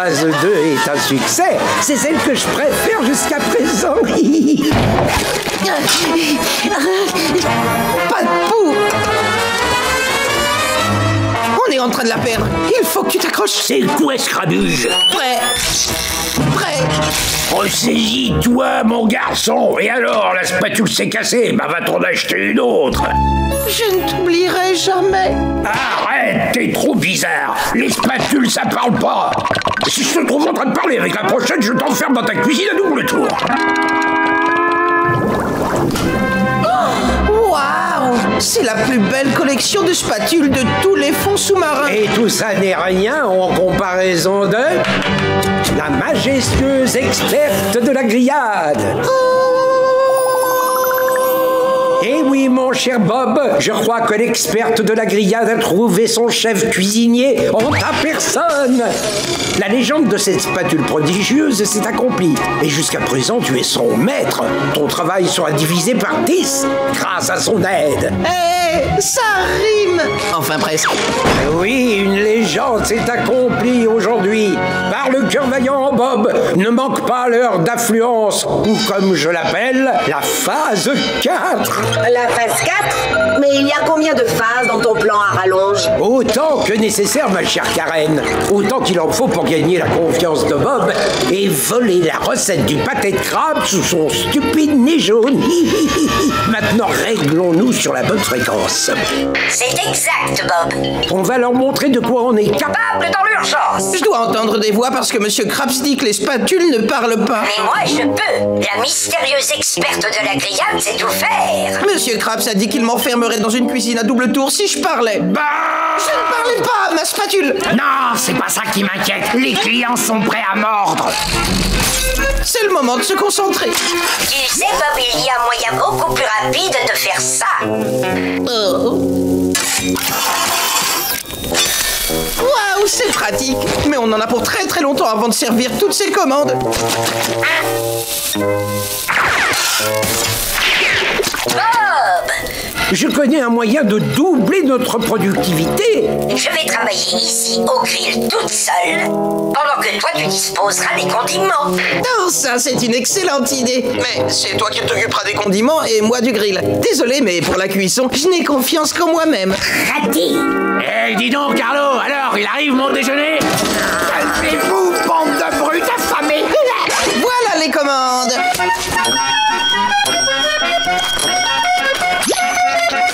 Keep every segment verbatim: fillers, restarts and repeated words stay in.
phrase deux est un succès. C'est celle que je préfère jusqu'à présent. Pas de pouls. On est en train de la perdre. Il faut que tu t'accroches. C'est le coup escrabuge. Prêt. Prêt. Ressaisis-toi, mon garçon. Et alors, la spatule s'est cassée. Bah, va t'en acheter une autre. Je ne t'oublierai jamais. Arrête, t'es trop bizarre. Les spatules, ça parle pas. Si je te trouve en train de parler avec la prochaine, je t'enferme dans ta cuisine à double tour. Waouh, c'est la plus belle collection de spatules de tous les fonds sous-marins. Et tout ça n'est rien en comparaison de... la majestueuse experte de la grillade. Oh. Eh oui, mon cher Bob, je crois que l'experte de la grillade a trouvé son chef cuisinier en ta personne. La légende de cette spatule prodigieuse s'est accomplie. Et jusqu'à présent, tu es son maître. Ton travail sera divisé par dix grâce à son aide. Eh, hey, ça rime. Enfin, presque. Oui, une légende s'est accomplie aujourd'hui. Par le cœur vaillant, Bob, ne manque pas l'heure d'affluence, ou comme je l'appelle, la phase quatre. La phase quatre? Mais il y a combien de phases dans ton plan à rallonge? Autant que nécessaire, ma chère Karen. Autant qu'il en faut pour gagner la confiance de Bob et voler la recette du pâté de crabe sous son stupide nez jaune. Maintenant, réglons-nous sur la bonne fréquence. C'est exact, Bob. On va leur montrer de quoi on est capable dans l'urgence. Je dois entendre des voix parce que Monsieur Krabs dit que les spatules ne parlent pas. Mais moi, je peux. La mystérieuse experte de la grillade sait tout faire. Monsieur Krabs a dit qu'il m'enfermerait dans une cuisine à double tour si je parlais. Bah, je ne parlais pas, ma spatule. Non, c'est pas ça qui m'inquiète. Les clients sont prêts à mordre. C'est le moment de se concentrer. Tu sais, Bob, il y a un moyen beaucoup plus rapide de faire ça. Oh. Waouh, c'est pratique. Mais on en a pour très très longtemps avant de servir toutes ces commandes. Ah. Bob! Je connais un moyen de doubler notre productivité. Je vais travailler ici au grill toute seule, pendant que toi tu disposeras des condiments. Non, ça c'est une excellente idée. Mais c'est toi qui t'occuperas des condiments et moi du grill. Désolé, mais pour la cuisson, je n'ai confiance qu'en moi-même. Raté. Eh, hey, dis donc, Carlo, alors, il arrive mon déjeuner? Calmez-vous, bande de brutes affamées. Voilà les commandes.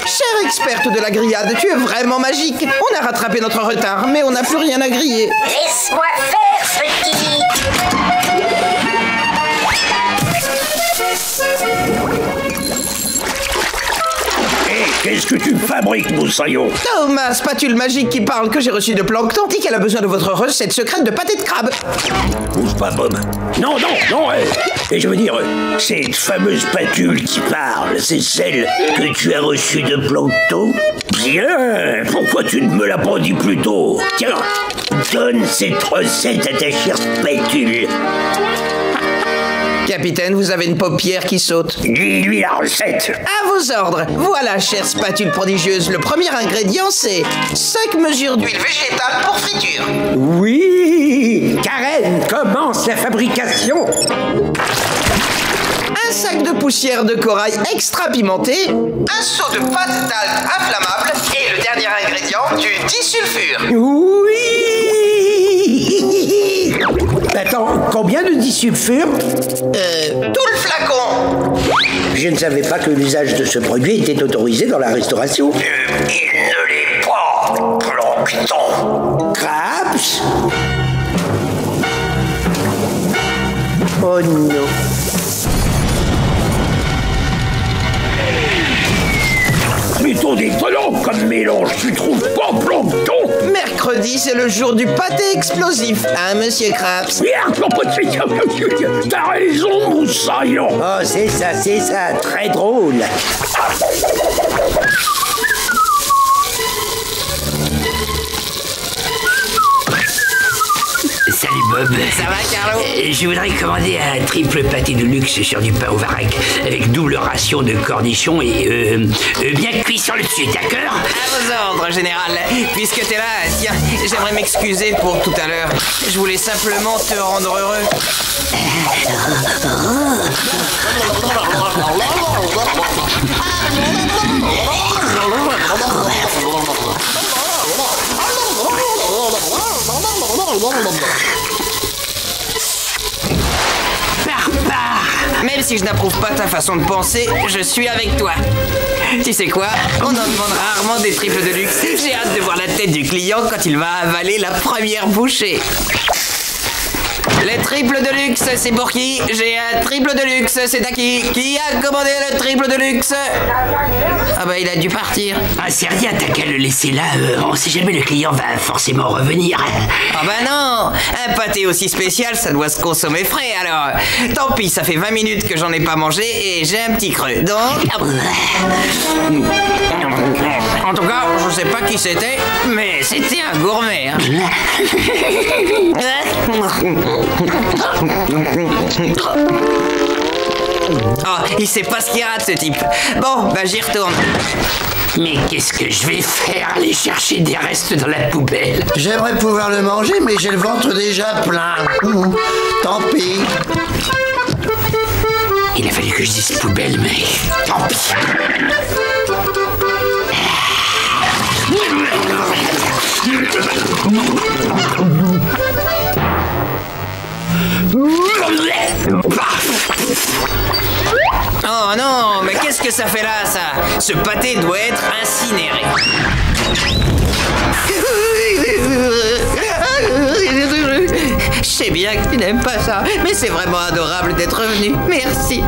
Chère experte de la grillade, tu es vraiment magique. On a rattrapé notre retard, mais on n'a plus rien à griller. Laisse-moi faire, petit. Hé, hey, qu'est-ce que tu fabriques, moussaillon? Oh, ma spatule magique qui parle que j'ai reçue de Plancton dit qu'elle a besoin de votre recette secrète de pâté de crabe. Bouge pas, Bob. Non, non, non, hey. Et je veux dire, cette fameuse spatule qui parle, c'est celle que tu as reçue de Plancton? Bien, pourquoi tu ne me l'as pas dit plus tôt? Tiens, donne cette recette à ta chère spatule. Capitaine, vous avez une paupière qui saute. Dis-lui la recette. À vos ordres. Voilà, chère spatule prodigieuse, le premier ingrédient, c'est cinq mesures d'huile végétale pour friture. Oui, Karen, commence la fabrication. Un sac de poussière de corail extra pimenté, un seau de pâte d'algues inflammable et le dernier ingrédient, du disulfure. Oui. Attends, combien de disulfure? Euh, tout le flacon. Je ne savais pas que l'usage de ce produit était autorisé dans la restauration. Euh, il ne l'est pas, Plancton. Krabs? Oh non. Plutôt détonnant comme mélange, tu trouves pas, Plancton? Mercredi, c'est le jour du pâté explosif, hein, Monsieur Krabs? Merde, mon petit, t'as raison, moussaillon. Oh, c'est ça, c'est ça, très drôle. Salut, Bob. Ça va, Carlo? Je voudrais commander un triple pâté de luxe sur du pain au varech, avec double ration de cornichons et euh, euh, bien cuit sur le dessus, d'accord? À vos ordres, général. Puisque t'es là, tiens, j'aimerais m'excuser pour tout à l'heure. Je voulais simplement te rendre heureux. Barbare! Même si je n'approuve pas ta façon de penser, je suis avec toi. Tu sais quoi? On en demande rarement des triples de luxe. J'ai hâte de voir la tête du client quand il va avaler la première bouchée. Les triples de luxe, c'est pour qui? J'ai un triple de luxe, c'est à qui? Qui a commandé le triple de luxe? Ah bah il a dû partir. Ah c'est rien, t'as qu'à le laisser là, euh, on sait jamais, le client va forcément revenir. Ah bah non, un pâté aussi spécial, ça doit se consommer frais alors. Tant pis, ça fait vingt minutes que j'en ai pas mangé et j'ai un petit creux, donc... En tout cas, je sais pas qui c'était, mais c'était un gourmet. Hein. Oh, il sait pas ce qu'il rate ce type. Bon, bah j'y retourne. Mais qu'est-ce que je vais faire? Aller chercher des restes dans la poubelle? J'aimerais pouvoir le manger, mais j'ai le ventre déjà plein. Mmh. Tant pis. Il a fallu que je dise poubelle, mais tant pis. Oh non, mais qu'est-ce que ça fait là, ça? Ce pâté doit être incinéré. Je sais bien que tu n'aimes pas ça, mais c'est vraiment adorable d'être revenu. Merci.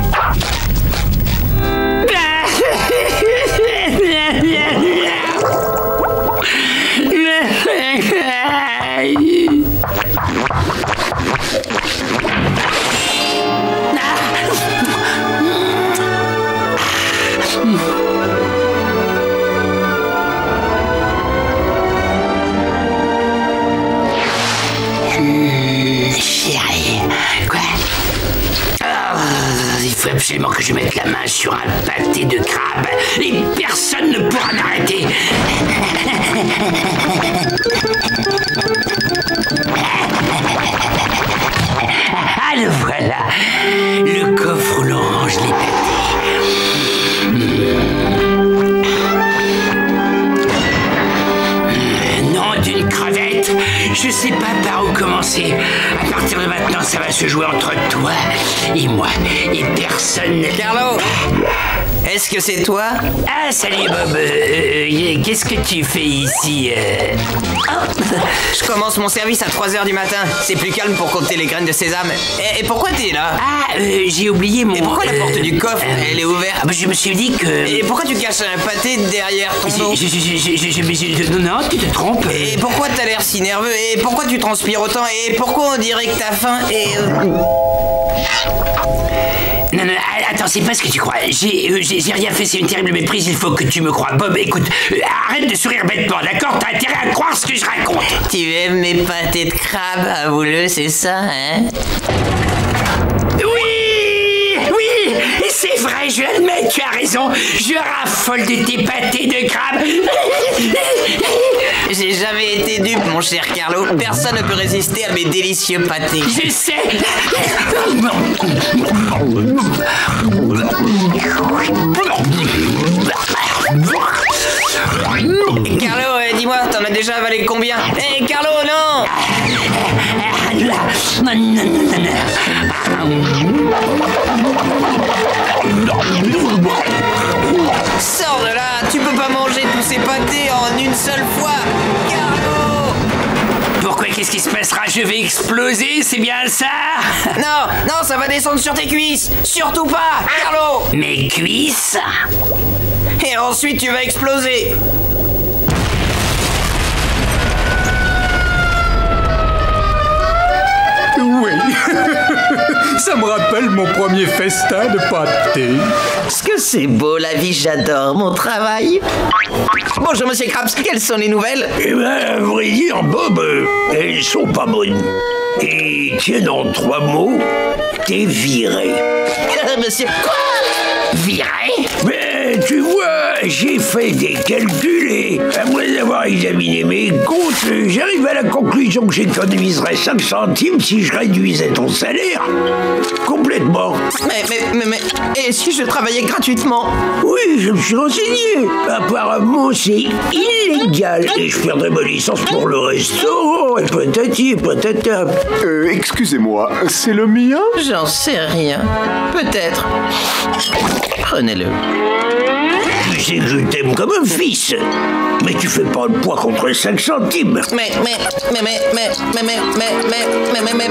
Il faut absolument que je mette la main sur un pâté de crabe et personne ne pourra m'arrêter. Ah, le voilà, le coffre où l'on range les pâtés. Nom d'une crevette, je sais pas par où commencer. À partir de maintenant, ça va se jouer entre toi et moi et personne. Carlo, est-ce que c'est toi? Ah, salut Bob. Euh, euh, Qu'est-ce que tu fais ici? euh... oh. Je commence mon service à trois heures du matin. C'est plus calme pour compter les graines de sésame. Et, et pourquoi t'es là? Ah, euh, j'ai oublié mon... Et pourquoi euh, la porte du coffre, euh, elle est ouverte? Je me suis dit que... Et pourquoi tu caches un pâté derrière ton dos? je, je, je, je, je, je, je, Non, tu te trompes. Et pourquoi t'as l'air si nerveux? Et pourquoi tu transpires autant? Et pourquoi on dirait que t'as faim? Et... Non, non, attends, c'est pas ce que tu crois. J'ai euh, j'ai rien fait, c'est une terrible méprise, il faut que tu me crois. Bob, écoute, euh, arrête de sourire bêtement, d'accord? T'as intérêt à croire ce que je raconte. Tu aimes mes pâtés de crabe, avoue-le, c'est ça, hein? Oui! Oui! C'est vrai, je l'admets, tu as raison. Je raffole de tes pâtés de crabe. J'ai jamais été dupe, mon cher Carlo. Personne ne peut résister à mes délicieux pâtés. Je sais. Carlo, eh, dis-moi, t'en as déjà avalé combien? Eh, hey, Carlo, non. Sors de là, tu peux pas manger tous ces pâtés en une seule fois, Carlo! Pourquoi? Qu'est-ce qui se passera? Je vais exploser, c'est bien ça? Non, non, ça va descendre sur tes cuisses! Surtout pas, Carlo! Mes cuisses? Et ensuite tu vas exploser! Oui, ça me rappelle mon premier festin de pâté. Ce que c'est beau la vie, j'adore mon travail. Bonjour Monsieur Krabs, quelles sont les nouvelles? Eh ben, à vrai dire, Bob, euh, elles sont pas bonnes. Et tiens, en trois mots, t'es viré. Monsieur quoi? Viré? Mais tu vois, j'ai fait des calculs et après avoir examiné mes comptes, j'arrive à la conclusion que j'économiserais cinq centimes si je réduisais ton salaire. Complètement. Mais, mais, mais, mais, et si je travaillais gratuitement? Oui, je me suis renseigné. Apparemment, c'est illégal. Et je perdrais ma licence pour le restaurant et patati et patata. Euh, excusez-moi, c'est le mien? J'en sais rien. Peut-être. Prenez-le. Tu sais que je t'aime comme un fils, mais tu fais pas le poids contre cinq centimes. Mais, mais, mais, mais, mais, mais, mais, mais, mais, mais, mais,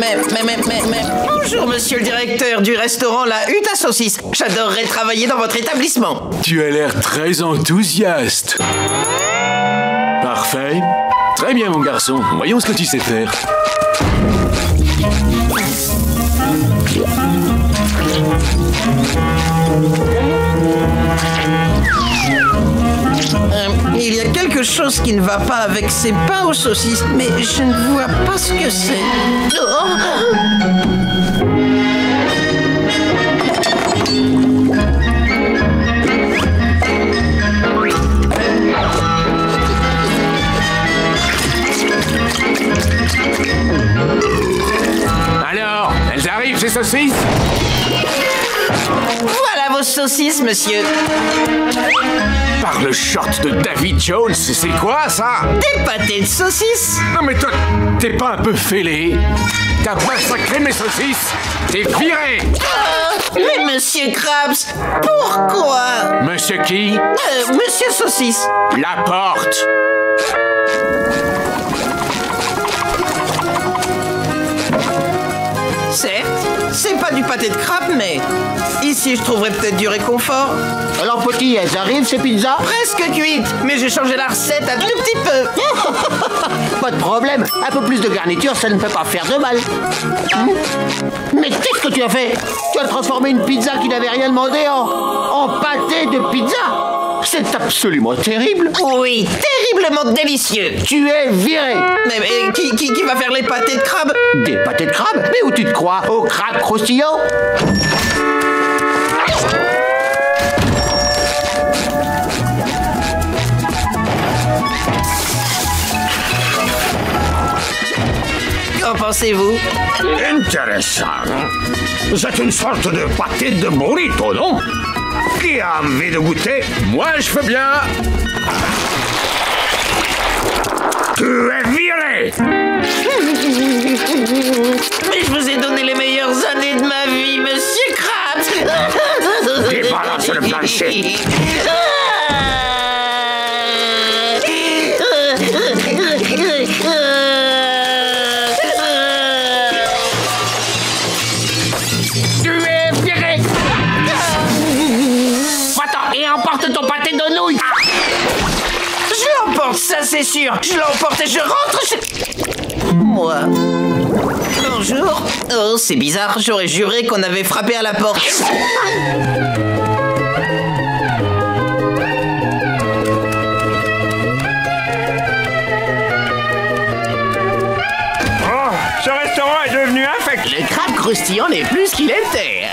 mais, mais, mais, mais, bonjour, monsieur le directeur du restaurant La Hutte à Saucisses. J'adorerais travailler dans votre établissement. Tu as l'air très enthousiaste. Parfait. Très bien, mon garçon. Voyons ce que tu sais faire. Euh, il y a quelque chose qui ne va pas avec ces pains aux saucisses, mais je ne vois pas ce que c'est. Oh. Alors, elles arrivent ces saucisses? Voilà vos saucisses, monsieur. Par le short de David Jones, c'est quoi ça? Des pâtés de saucisses. Non mais toi, t'es pas un peu fêlé? T'as massacré mes saucisses? T'es viré. Oh, mais monsieur Krabs, pourquoi? Monsieur qui? euh, Monsieur Saucisse. La porte. Certes, c'est pas du pâté de crabe, mais ici je trouverais peut-être du réconfort. Alors petit, elles arrivent ces pizzas? Presque cuites, mais j'ai changé la recette un tout petit peu. Pas de problème, un peu plus de garniture, ça ne peut pas faire de mal. Mais qu'est-ce que tu as fait? Tu as transformé une pizza qui n'avait rien demandé en, en pâté de pizza? C'est absolument terrible. Oui, terriblement délicieux. Tu es viré. Mais, mais qui, qui, qui va faire les pâtés de crabe? Des pâtés de crabe? Mais où tu te crois? Au Crabe Croustillant? Qu'en pensez-vous? Intéressant. C'est une sorte de pâté de burrito, non? Qui a envie de goûter? Moi, je veux bien. Tu es viré. Mais je vous ai donné les meilleures années de ma vie, monsieur Krabs. Débalance le plancher. Ça c'est sûr, je l'emporte et je rentre chez... moi. Bonjour. Oh, c'est bizarre, j'aurais juré qu'on avait frappé à la porte. Oh, ce restaurant est devenu infect. Le Crabe Croustillant n'est plus ce qu'il était.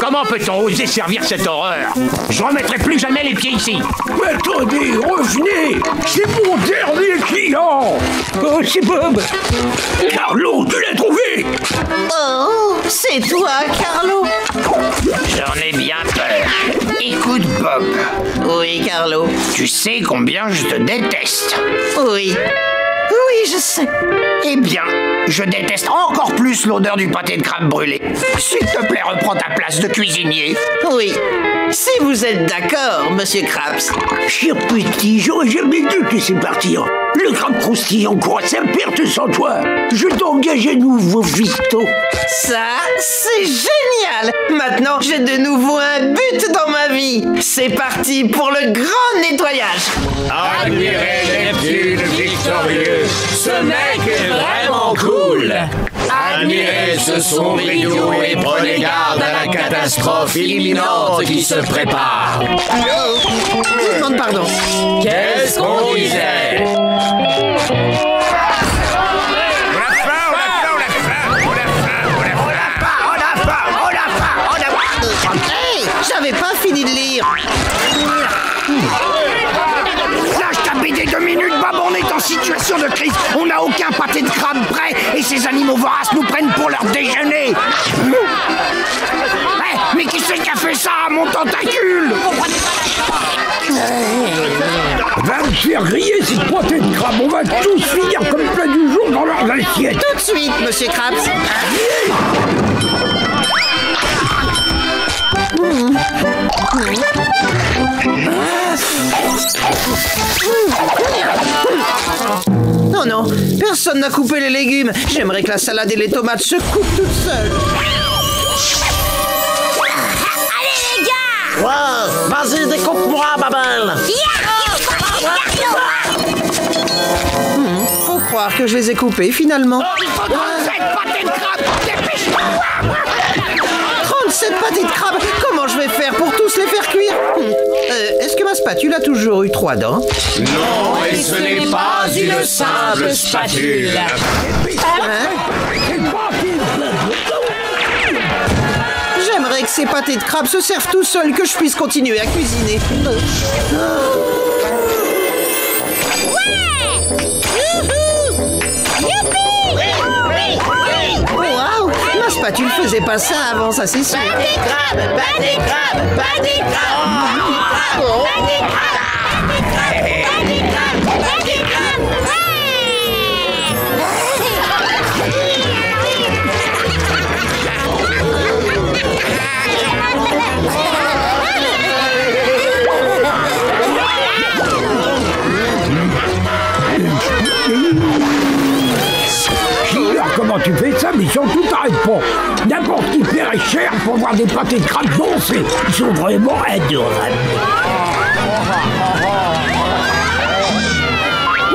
Comment peut-on oser servir cette horreur? Je remettrai plus jamais les pieds ici. Mais attendez, revenez. C'est mon dernier client. Oh, c'est Bob. Carlo, tu l'as trouvé? Oh, c'est toi, Carlo? J'en ai bien peur. Écoute, Bob. Oui, Carlo. Tu sais combien je te déteste. Oui. Oui, je sais. Eh bien, je déteste encore plus l'odeur du pâté de crabe brûlé. S'il te plaît, reprends ta place de cuisinier. Oui, si vous êtes d'accord, monsieur Krabs. Cher petit, j'aurais jamais dû te laisser partir. Le Crabe Croustillant court à sa perte sans toi. Je t'engage à nouveau, Visto. Ça, c'est génial. Maintenant, j'ai de nouveau un but dans ma vie. C'est parti pour le grand nettoyage. Admirez Neptune victorieux. Ce mec est vraiment cool. Admirez ce sombre idiot et prenez garde à la catastrophe imminente qui se prépare. Je demande pardon. Qu'est-ce qu'on disait? situation de crise. On n'a aucun pâté de crabe prêt et ces animaux voraces nous prennent pour leur déjeuner. Hey, mais qui c'est qui a fait ça à mon tentacule? Va me faire griller cette pointée de crabe. On va tous finir comme plein du jour dans leurs assiettes. Tout de suite, monsieur Krabs. Mmh. Non, non, personne n'a coupé les légumes. J'aimerais que la salade et les tomates se coupent toutes seules. Allez, les gars! Ouais, vas-y, découpe-moi, Babel! Mmh, faut croire que je les ai coupés, finalement. Oh, il faut trente-sept pâtés de crabe! Dépêche-toi! trente-sept pâtés de crabe! Comment je vais faire pour tous les faire cuire? Euh, Est-ce que ma spatule a toujours eu trois dents? Non, et ce n'est pas une simple spatule. Hein? J'aimerais que ces pâtés de crabe se servent tout seuls, que je puisse continuer à cuisiner. Tu ne faisais pas ça avant, ça c'est sûr. Pas des crabes, pas des crabes, pas des crabes, pas des crabes, pas des crabes, pas des crabes, Comment tu fais ça, mais surtout t'arrêtes pas. N'importe qui paierait cher pour voir des pâtés de crabe danser. Ils sont vraiment adorables.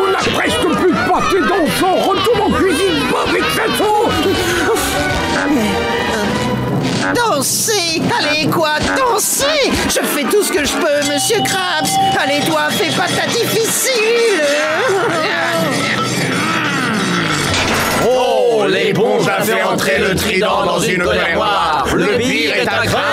On n'a presque plus de pâtés dansants. Retourne en cuisine, Bob, avec cette sauce. Danser, allez quoi, danser. Je fais tout ce que je peux, monsieur Krabs. Allez toi, fais pas ça difficile. L'éponge a fait entrer le trident dans une colère noire. Le pire est à craindre.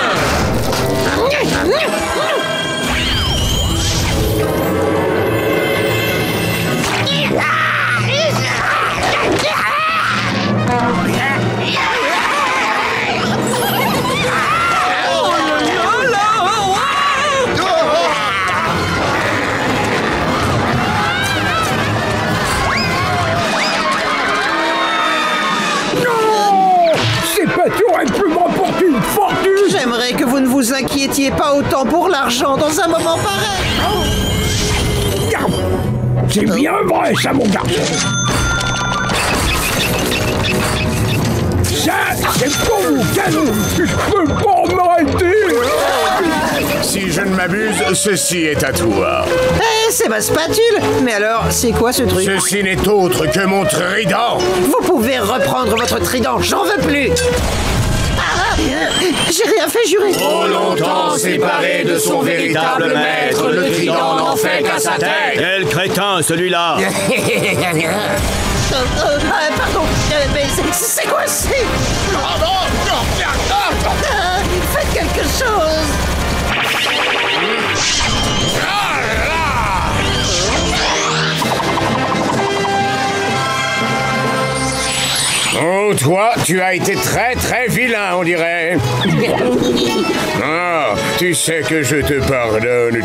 J'aimerais que vous ne vous inquiétiez pas autant pour l'argent dans un moment pareil. C'est bien vrai ça, mon garçon. Ça, c'est pour vous, canon. Je peux pas m'arrêter. Si je ne m'abuse, ceci est à toi. Eh, c'est ma spatule. Mais alors, c'est quoi ce truc? Ceci n'est autre que mon trident. Vous pouvez reprendre votre trident, j'en veux plus. J'ai rien fait, juré. Trop longtemps séparé de son véritable maître, le trident n'en fait qu'à sa tête. Quel crétin, celui-là. euh, euh, pardon, mais c'est quoi ce... Oh non, non, non, non. Euh, faites quelque chose. Ah là là. Oh, toi, tu as été très, très vilain, on dirait. Ah, tu sais que je te pardonne.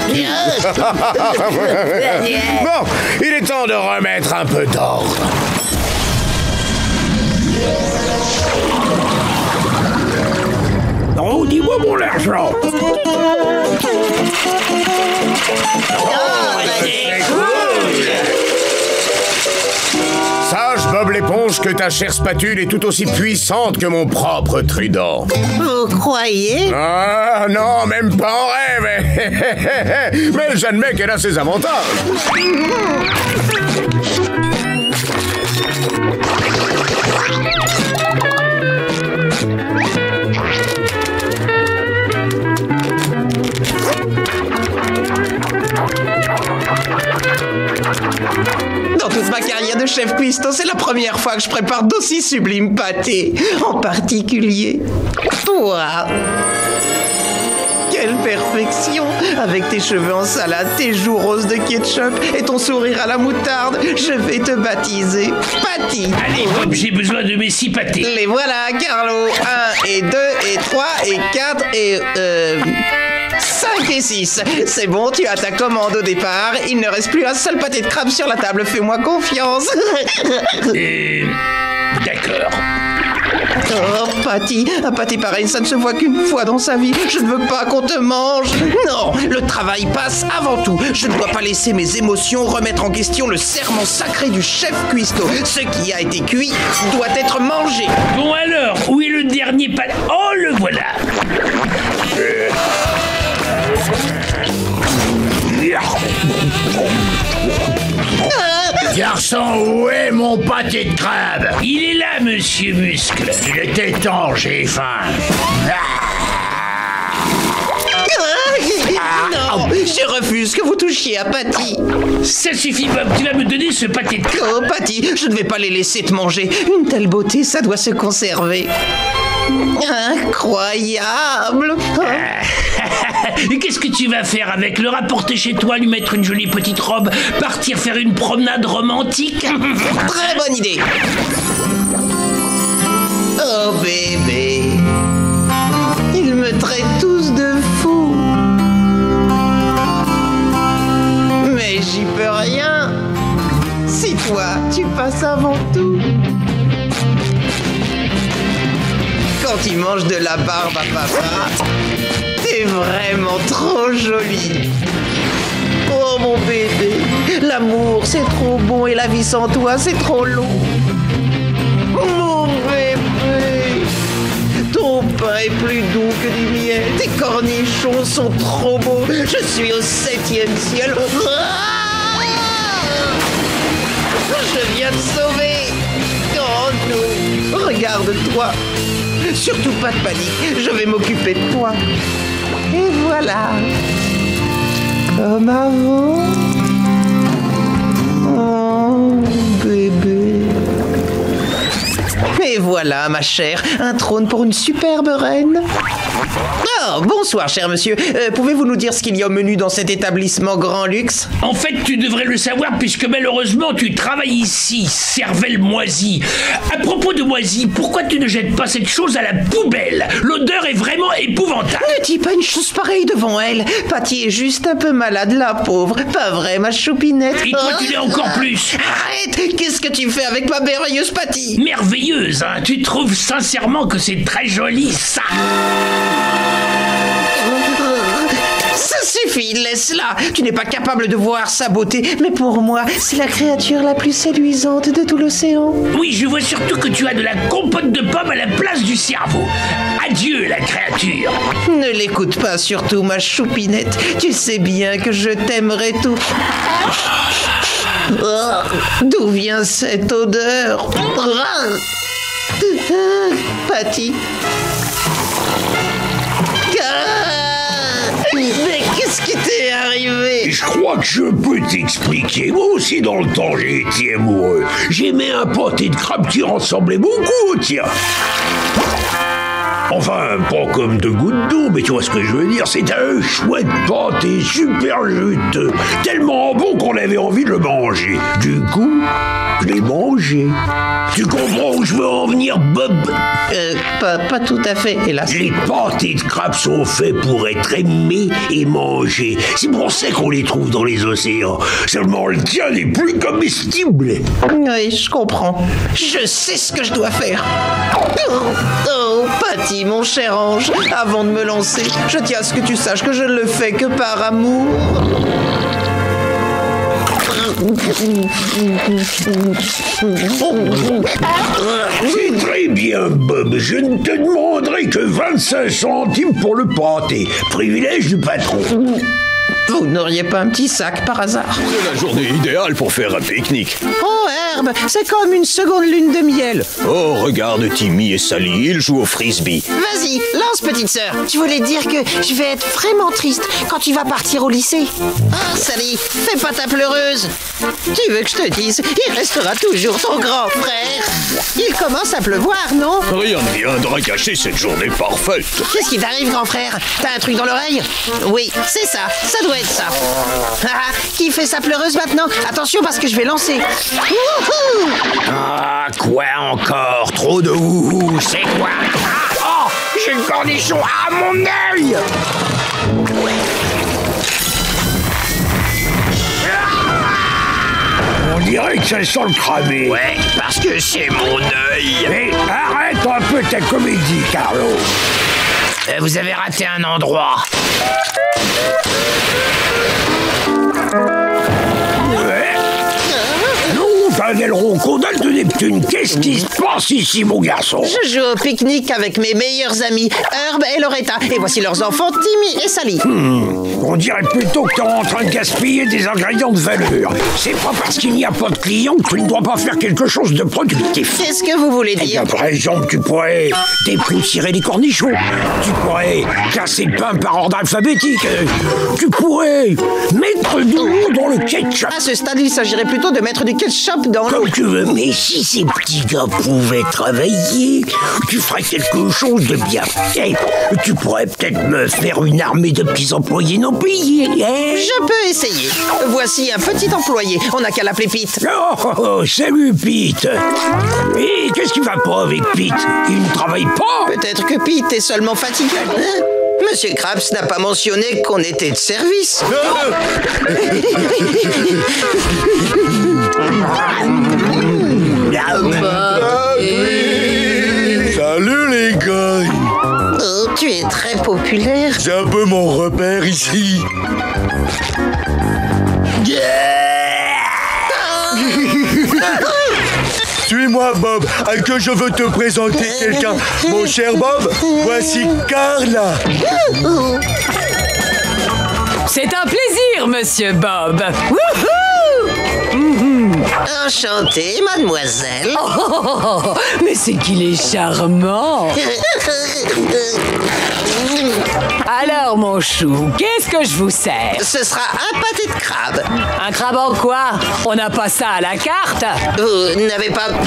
Bon, il est temps de remettre un peu d'ordre. Oh, dis-moi mon argent. Oh, c'est cool. Sache, Bob l'Éponge, que ta chère spatule est tout aussi puissante que mon propre trident. Vous croyez? Ah non, même pas en rêve. Mais j'admets qu'elle a ses avantages. Dans toute ma carrière de chef cuistot, c'est la première fois que je prépare d'aussi sublimes pâtés. En particulier, toi. Quelle perfection! Avec tes cheveux en salade, tes joues roses de ketchup et ton sourire à la moutarde, je vais te baptiser Patty! Allez, hop, j'ai besoin de mes six pâtés! Les voilà, Carlo! Un et deux et trois et quatre et... Euh... cinq et six. C'est bon, tu as ta commande au départ. Il ne reste plus un seul pâté de crabe sur la table. Fais-moi confiance. Et... D'accord. Oh, Patty, un pâté pareil, ça ne se voit qu'une fois dans sa vie. Je ne veux pas qu'on te mange. Non, le travail passe avant tout. Je ne dois pas laisser mes émotions remettre en question le serment sacré du chef cuistot. Ce qui a été cuit doit être mangé. Bon alors, où est le dernier pâté? Oh, le voilà. euh... Garçon, où est mon pâté de crabe? Il est là, monsieur Muscle. Il était temps, j'ai faim. Non, je refuse que vous touchiez à Patty. Ça suffit, Bob, tu vas me donner ce pâté de crabe. Oh, Patty, je ne vais pas les laisser te manger. Une telle beauté, ça doit se conserver. Incroyable! Qu'est-ce que tu vas faire avec le rapporter chez toi, lui mettre une jolie petite robe, partir faire une promenade romantique? Très bonne idée! Oh bébé, ils me traitent tous de fou. Mais j'y peux rien. Si toi, tu passes avant tout. Quand il mange de la barbe à papa, t'es vraiment trop jolie. Oh mon bébé, l'amour c'est trop bon et la vie sans toi c'est trop long. Mon bébé, ton pain est plus doux que du miel. Tes cornichons sont trop beaux. Je suis au septième ciel. Je viens te sauver. Oh non, regarde-toi. Surtout pas de panique, je vais m'occuper de toi. Et voilà. Comme avant. Oh, bébé. Et voilà, ma chère, un trône pour une superbe reine. Oh, bonsoir, cher monsieur. Euh, Pouvez-vous nous dire ce qu'il y a au menu dans cet établissement grand luxe? En fait, tu devrais le savoir puisque malheureusement, tu travailles ici, cervelle moisie. À propos de moisie, pourquoi tu ne jettes pas cette chose à la poubelle? L'odeur est vraiment épouvantable. Ne dis pas une chose pareille devant elle. Patty est juste un peu malade, la pauvre. Pas vrai, ma choupinette? Et toi, tu l'es encore plus. Arrête! Qu'est-ce que tu fais avec ma merveilleuse Patty? Merveilleuse, hein? Tu trouves sincèrement que c'est très joli, ça? Ça suffit, laisse-la. Tu n'es pas capable de voir sa beauté, mais pour moi, c'est la créature la plus séduisante de tout l'océan. Oui, je vois surtout que tu as de la compote de pommes à la place du cerveau. Adieu, la créature. Ne l'écoute pas surtout, ma choupinette. Tu sais bien que je t'aimerai tout. D'où vient cette odeur? Patty. Mais qu'est-ce qui t'est arrivé? Je crois que je peux t'expliquer. Moi aussi, dans le temps, j'ai été amoureux. J'aimais un pâté de crabe qui ressemblait beaucoup, tiens. Enfin, pas comme deux gouttes d'eau, mais tu vois ce que je veux dire. C'était un chouette pâté super juteux. Tellement bon qu'on avait envie de le manger. Du coup, je l'ai mangé. Tu comprends où je veux en venir, Bob? Euh, pas, pas tout à fait, hélas. Les pâtés de crabe sont faits pour être aimés et mangés. C'est pour ça qu'on les trouve dans les océans. Seulement le tien n'est plus comestible. Oui, je comprends. Je sais ce que je dois faire. Oh, Patty, mon cher ange, avant de me lancer, je tiens à ce que tu saches que je ne le fais que par amour. C'est très bien, Bob. Je ne te demanderai que vingt-cinq centimes pour le pâté. Privilège du patron. Vous n'auriez pas un petit sac par hasard? C'est la journée idéale pour faire un pique-nique. Oh, Herb, c'est comme une seconde lune de miel. Oh, regarde Timmy et Sally, ils jouent au frisbee. Vas-y, lance, petite sœur. Je voulais dire que je vais être vraiment triste quand tu vas partir au lycée. Ah, Sally, fais pas ta pleureuse. Tu veux que je te dise, il restera toujours ton grand frère. Il commence à pleuvoir, non? Rien ne viendra cacher cette journée parfaite. Qu'est-ce qui t'arrive, grand frère? T'as un truc dans l'oreille? Oui, c'est ça, ça doit être ça. Ah, qui fait sa pleureuse maintenant? Attention parce que je vais lancer. Wouhou! Ah, quoi encore? Trop de ouhou, c'est quoi? Ah, oh, j'ai le cornichon à mon œil! On dirait que c'est sans le cramer. Ouais, parce que c'est mon œil. Mais arrête un peu ta comédie, Carlo. Euh, vous avez raté un endroit. Le ronco d'Al de Neptune, qu'est-ce qui se passe ici, mon garçon? Je joue au pique-nique avec mes meilleurs amis, Herb et Loretta, et voici leurs enfants, Timmy et Sally. Hmm, on dirait plutôt que t'es en train de gaspiller des ingrédients de valeur. C'est pas parce qu'il n'y a pas de clients que tu ne dois pas faire quelque chose de productif. Qu'est-ce que vous voulez dire? Par exemple, tu pourrais dépoussiérer les cornichons, tu pourrais casser le pain par ordre alphabétique, tu pourrais mettre du l'eau dans le ketchup. À ce stade, il s'agirait plutôt de mettre du ketchup dans... Comme tu veux, mais si ces petits gars pouvaient travailler, tu ferais quelque chose de bien fait. Tu pourrais peut-être me faire une armée de petits employés non payés. Hein? Je peux essayer. Voici un petit employé. On n'a qu'à l'appeler Pete. Oh, oh, oh, salut Pete. Et qu'est-ce qui va pas avec Pete? Il ne travaille pas. Peut-être que Pete est seulement fatigué. Hein? Monsieur Krabs n'a pas mentionné qu'on était de service. Salut les gars. Oh, tu es très populaire. C'est un peu mon repère ici. Yeah. Suis-moi, Bob, à que je veux te présenter quelqu'un. Mon cher Bob, voici Carla. C'est un plaisir, monsieur Bob. Wouhou! Mm-hmm. Enchantée, mademoiselle. Oh, oh, oh, oh. Mais c'est qu'il est charmant. Alors, mon chou, qu'est-ce que je vous sers? Ce sera un pâté de crabe. Un crabe en quoi? On n'a pas ça à la carte. Vous n'avez pas de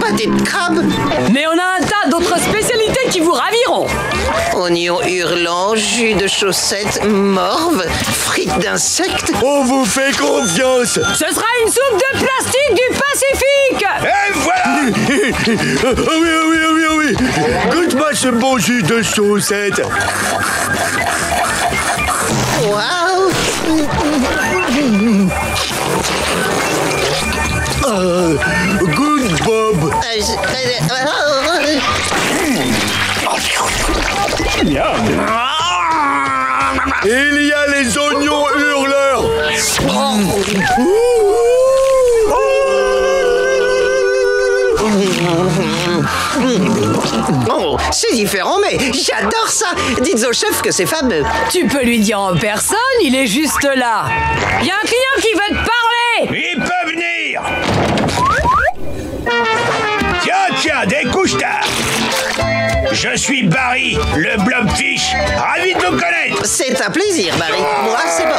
pâté de crabe? Mais on a un tas d'autres spécialités qui vous raviront. Oignons hurlants, jus de chaussettes, morve, frites d'insectes. On vous fait confiance. Ce sera une soupe de plastique du Pacifique. Et voilà. Oh oui, oh oui, oh oui, oh oui. Goûte-moi ce bon jus de chaussettes. Waouh. Good Bob. Il y a les oignons hurleurs. Bon, c'est différent, mais j'adore ça. Dites au chef que c'est fameux. Tu peux lui dire en personne, il est juste là. Il y a un client qui veut te parler. Il peut venir. Tiens, tiens, des couches-tards. Je suis Barry, le blobfish. Ravi de vous connaître. C'est un plaisir, Barry. Moi, c'est Bob.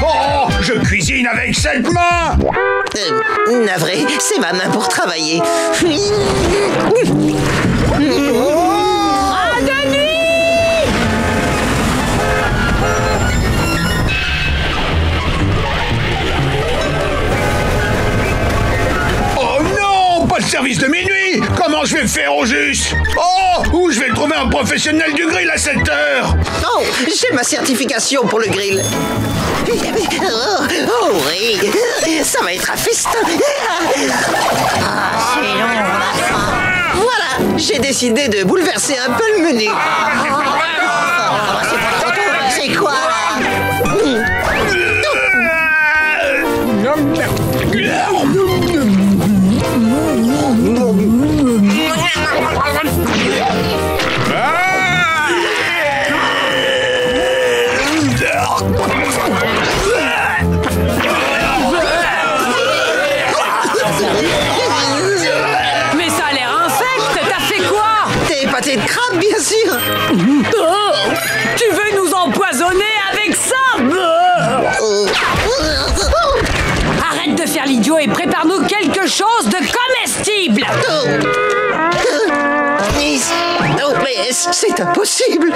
Oh, je cuisine avec cette main. Euh, navré, c'est ma main pour travailler. Service de minuit? Comment je vais faire au juste? Oh! Où je vais trouver un professionnel du grill à cette heure? Oh! J'ai ma certification pour le grill. Oh, oh oui! Ça va être un festin! Ah, c'est long! Voilà! J'ai décidé de bouleverser un peu le menu. C'est quoi? Ah, Chloé, prépare-nous quelque chose de comestible. Non, mais c'est impossible.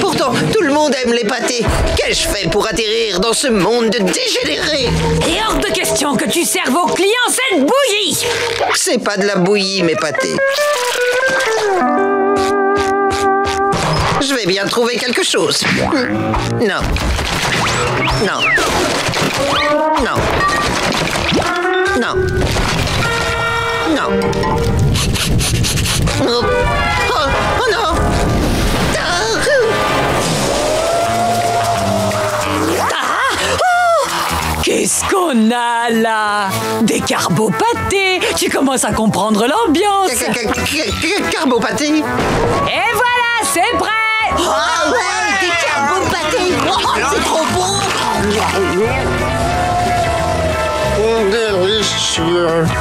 Pourtant, tout le monde aime les pâtés. Qu'ai-je fait pour atterrir dans ce monde de dégénérés? Et hors de question que tu serves aux clients cette bouillie. C'est pas de la bouillie, mes pâtés. Je vais bien trouver quelque chose. Non. Non. Non. Non. Non. Oh, oh, oh non. Ah, oh. Qu'est-ce qu'on a là? Des carbopâtés. Tu commences à comprendre l'ambiance. Carbopâtés. Et voilà, c'est prêt. Oh, oh ouais, ouais, des carbopâtés. Oh, c'est trop bon. Oh, délicieux. Mmh.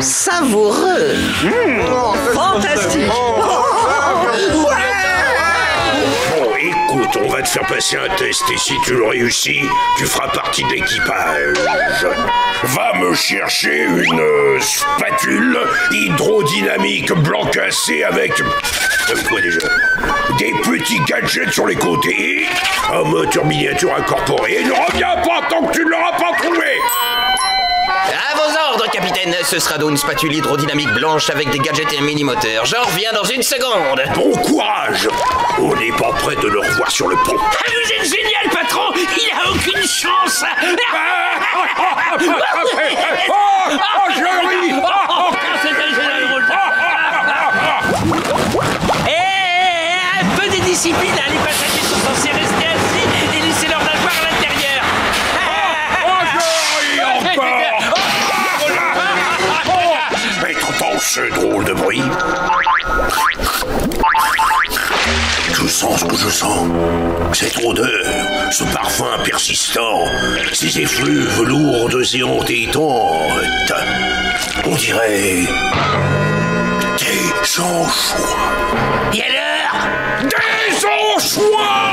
Savoureux. Mmh. Oh, fantastique. Oh, oh, ouais. Écoute, on va te faire passer un test et si tu le réussis, tu feras partie de l'équipage. Va me chercher une spatule hydrodynamique blanc cassé avec... Quoi déjà ? Des petits gadgets sur les côtés, un moteur miniature incorporé. Ne reviens pas tant que tu ne l'auras pas trouvé. À vos ordres, capitaine. Ce sera donc une spatule hydrodynamique blanche avec des gadgets et un mini-moteur. J'en reviens dans une seconde. Bon courage. On n'est pas près de le revoir sur le pont. Ah, vous êtes génial, patron. Il a aucune chance. Oh, je ris. Oh, c'était génial, drôle. Eh, un peu de discipline. Les passagers sont censés rester assis et laisser leur nageoire à l'intérieur. Oh, je ris encore. Ce drôle de bruit. Je sens ce que je sens. Cette odeur, ce parfum persistant, ces effluves lourdes et entêtantes. On dirait... des anchois. Et alors ? Des anchois !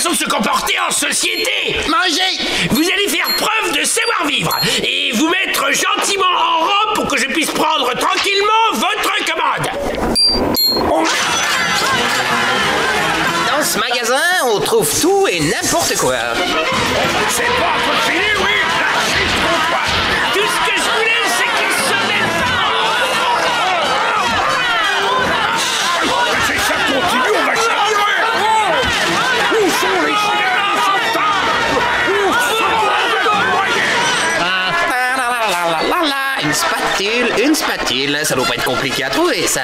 De se comporter en société. Mangez. Vous allez faire preuve de savoir-vivre et vous mettre gentiment en robe pour que je puisse prendre tranquillement votre commande. On... Dans ce magasin, on trouve tout et n'importe quoi. C'est pas continué, oui. Là, je suis trop froid. Tout ce que je voulais, c'est qu'ils se mettent en robe. C'est ça, continue, on va se... Une spatule, une spatule, ça doit pas être compliqué à trouver ça.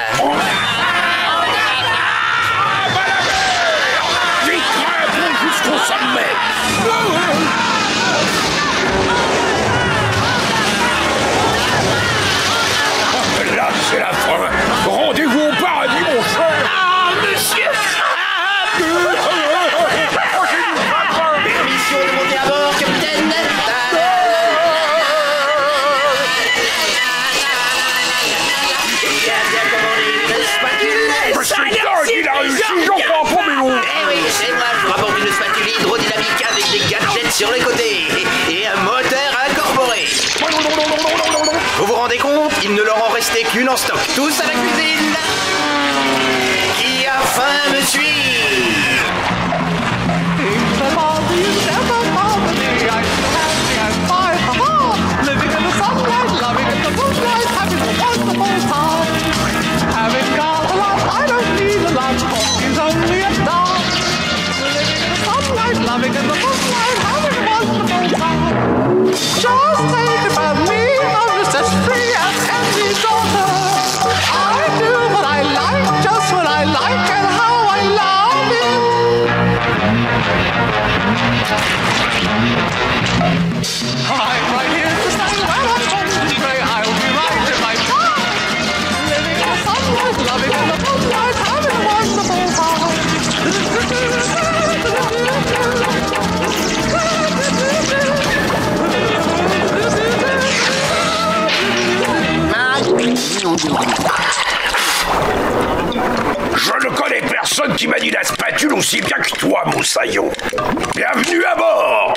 Vite, crève jusqu'au sommet. Sur les côtés et, et un moteur incorporé. Vous vous rendez compte, il ne leur en restait qu'une en stock. Tous à la cuisine. Qui a faim me suit? I do what I like, just what I like, and how I love. Je ne connais personne qui manie la spatule aussi bien que toi, mon saillon. Bienvenue à bord.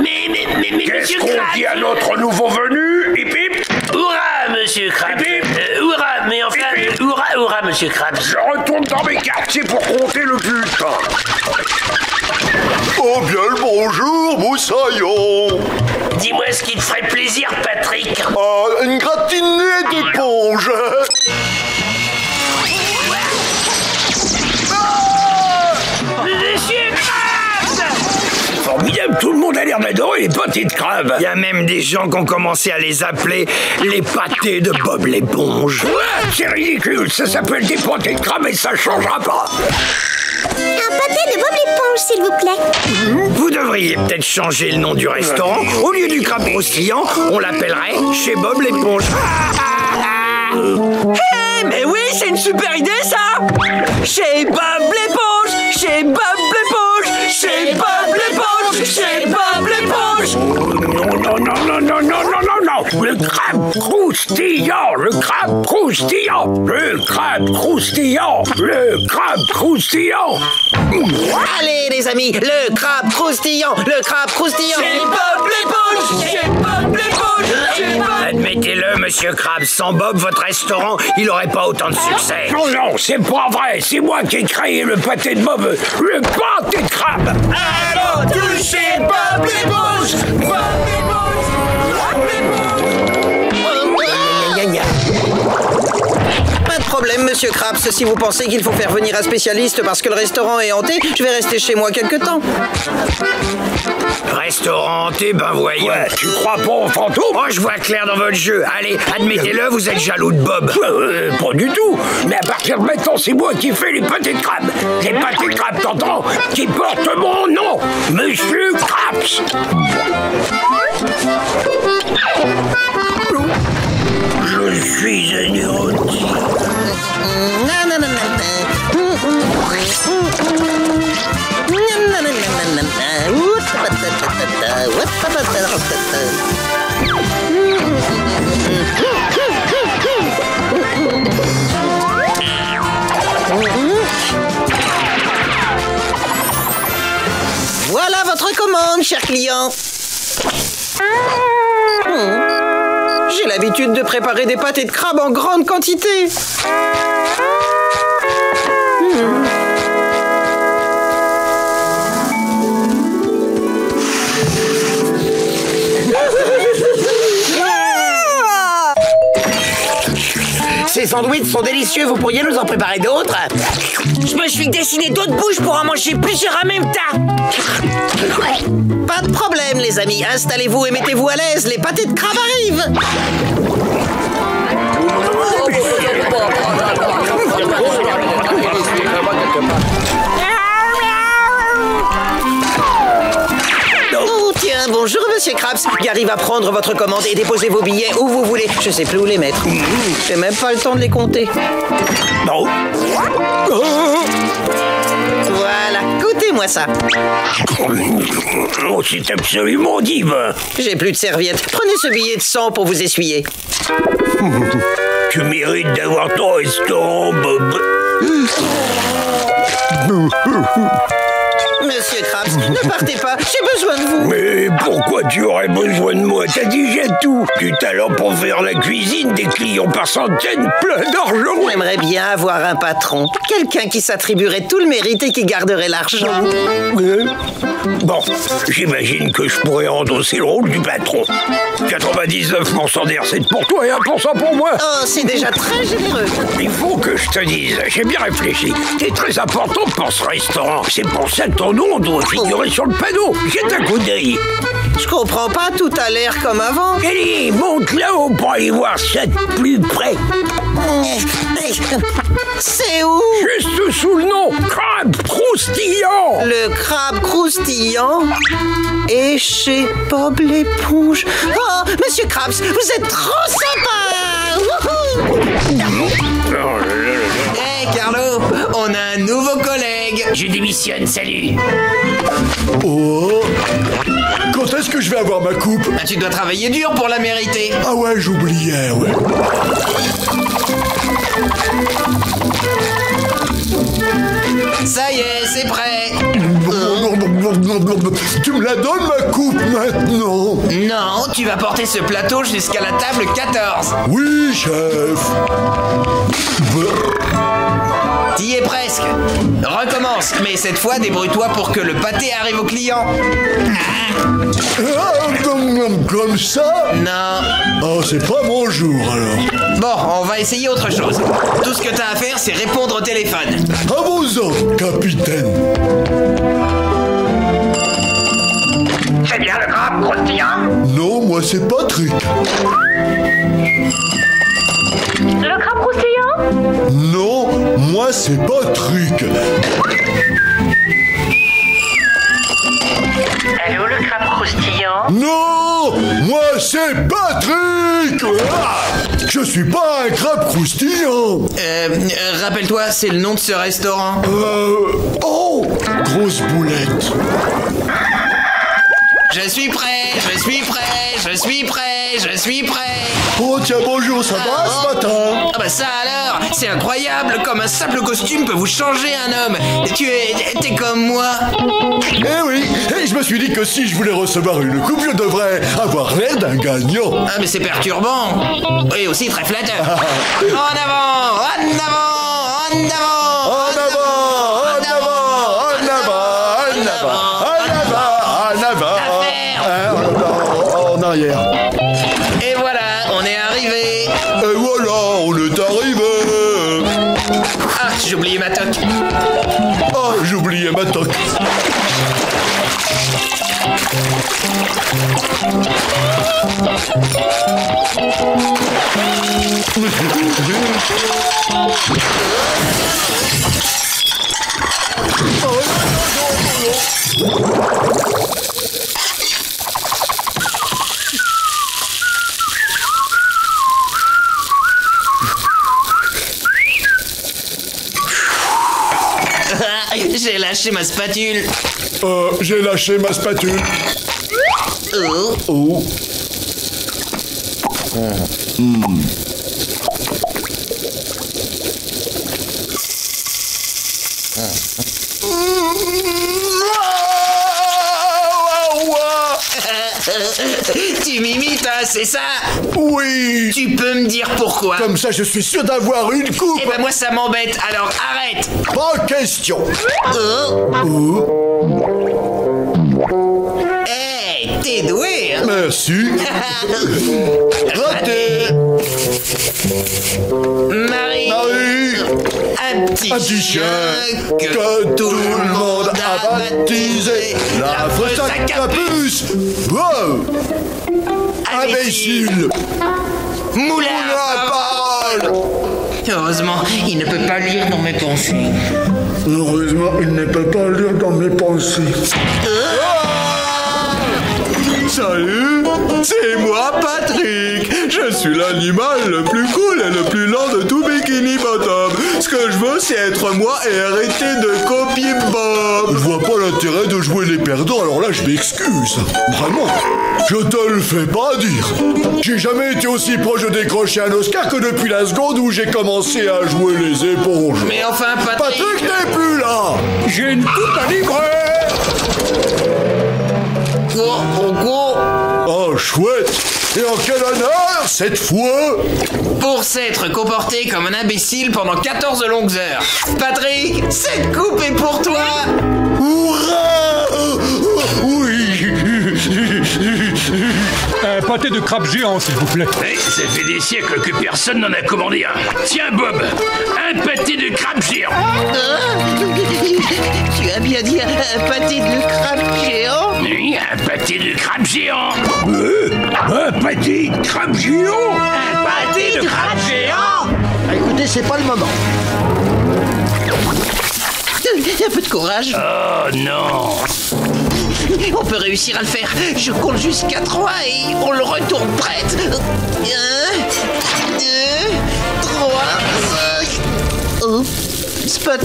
Mais, mais, mais, mais qu'est-ce qu'on dit à notre nouveau venu? Hip hip. Hourra, monsieur Krabs. Hip hip. Euh, hourra, mais enfin, hourra, hourra, monsieur Krabs. Je retourne dans mes quartiers pour compter le butin. Oh bien le bonjour, moussaillon. Dis-moi ce qui te ferait plaisir, Patrick. Ah, une gratinée d'éponge. Tout le monde a l'air d'adorer les pâtés de crabe. Il y a même des gens qui ont commencé à les appeler les pâtés de Bob l'Éponge. Ouais, c'est ridicule, ça s'appelle des pâtés de crabe et ça changera pas. Un pâté de Bob l'Éponge, s'il vous plaît. Vous devriez peut-être changer le nom du restaurant. Au lieu du Crabe Croustillant, on l'appellerait chez Bob l'Éponge. Ah, ah, ah. Hey, mais oui, c'est une super idée ça. Chez Bob l'Éponge, chez Bob l'Éponge, chez Bob l'Éponge. C'est Bob l'Éponge! Non, non, non, non, non, non, non, non! Le Crabe Croustillant! Le Crabe Croustillant! Le Crabe Croustillant! Le Crabe Croustillant! Allez, les amis! Le Crabe Croustillant! Le Crabe Croustillant! C'est Bob l'Éponge! C'est Bob l'Éponge! Admettez-le, monsieur Krabs, sans Bob, votre restaurant, il n'aurait pas autant de succès. Non, non, c'est pas vrai. C'est moi qui ai créé le pâté de Bob, le pâté de Krabs. Allons tous chez Bob l'Éponge. Bob l'Éponge. Pas de problème, monsieur Krabs. Si vous pensez qu'il faut faire venir un spécialiste parce que le restaurant est hanté, je vais rester chez moi quelque temps. Restaurant hanté, ben voyons. Ouais, tu crois pas aux fantômes? Moi, je vois clair dans votre jeu. Allez, admettez-le, vous êtes jaloux de Bob. Euh, euh, pas du tout. Mais à partir de maintenant, c'est moi qui fais les pâtés de crabe. Les pâtés de crabe, t'entends? Qui portent mon nom, Monsieur Krabs. Je suis un érotique. Non, non, non, non. Voilà votre commande, cher client. J'ai l'habitude de préparer des pâtés de crabe en grande quantité. Ces sandwichs sont délicieux, vous pourriez nous en préparer d'autres? Je me suis dessiné d'autres bouches pour en manger plusieurs en même temps. Pas de problème les amis, installez-vous et mettez-vous à l'aise, les pâtés de crabe arrivent. Oh tiens, bonjour monsieur Krabs. Gary va prendre votre commande et déposer vos billets où vous voulez. Je sais plus où les mettre. J'ai même pas le temps de les compter. Non. Voilà, goûtez-moi ça. Oh, c'est absolument divin. J'ai plus de serviettes. Prenez ce billet de sang pour vous essuyer. Tu mérites d'avoir ton restaurant, Bob. Monsieur Krabs, ne partez pas, j'ai besoin de vous. Mais pourquoi tu aurais besoin de moi? T'as déjà tout. Du talent pour faire la cuisine, des clients par centaines, plein d'argent. J'aimerais bien avoir un patron. Quelqu'un qui s'attribuerait tout le mérite et qui garderait l'argent. Bon, j'imagine que je pourrais endosser le rôle du patron. quatre-vingt-dix-neuf pour cent des recettes pour toi et un pour cent pour moi. Oh, c'est déjà très généreux. Il faut que je te dise, j'ai bien réfléchi. T'es très important pour ce restaurant. C'est pour ça que ton nom doit figurer sur le panneau. Jette un coup d'œil. Je comprends pas, tout a l'air comme avant. Allez, monte là-haut pour aller voir ça de plus près. C'est où? Juste sous le nom Crabe Croustillant. Le Crabe Croustillant et chez Bob l'Éponge. Oh, monsieur Krabs, vous êtes trop sympa. Wouhou. Hey Carlo, on a un nouveau collègue. Je démissionne, salut. Oh. Quand est-ce que je vais avoir ma coupe? Ah, tu dois travailler dur pour la mériter. Ah ouais, j'oubliais, ouais. Ça y est, c'est prêt. Tu me la donnes, ma coupe, maintenant? Non, tu vas porter ce plateau jusqu'à la table quatorze. Oui, chef. T'y es presque. Recommence, mais cette fois, débrouille-toi pour que le pâté arrive au client. Comme ça? Non. Oh, c'est pas mon jour, alors. Bon, on va essayer autre chose. Tout ce que t'as à faire, c'est répondre au téléphone. À vos ordres, capitaine. C'est bien le Crabe Croustillant? Non, moi, c'est Patrick. Le Crabe Croustillant? Non, moi c'est Patrick. Allô, le Crabe Croustillant? Non, moi c'est Patrick. Je suis pas un crabe croustillant. Euh, euh rappelle-toi, c'est le nom de ce restaurant. Euh, oh, grosse boulette. Je suis prêt, je suis prêt, je suis prêt, je suis prêt. Oh tiens, bonjour, ça ah, va ce matin? Ah bah ça alors, c'est incroyable, comme un simple costume peut vous changer un homme. Tu es, t'es comme moi. Eh oui, et je me suis dit que si je voulais recevoir une coupe, je devrais avoir l'air d'un gagnant. Ah mais c'est perturbant, et aussi très flatteur. En avant, en avant, en avant. En avant, en avant, en avant, en avant, en avant, en avant. En arrière. Et voilà, on est arrivé. Et voilà, on est arrivé. Ah, j'ai oublié ma toque. Ah, j'ai oublié ma toque. J'ai lâché ma spatule. Euh, j'ai lâché ma spatule. Oh. Oh. Mmh. Tu m'imites, hein, c'est ça? Oui. Tu peux me dire pourquoi? Comme ça, je suis sûr d'avoir une coupe. Eh ben moi, ça m'embête, alors arrête. Pas question. Oh. Oh. Hey, t'es doué, hein? Merci. Raté. Marie. Marie. Un petit, Un petit chien, chien que, que tout, tout le monde a baptisé la fête à Capus. Wow. Imbécile. Moulin à parole. Heureusement, il ne peut pas lire dans mes pensées. Heureusement, il ne peut pas lire dans mes pensées. Ah. Salut, c'est moi Patrick. Je suis l'animal le plus cool et le plus lent de tout Bikini Bottom. Ce que je veux, c'est être moi et arrêter de copier Bob. Je vois pas l'intérêt de jouer les perdants, alors là, je m'excuse. Vraiment, je te le fais pas dire. J'ai jamais été aussi proche de décrocher un Oscar que depuis la seconde où j'ai commencé à jouer les éponges. Mais enfin, Patrick... Patrick n'est plus là. J'ai une coupe à livrer. Quoi, quoi? Oh, chouette. Et en quel honneur, cette fois? Pour s'être comporté comme un imbécile pendant quatorze longues heures. Patrick, cette coupe est pour toi. Hurrah! Oui. Un pâté de crabe géant, s'il vous plaît. Hey, ça fait des siècles que personne n'en a commandé un. Tiens, Bob, un pâté de crabe géant. Ah, tu as bien dit un pâté de crabe géant? Oui, un pâté de crabe géant. Euh, un pâté de crabe géant. Un pâté de crabe géant. Ah, écoutez, c'est pas le moment. Un peu de courage. Oh non. On peut réussir à le faire. Je compte jusqu'à trois et on le retourne prête. un, deux, trois, oh, Spot.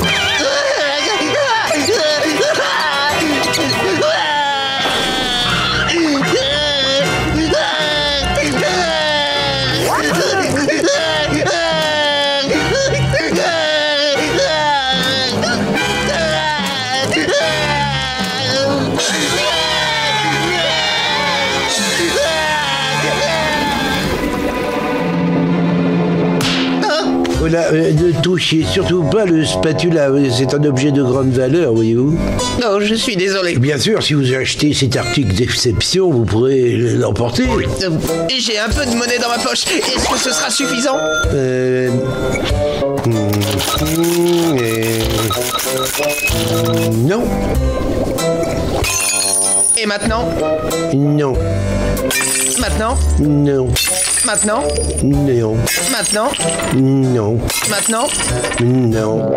Voilà, ne touchez surtout pas le spatula, c'est un objet de grande valeur, voyez-vous. Non, je suis désolé. Bien sûr, si vous achetez cet article d'exception, vous pourrez l'emporter. Euh, J'ai un peu de monnaie dans ma poche, est-ce que ce sera suffisant? Euh... Mmh, euh... Non. Et maintenant? Non. Maintenant? Non. Maintenant? Non. Maintenant? Non. Maintenant? Non.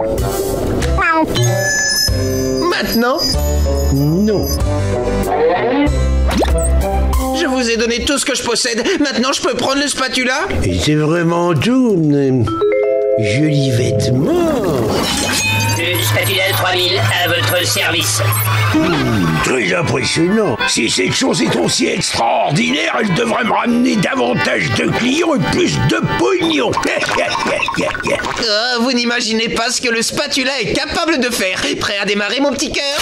Maintenant? Non. Je vous ai donné tout ce que je possède. Maintenant, je peux prendre le spatula? C'est vraiment tout. Joli vêtement. Le spatula de trois mille à votre service. Mmh. Très impressionnant. Si cette chose est aussi extraordinaire, elle devrait me ramener davantage de clients et plus de pognon. Oh, vous n'imaginez pas ce que le spatula est capable de faire. Prêt à démarrer, mon petit cœur?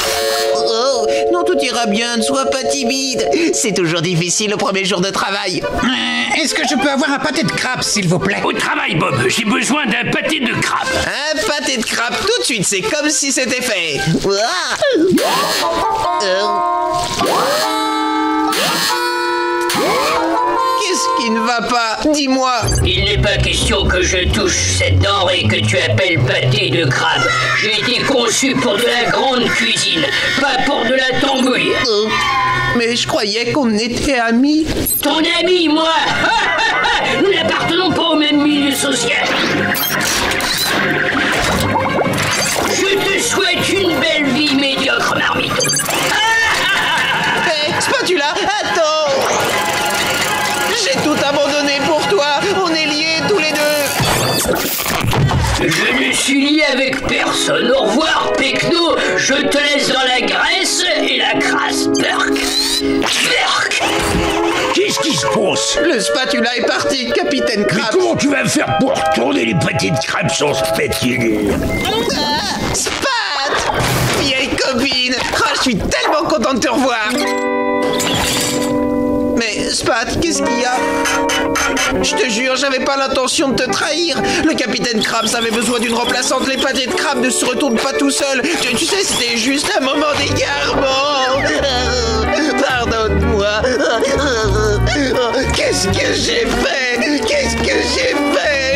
Oh, non, tout ira bien, ne sois pas timide. C'est toujours difficile le premier jour de travail. Euh, Est-ce que je peux avoir un pâté de crabe, s'il vous plaît? Au travail, Bob. J'ai besoin d'un pâté de crabe. Un pâté de crabe tout de suite. C'est comme si c'était fait. Qu'est-ce qui ne va pas? Dis-moi. Il n'est pas question que je touche cette denrée que tu appelles pâté de crabe. J'ai été conçu pour de la grande cuisine, pas pour de la tambouille. Euh, mais je croyais qu'on était amis. Ton ami, moi. Nous n'appartenons pas au même milieu social. Je te souhaite une belle vie, médiocre marmiton. Hé, spatula, attends. J'ai tout abandonné pour toi. On est liés tous les deux. Je ne suis lié avec personne. Au revoir, Pecno. Je te laisse dans la graisse et la crasse. Burk. Burk. Qu'est-ce qui se passe? Le spatula est parti, Capitaine Krabs. Mais comment tu vas faire pour tourner les petites crabes sans spatule? Ah, Spat! Vieille copine! Ah, je suis tellement content de te revoir! Mais Spat, qu'est-ce qu'il y a? Je te jure, j'avais pas l'intention de te trahir. Le Capitaine Krabs avait besoin d'une remplaçante. Les pâtés de crabes ne se retournent pas tout seuls. Tu, tu sais, c'était juste un moment d'égarement. Pardonne-moi. Qu'est-ce que j'ai fait? Qu'est-ce que j'ai fait?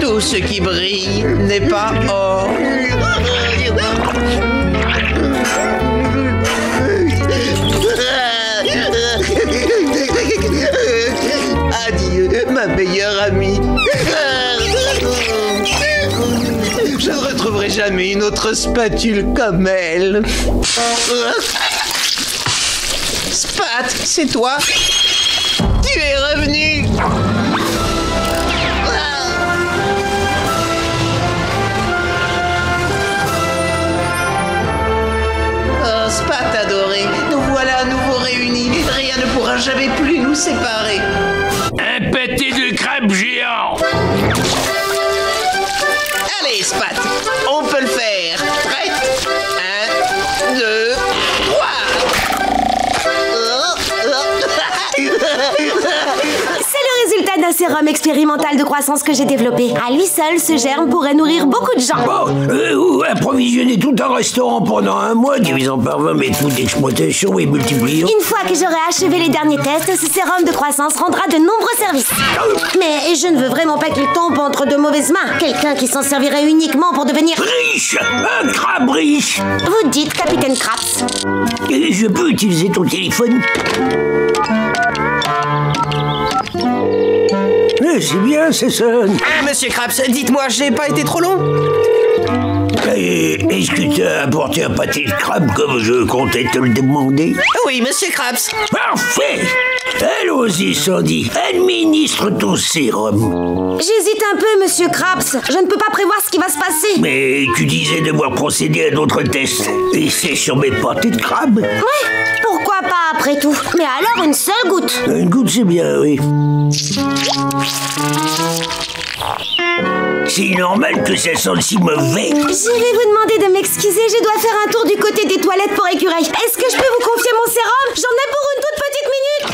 Tout ce qui brille n'est pas or. Adieu, ma meilleure amie. Je ne retrouverai jamais une autre spatule comme elle. Spat, c'est toi? Tu es revenu. Oh, Spat adoré, nous voilà à nouveau réunis. Rien ne pourra jamais plus nous séparer. Un pâté de crabe géant. Allez, Spat, on peut le faire. Prête? un, deux, trois. C'est le résultat d'un sérum expérimental de croissance que j'ai développé. À lui seul, ce germe pourrait nourrir beaucoup de gens. Bon, euh, ou approvisionner tout un restaurant pendant un mois, divisant par vingt mes coûts d'exploitation et multipliant. Une fois que j'aurai achevé les derniers tests, ce sérum de croissance rendra de nombreux services. Mais je ne veux vraiment pas qu'il tombe entre de mauvaises mains. Quelqu'un qui s'en servirait uniquement pour devenir... riche! Un crabe riche! Vous dites, Capitaine Krabs. Et je peux utiliser ton téléphone? Eh, c'est bien, c'est ça. Monsieur Krabs, dites-moi, j'ai pas été trop long? Est-ce que tu as apporté un pâté de crabe comme je comptais te le demander? Oui, Monsieur Krabs. Parfait. Allons-y, Sandy. Administre ton sérum. J'hésite un peu, Monsieur Krabs. Je ne peux pas prévoir ce qui va se passer. Mais tu disais devoir procéder à d'autres tests. Et c'est sur mes pâtés de crabe? Oui, pourquoi pas après tout? Mais alors une seule goutte. Une goutte, c'est bien, oui. C'est normal que ça sente si mauvais. Je vais vous demander de m'excuser, je dois faire un tour du côté des toilettes pour écureuil. Est-ce que je peux vous confier mon sérum? J'en ai pour une toute petite minute.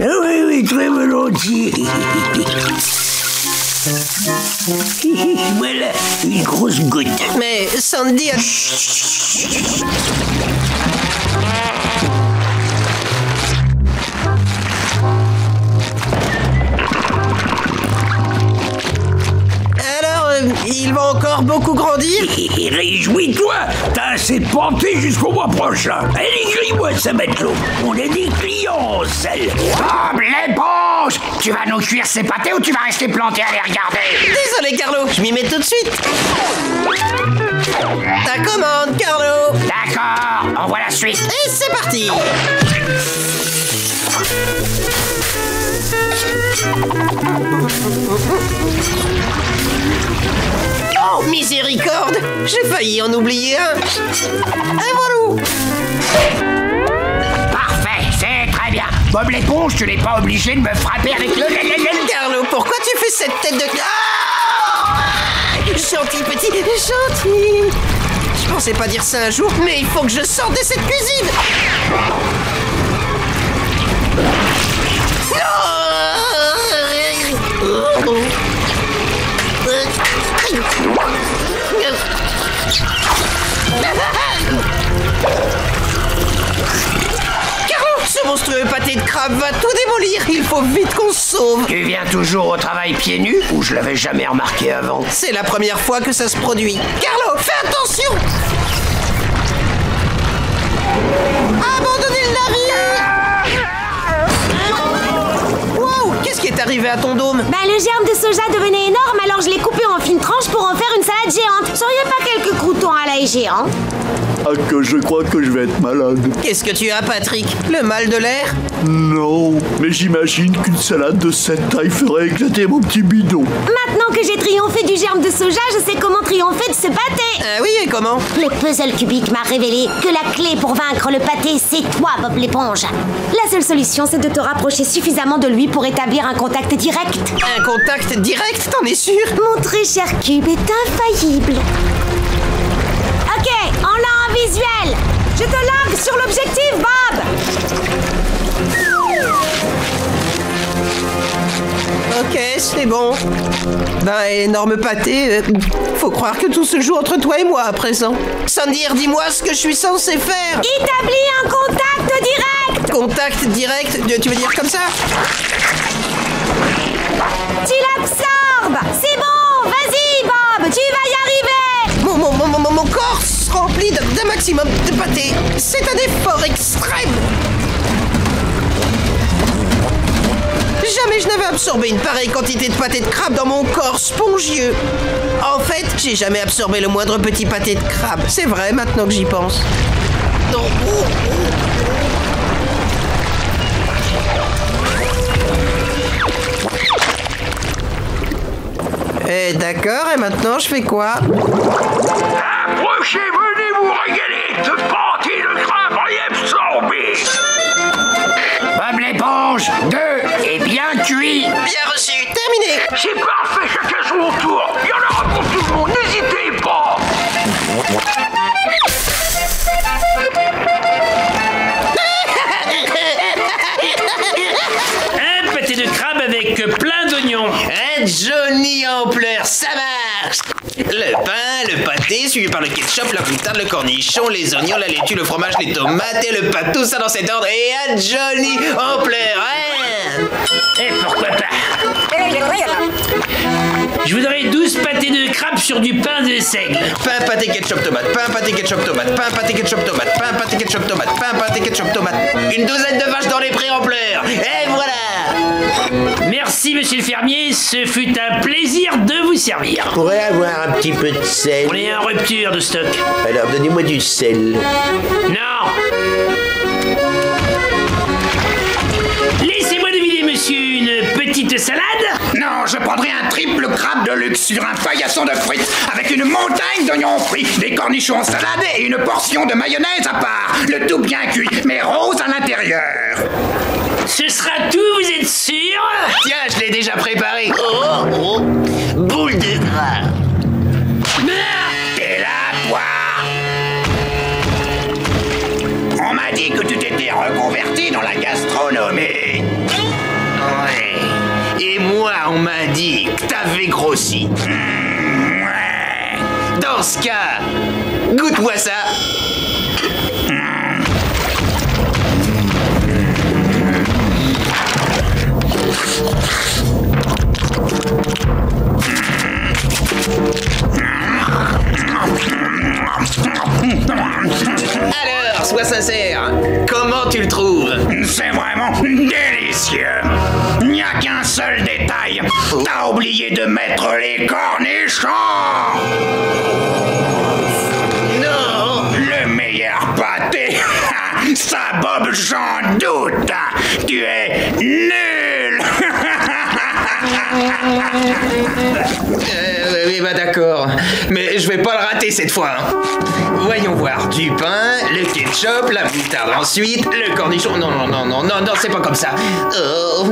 Oui, oui, très volontiers. Voilà, une grosse goutte. Mais Sandy a... Chut, chut, chut. Il va encore beaucoup grandir. Réjouis-toi, t'as assez porté jusqu'au mois prochain. Allez, écris-moi ça, Matelot. On est des clients, celle. Bob l'Éponge, tu vas nous cuire ces pâtés ou tu vas rester planté à les regarder? Désolé, Carlo, je m'y mets tout de suite. Ta commande, Carlo. D'accord, envoie la suite. Et c'est parti. Oh, miséricorde! J'ai failli en oublier un. Et voilà! Parfait, c'est très bien. Bob l'Éponge, tu n'es pas obligé de me frapper avec le... Carlo, pourquoi tu fais cette tête de... Oh, gentil petit, gentil. Je pensais pas dire ça un jour, mais il faut que je sorte de cette cuisine. Non! Carlo, ce monstrueux pâté de crabe va tout démolir. Il faut vite qu'on se sauve. Tu viens toujours au travail pieds nus ou je l'avais jamais remarqué avant? C'est la première fois que ça se produit. Carlo, fais attention. Abandonnez le navire. Qu'est-ce qui est arrivé à ton dôme? Bah, le germe de soja devenait énorme, alors je l'ai coupé en fines tranches pour en faire une salade géante. Seriez pas quelques croutons à l'ail géant? Ah, que je crois que je vais être malade. Qu'est-ce que tu as, Patrick? Le mal de l'air? Non, mais j'imagine qu'une salade de cette taille ferait éclater mon petit bidon. Maintenant que j'ai triomphé du germe de soja, je sais comment triompher de ce pâté. Ah oui, et comment? Le puzzle cubique m'a révélé que la clé pour vaincre le pâté, c'est toi, Bob l'Éponge. La seule solution, c'est de te rapprocher suffisamment de lui pour établir un contact direct. Un contact direct, t'en es sûr? Mon très cher cube est infaillible. Ok, on l'a en visuel. Je te log sur l'objectif, Bob. Ok, c'est bon. Ben, énorme pâté. Euh, faut croire que tout se joue entre toi et moi à présent. Sans dire, dis-moi ce que je suis censé faire. Établis un contact direct. Contact direct, tu veux dire comme ça? Tu l'absorbes! C'est bon! Vas-y, Bob! Tu vas y arriver! Mon, mon, mon, mon, mon corps se remplit d'un maximum de pâté. C'est un effort extrême! Jamais je n'avais absorbé une pareille quantité de pâté de crabe dans mon corps spongieux. En fait, j'ai jamais absorbé le moindre petit pâté de crabe. C'est vrai, maintenant que j'y pense. Non. Oh, oh. Eh, d'accord, et maintenant je fais quoi? Approchez, venez vous régaler de pâté de crabe absorbé. Bob l'Éponge, deux, et bien cuit. Bien reçu, terminé. C'est parfait, chacun son tour. Il y en aura pour tout le monde, n'hésitez pas. Un pâté de crabe avec plein d'oignons. Johnny en pleurs, ça marche! Le pain, le pâté, suivi par le ketchup, la moutarde, le cornichon, les oignons, la laitue, le fromage, les tomates et le pâte, tout ça dans cet ordre, et à Johnny en pleurs, hein? Et pourquoi pas? Je voudrais douze pâtés de crabe sur du pain de seigle. Pain, pâté, ketchup, tomate, pain, pâté, ketchup, tomate, pain, pâté, ketchup, tomate, pain, pâté, ketchup, tomate, pain, pâté, ketchup, tomate. Une douzaine de vaches dans les prés en pleurs, et voilà! Merci, monsieur le fermier, ce fut un plaisir de vous servir. Je pourrais avoir un petit peu de sel. On est en rupture de stock. Alors, donnez-moi du sel. Non. Laissez-moi deviner, monsieur, une petite salade? Non, je prendrai un triple crabe de luxe sur un paillasson de frites avec une montagne d'oignons frits, des cornichons en salade et une portion de mayonnaise à part. Le tout bien cuit, mais rose à l'intérieur. Ce sera tout, vous êtes sûr? Tiens, je l'ai déjà préparé. Oh, oh, boule de gras. T'es là, toi? On m'a dit que tu t'étais reconverti dans la gastronomie. et moi, on m'a dit que t'avais grossi. Dans ce cas, goûte-moi ça. Alors, sois sincère, comment tu le trouves? C'est vraiment délicieux. Il n'y a qu'un seul détail. T'as oublié de mettre les cornichons. Non. Le meilleur pâté, ça Bob, j'en doute. Tu es nul. Euh, eh ben d'accord, mais je vais pas le rater cette fois. Hein. Voyons voir, du pain, le ketchup, la moutarde ensuite, le cornichon... Non, non, non, non, non, non, c'est pas comme ça. Oh.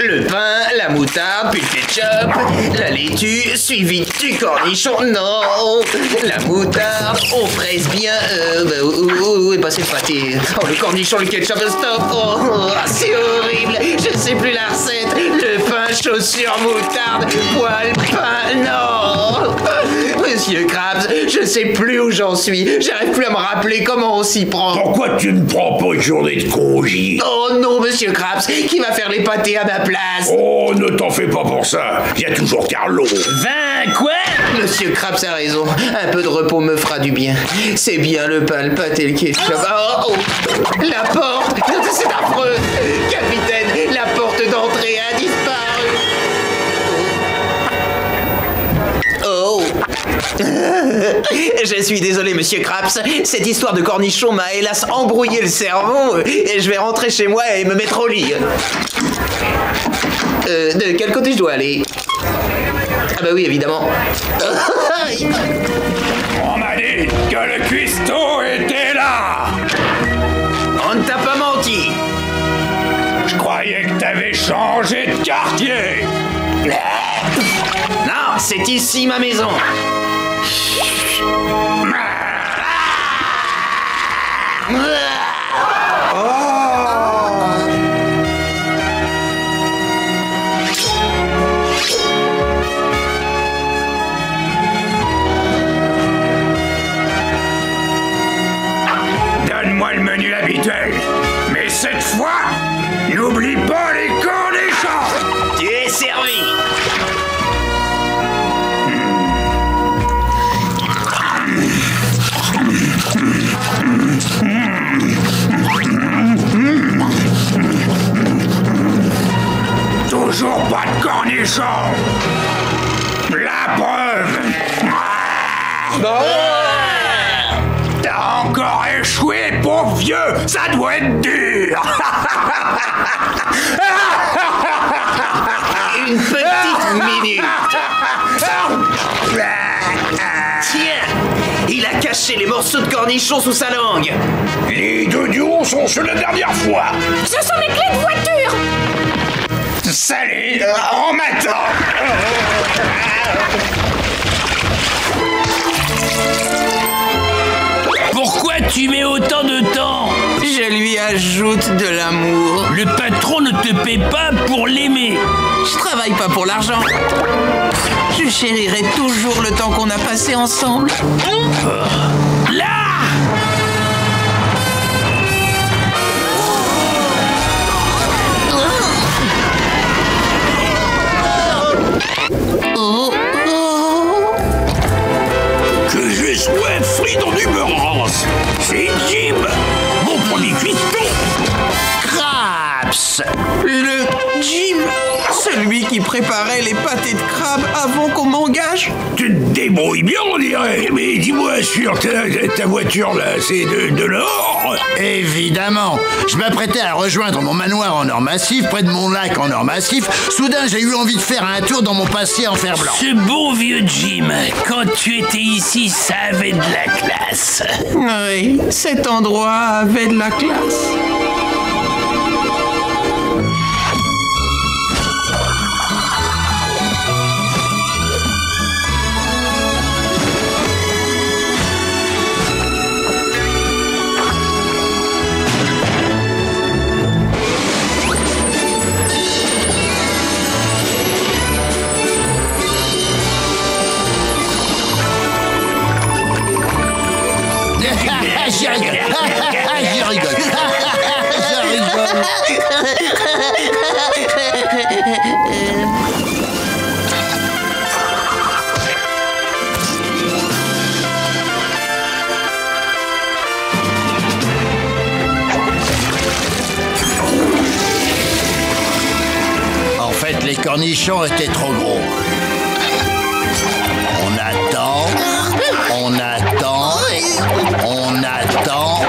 Le pain, la moutarde, puis le ketchup, la laitue, suivi du cornichon... Non, la moutarde, on presse bien... Euh, bah, où, où, où est passé le pâté? Oh, le cornichon, le ketchup, stop. Oh, oh, c'est horrible, je ne sais plus la recette. Le pain, chaussures, moutarde, poil, pain... Non, Monsieur Krabs, je ne sais plus où j'en suis. J'arrive plus à me rappeler comment on s'y prend. Pourquoi tu ne prends pas une journée de congé? Oh non, Monsieur Krabs, qui va faire les pâtés à ma place? Oh, ne t'en fais pas pour ça, il y a toujours Carlo. Vingt quoi? Monsieur Krabs a raison, un peu de repos me fera du bien. C'est bien le pain, le pâté, le ketchup. Oh, oh, la porte, c'est affreux. Capitaine, la porte d'entrée a disparu. Oh. Je suis désolé, Monsieur Krabs. Cette histoire de cornichon m'a hélas embrouillé le cerveau. Et je vais rentrer chez moi et me mettre au lit. Euh, de quel côté je dois aller? Ah bah oui, évidemment. On m'a dit que le cuistot était là. On ne t'a pas menti. Je croyais que t'avais changé de quartier. Non, c'est ici ma maison. Donne-moi le menu habituel, mais cette fois, n'oublie pas les cornichons. Tu es servi. Toujours pas de cornichons. La preuve. Oh, t'as encore échoué, pauvre vieux. Ça doit être dur. Une petite minute. Tiens, il a caché les morceaux de cornichons sous sa langue. Les deux duos sont ceux de la dernière fois. Ce sont mes clés de voiture. Sally, on m'attend. Pourquoi tu mets autant de temps? Je lui ajoute de l'amour. Le patron ne te paie pas pour l'aimer. Je travaille pas pour l'argent. Je chérirai toujours le temps qu'on a passé ensemble. Là! Oh, oh. Que je sois frit dans l'humorance. C'est Jim, mon premier cuistot. Krabs, le Jim, celui qui préparait les pâtés de crabe avant qu'on m'engage. Tu te débrouilles bien, on dirait. Mais dis-moi, sur ta, ta voiture, là, c'est de, de l'or? Évidemment. Je m'apprêtais à rejoindre mon manoir en or massif, près de mon lac en or massif. Soudain, j'ai eu envie de faire un tour dans mon passé en fer blanc. Ce bon vieux Jim, quand tu étais ici, ça avait de la classe. Oui, cet endroit avait de la classe. cornichon était trop gros. On attend, on attend, on attend.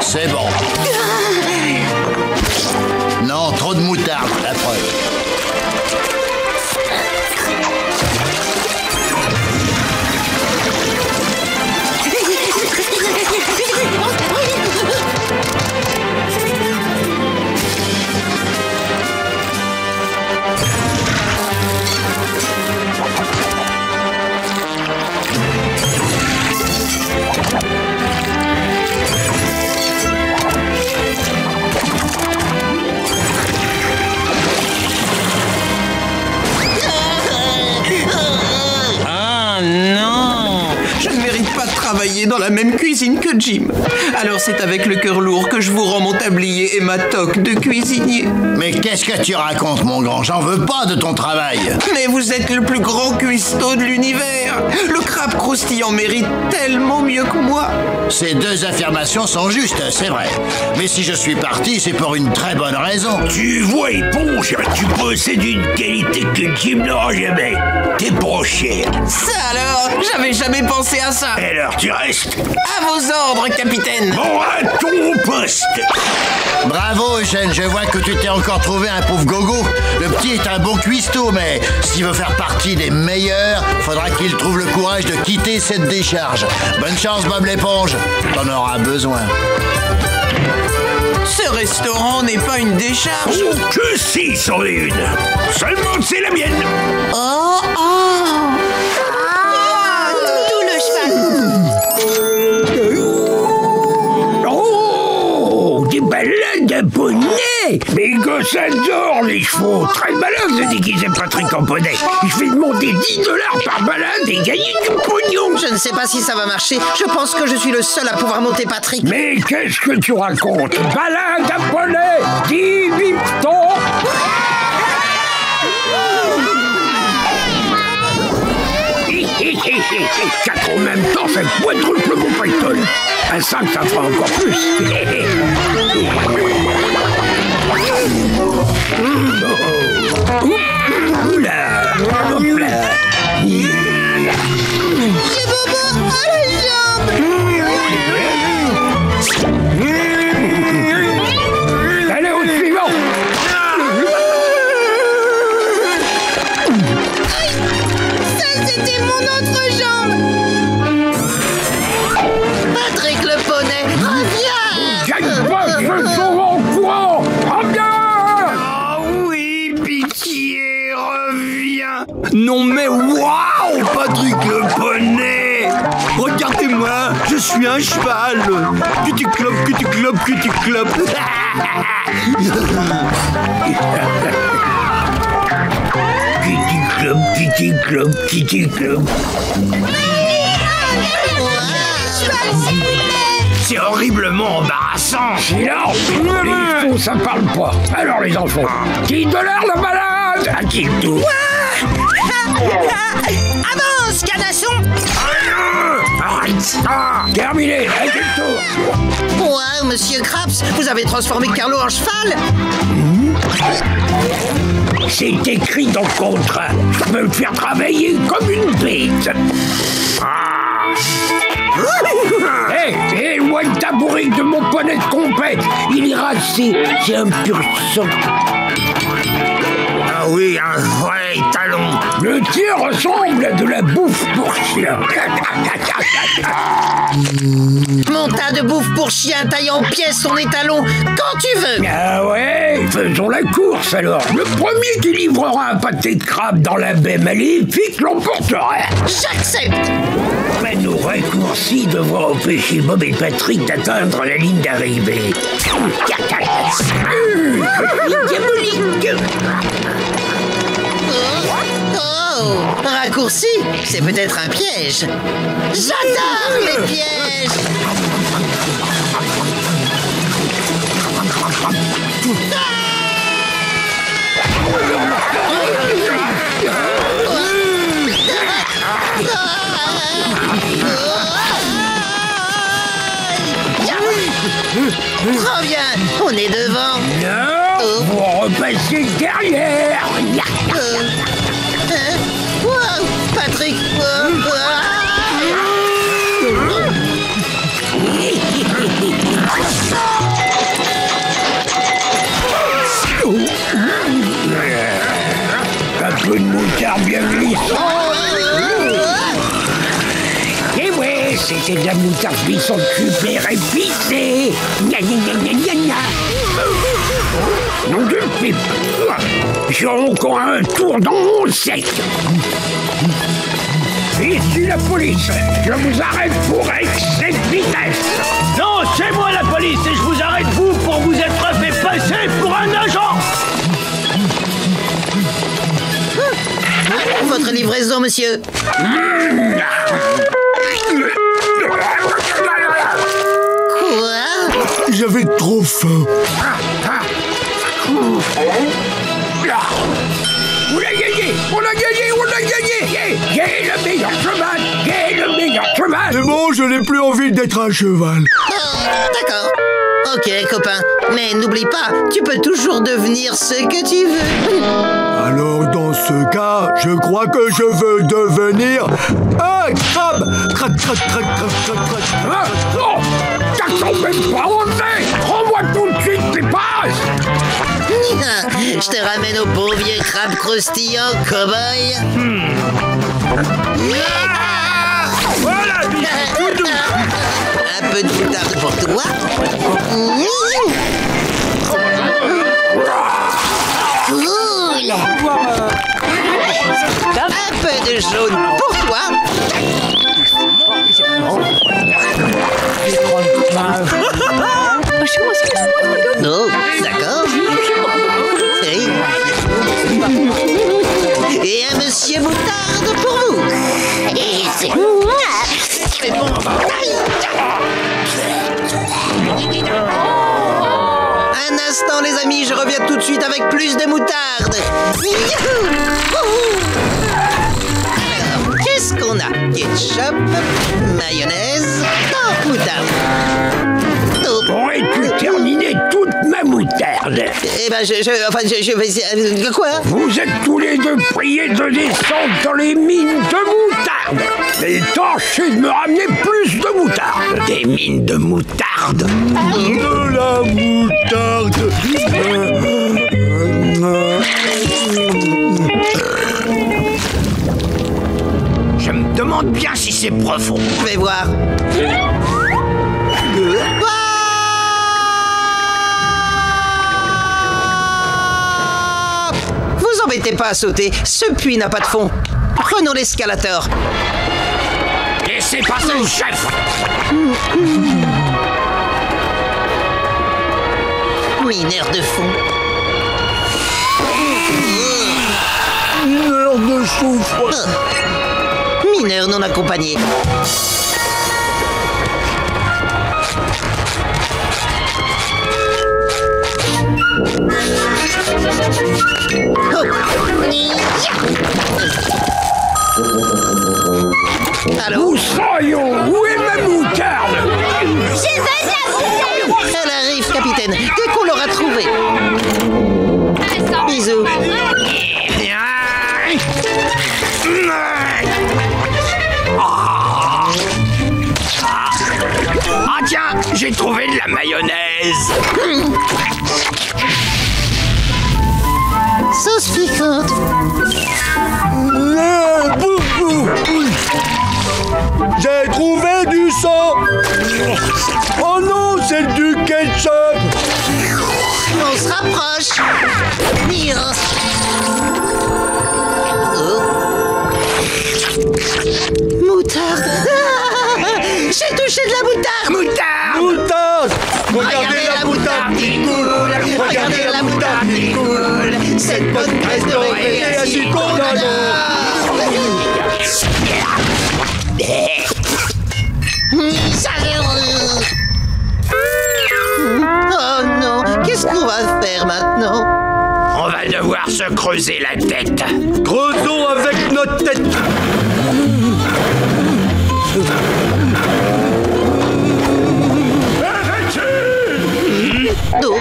C'est bon. Non, trop de moutarde, la preuve. Dans la même cuisine que Jim. Alors c'est avec le cœur lourd que je vous rends mon tablier et ma toque de cuisinier. Mais qu'est-ce que tu racontes, mon grand? J'en veux pas de ton travail. Mais vous êtes le plus grand cuistot de l'univers. Le crabe croustillant mérite tellement mieux que moi. Ces deux affirmations sont justes, c'est vrai. Mais si je suis parti, c'est pour une très bonne raison. Tu vois, Éponge, tu possèdes une qualité que Jim n'aura jamais. T'es broché. Ça alors, j'avais jamais pensé à ça. Et alors, tu restes. À vos ordres, capitaine. Bon, à ton poste. Bravo, Eugène, je vois que tu t'es encore trouvé un pauvre gogo. Le petit est un bon cuistot, mais s'il veut faire partie des meilleurs, faudra qu'il trouve le courage de quitter cette décharge. Bonne chance, Bob l'Éponge. T'en auras besoin. Ce restaurant n'est pas une décharge. Oh, que si, c'en est une. Seulement, c'est la mienne. Oh, oh. Balade à poney. Mes gosses adorent les chevaux. Très malade de déguiser Patrick en poney. Je vais demander dix dollars par balade et gagner du pognon. Je ne sais pas si ça va marcher. Je pense que je suis le seul à pouvoir monter Patrick. Mais qu'est-ce que tu racontes? Balade à poney, dix biptons. Quatre en même temps, ça quadruple mon Python. Un cinq, ça fera encore plus. J'ai papa à la jambe. Allez, au suivant. C'était mon autre jambe. Patrick le poney, reviens. Gagne pas, je sauve en courant. Reviens. Ah oui, pitié, reviens. Non mais waouh, Patrick le poney. Regardez-moi, je suis un cheval. Cuticlop, cuticlop, cuticlop. Club, petit club, petit club. C'est horriblement embarrassant. Silence. Les fous, ça parle pas. Alors les enfants, dix dollars la balade. À qui le tour? Avance, canasson. Arrête ça. Terminé, à qui le tour? Ouais, monsieur Krabs, vous avez transformé Carlo en cheval. C'est écrit dans le contrat. Je peux me faire travailler comme une bête. Ah. Hé, hey, éloigne hey, ta bourrique de mon poney de compète. Il ira si c'est un pur sang. Ah oui, un vrai talon. Le tien ressemble à de la bouffe pour chien. Mon tas de bouffe pour chien taille en pièces son étalon quand tu veux. Ah ouais, faisons la course alors. Le premier qui livrera un pâté de crabe dans la baie maléfique l'emportera. J'accepte. Mais nos raccourcis devront empêcher Bob et Patrick d'atteindre la ligne d'arrivée. Diabolique. Oh, raccourci, c'est peut-être un piège. J'adore les pièges. Reviens, on est devant. Non, oh. Vous repassez derrière. Oh. Oh. Oh. Patrick, oh. Oh. Oh. Un peu de moutarde bien glissant. C'était de la moutarde puissante super épicée. Gna gna gna gna gna. Nom de pipe. J'ai encore un tour dans mon sec. Ici la police. Je vous arrête pour excès de vitesse. Non, c'est moi la police et je vous arrête vous pour vous être fait passer pour un agent. Votre livraison, monsieur. Mmh. J'avais trop faim. On a gagné, on a gagné, on a gagné. J'ai le meilleur cheval, j'ai le meilleur cheval. C'est bon, je n'ai plus envie d'être un cheval. Oh, d'accord. Ok, copain. Mais n'oublie pas, tu peux toujours devenir ce que tu veux. Alors, dans ce cas, je crois que je veux devenir un crabe. Crac, crac, crac, crac, crac, crac, crac. Même pas enlevé. Prends-moi tout de suite les passes. Je te ramène au beau vieux crabe croustillant, cow-boy. Hmm. Ah voilà, tout un peu de moutarde pour toi. Cool. Un peu de jaune pour toi. Non, d'accord. Et un monsieur moutarde pour vous. Et c'est moi. C'est bon. Un instant, les amis, je reviens tout de suite avec plus de moutarde. Qu'est-ce qu'on a? Ketchup, mayonnaise, oh, moutarde. Oh. Aurais-tu terminé toute ma moutarde? Eh ben, je, je, enfin, je, je vais... De quoi? Vous êtes tous les deux priés de descendre dans les mines de moutarde. Et tâchez de me ramener plus de moutarde. Des mines de moutarde. Ah. De la moutarde. euh, euh, euh, Je me demande bien si c'est profond. Je vais voir. Ah, vous embêtez pas à sauter. Ce puits n'a pas de fond. Prenons l'escalator. Laissez passer le chef. Mineur de fond. Mineur de soufre. Mineur non accompagné. Alors, où soyons? Où est ma moutarde? J'ai volé la moutarde! Elle arrive, capitaine, dès qu'on l'aura trouvée. Bisous. Ah tiens, j'ai trouvé de la mayonnaise. Sauce piquante. J'ai trouvé du sang. Oh non, c'est du ketchup. On se rapproche. Oh. Moutarde. J'ai touché de la moutarde. Moutarde. Moutarde. Regardez la moutarde qui coule. Regardez la moutarde qui coule. Cette bonne presse dorée est si condamnante. Oh non, qu'est-ce qu'on va faire maintenant? On va devoir se creuser la tête. Creusons avec notre tête. Arrêtez! dos.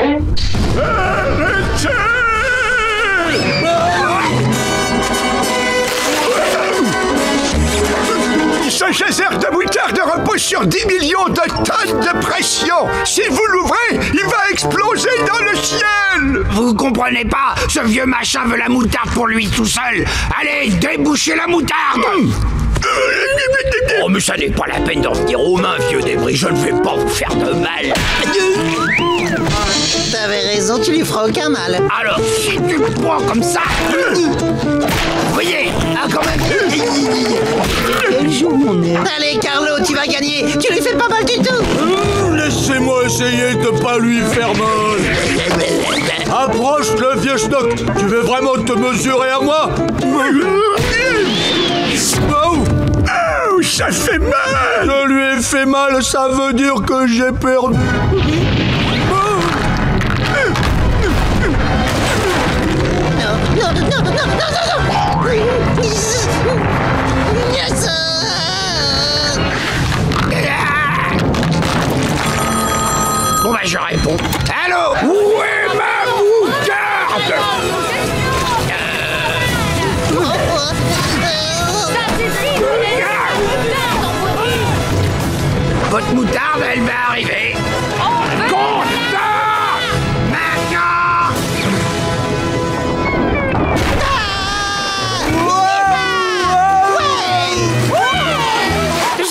Ce geyser de moutarde repose sur dix millions de tonnes de pression. Si vous l'ouvrez, il va exploser dans le ciel. Vous comprenez pas? Ce vieux machin veut la moutarde pour lui tout seul. Allez, débouchez la moutarde. Mmh. Oh, mais ça n'est pas la peine d'en venir aux mains, vieux débris. Je ne vais pas vous faire de mal. T'avais raison, tu lui feras aucun mal. Alors, si tu me prends comme ça... Vous voyez, ah, quand même... Quel jour on est. Allez, Carlo, tu vas gagner. Tu lui fais pas mal du tout. Mmh, laissez-moi essayer de pas lui faire mal. Approche, le vieux schnock. Tu veux vraiment te mesurer à moi? Oh, oh, ça fait mal. Je lui ai fait mal, ça veut dire que j'ai perdu. Non, non, non, non, non, non. Bon bah je réponds. Allô? Où est ma moutarde? Votre moutarde, elle va arriver.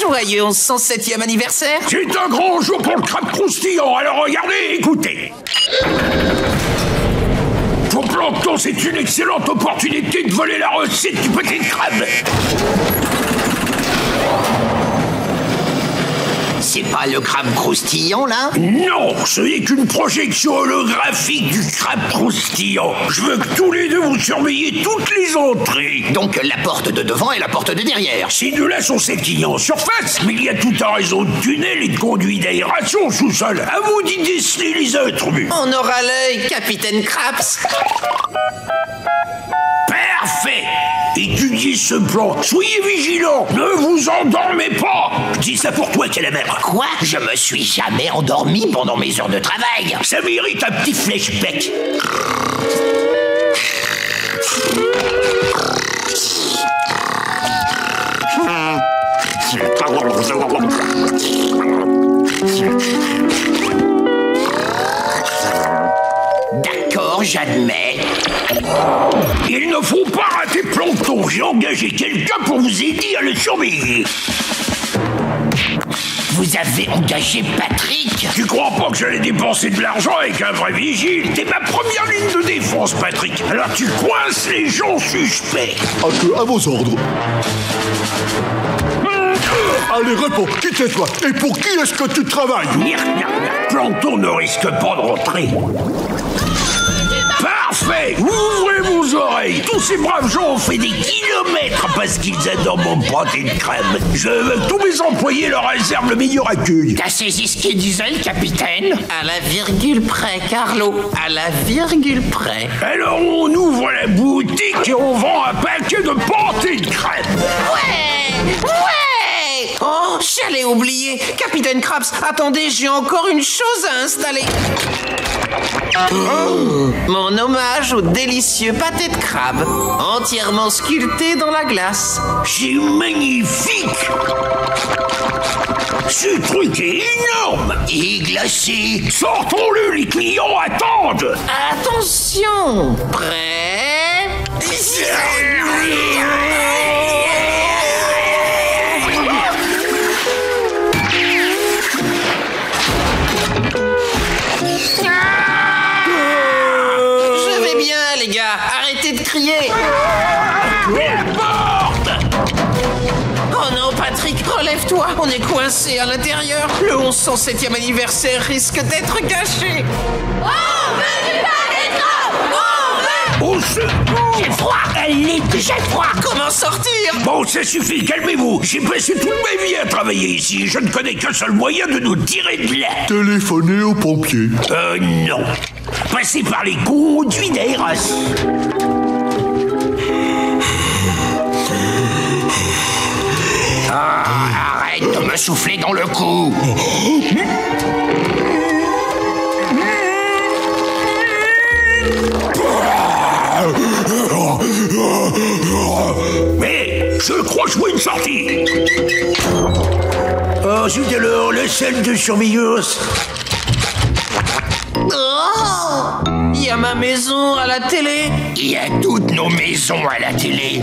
Joyeux cent septième anniversaire. C'est un grand jour pour le crabe croustillant, alors regardez, écoutez. Pour Plancton, c'est une excellente opportunité de voler la recette du petit crabe. C'est pas le crabe croustillant, là? Non, ce n'est qu'une projection holographique du crabe croustillant. Je veux que tous les deux vous surveillez toutes les entrées. Donc la porte de devant et la porte de derrière. Ces deux-là sont sétillés en surface, mais il y a tout un réseau de tunnels et de conduits d'aération sous-sol. À vous d'y déceler les intrus. On aura l'œil, Capitaine Krabs. Parfait. Étudiez ce plan. Soyez vigilants. Ne vous endormez pas. Je dis ça pour toi, Calamère. Quoi? Je me suis jamais endormi pendant mes heures de travail. Ça mérite un petit flashback. D'accord, j'admets. Il ne faut pas rater Plancton. J'ai engagé quelqu'un pour vous aider à le surveiller. Vous avez engagé Patrick? Tu crois pas que j'allais dépenser de l'argent avec un vrai vigile? T'es ma première ligne de défense, Patrick. Alors tu coinces les gens suspects. À que, à vos ordres. Allez, réponds, quittez-toi. Et pour qui est-ce que tu travailles? Plancton ne risque pas de rentrer. Parfait! Ouvrez vos oreilles! Tous ces braves gens ont fait des kilomètres parce qu'ils adorent mon pâté de crème. Je veux que tous mes employés leur réservent le meilleur accueil. T'as saisi ce qu'il disait, le capitaine? À la virgule près, Carlo. À la virgule près. Alors on ouvre la boutique et on vend un paquet de pâté de crème. Ouais! Ouais! Oh, j'allais oublier. Capitaine Krabs, attendez, j'ai encore une chose à installer. Oh. Mon hommage au délicieux pâté de crabe, entièrement sculpté dans la glace. C'est magnifique. Ce truc est énorme et glacé. Sortons-le, les clients attendent. Attention. Prêt? Arrêtez de crier! Une porte! Oh non, Patrick, relève-toi! On est coincé à l'intérieur! Le cent septième anniversaire risque d'être gâché! On veut du palais de crabe! On veut! Au secours! J'ai froid! Elle est déjà froid! Comment sortir? Bon, ça suffit, calmez-vous! J'ai passé toute ma vie à travailler ici! Je ne connais qu'un seul moyen de nous tirer de là! Téléphoner aux pompiers! Euh, non! Passer par les conduits d'aération. Ah, arrête de me souffler dans le cou. Je crois que je vois une sortie. Ensuite, alors, la salle de surveillance. Oh! Il y a ma maison à la télé. Il y a toutes nos maisons à la télé.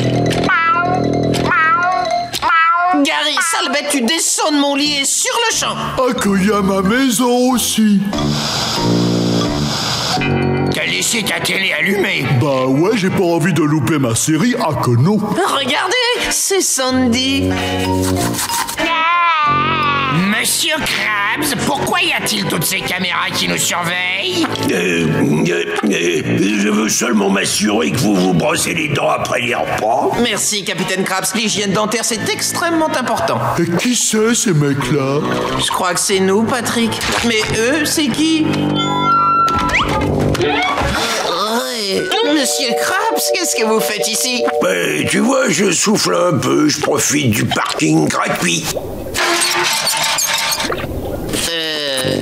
Gary, sale bête, tu descends de mon lit et sur le champ. Ah, qu'il y a ma maison aussi. T'as laissé ta télé allumée? Bah ouais, j'ai pas envie de louper ma série, ah que non. Regardez, c'est Sandy. Monsieur Krabs, pourquoi y a-t-il toutes ces caméras qui nous surveillent? euh, euh, euh, Je veux seulement m'assurer que vous vous brossez les dents après les repas. Merci, Capitaine Krabs. L'hygiène dentaire, c'est extrêmement important. Et qui c'est, ces mecs-là? Je crois que c'est nous, Patrick. Mais eux, c'est qui? Monsieur Krabs, qu'est-ce que vous faites ici? Ben, tu vois, je souffle un peu, je profite du parking gratuit. Euh...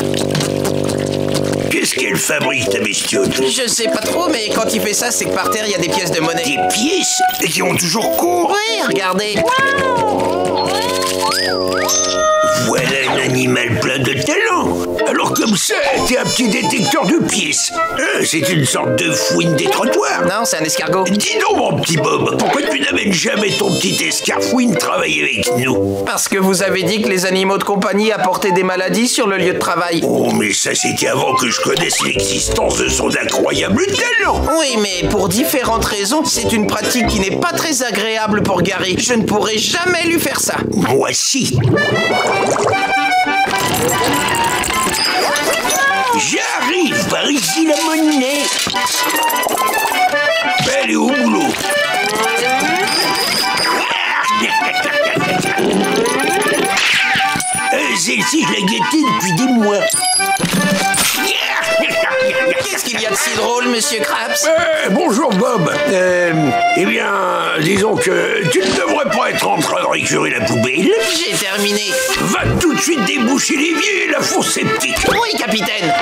Qu'est-ce qu'elle fabrique, ta bestiole? Je sais pas trop, mais quand il fait ça, c'est que par terre, il y a des pièces de monnaie. Des pièces? Et qui ont toujours cours? Oui, regardez. Voilà un animal plein de talent. Alors comme ça, t'es un petit détecteur de pièces. Euh, c'est une sorte de fouine des trottoirs. Non, c'est un escargot. Dis donc, mon petit Bob, pourquoi tu n'amènes jamais ton petit escarfouine travailler avec nous? Parce que vous avez dit que les animaux de compagnie apportaient des maladies sur le lieu de travail. Oh, mais ça, c'était avant que je connaisse l'existence de son incroyable talent. Oui, mais pour différentes raisons, c'est une pratique qui n'est pas très agréable pour Gary. Je ne pourrai jamais lui faire ça. Moi, si. J'arrive par ici, la monnaie. Elle est au boulot. euh, Celle-ci, je la guettais depuis des mois. Qu'est-ce qu'il y a de si drôle, Monsieur Krabs? euh, Bonjour, Bob. Euh, eh bien, disons que tu ne devrais pas être en train de récurer la poubelle. J'ai terminé. Va tout de suite déboucher l'évier et la fosse septique. Oui, capitaine.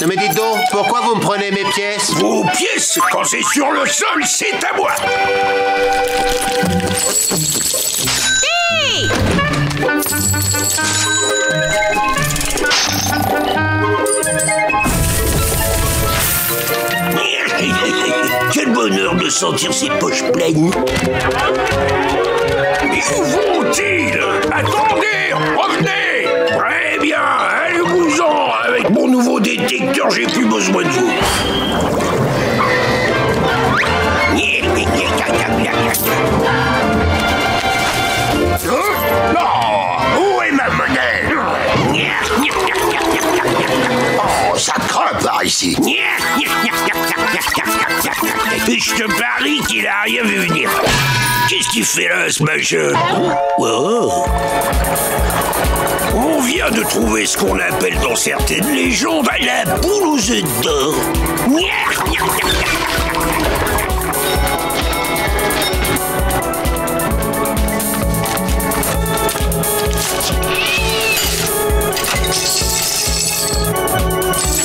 Non mais dites donc, pourquoi vous me prenez mes pièces? Vos pièces? Quand c'est sur le sol, c'est à moi. Hey! Quel bonheur de sentir ces poches pleines. Mais où vont-ils? Attendez, revenez. Très bien, allez-vous-en. Avec mon nouveau détecteur, j'ai plus besoin de vous. Hein? Non, où est ma monnaie? Oh, ça craint par ici. Et je te parie qu'il a rien vu venir. Qu'est-ce qu'il fait là, ce machin? Oh. On vient de trouver ce qu'on appelle dans certaines légendes la poule aux œufs d'or.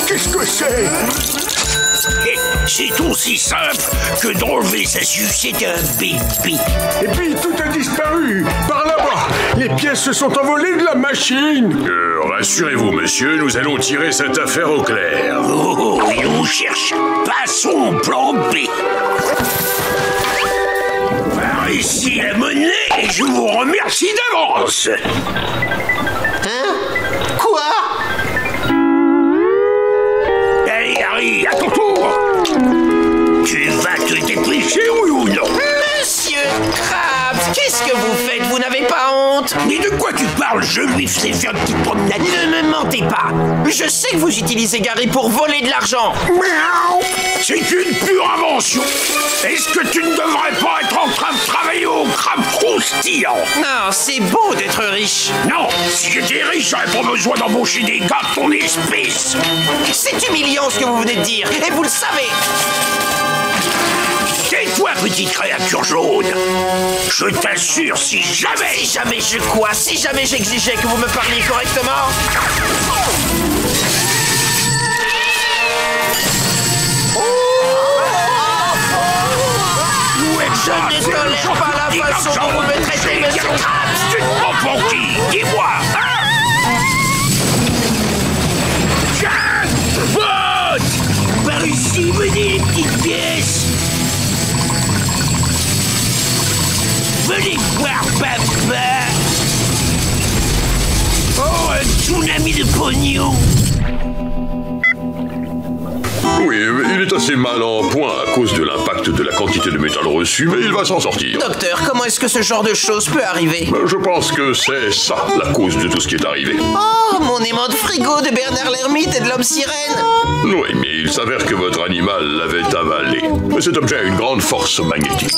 Qu'est-ce que c'est? C'est aussi simple que d'enlever sa sucette à un bébé. Et puis tout a disparu, par là-bas. Les pièces se sont envolées de la machine. Euh, rassurez-vous, monsieur, nous allons tirer cette affaire au clair. Oh, et on cherche. Passons au plan B. Par ici la monnaie, et je vous remercie d'avance. Hein? Quoi? Allez, à ton tour. Tu vas te dépêcher, oui ou non? Monsieur Krabs, qu'est-ce que vous faites? Vous n'avez pas honte? Mais de quoi tu parles? Je lui faisais faire une petite promenade. Ne me mentez pas. Je sais que vous utilisez Gary pour voler de l'argent. C'est une pure invention. Est-ce que tu ne devrais pas être en train de travailler au Crabe Croustillant? Non, c'est beau d'être riche. Non, si j'étais riche, j'aurais pas besoin d'embaucher des gars de ton espèce. C'est humiliant ce que vous venez de dire, et vous le savez. Tais-toi, petite créature jaune. Je t'assure, si jamais... Si jamais je quoi? Si jamais j'exigeais que vous me parliez correctement? Oh, oh, oh, oh. Je ne tolère pas la façon dont vous me traitez, monsieur Krabs. Tu te prends pour qui? Dis-moi. Tiens, vote! Par ici, venez les petites pièces. Venez voir papa. Oh, un tsunami de pognon. Oui, il est assez mal en point à cause de l'impact de la quantité de métal reçu, mais il va s'en sortir. Docteur, comment est-ce que ce genre de choses peut arriver? Ben, je pense que c'est ça, la cause de tout ce qui est arrivé. Oh, mon aimant de frigo de Bernard l'Ermite et de l'homme sirène. Oui, mais il s'avère que votre animal l'avait avalé. Cet objet a une grande force magnétique.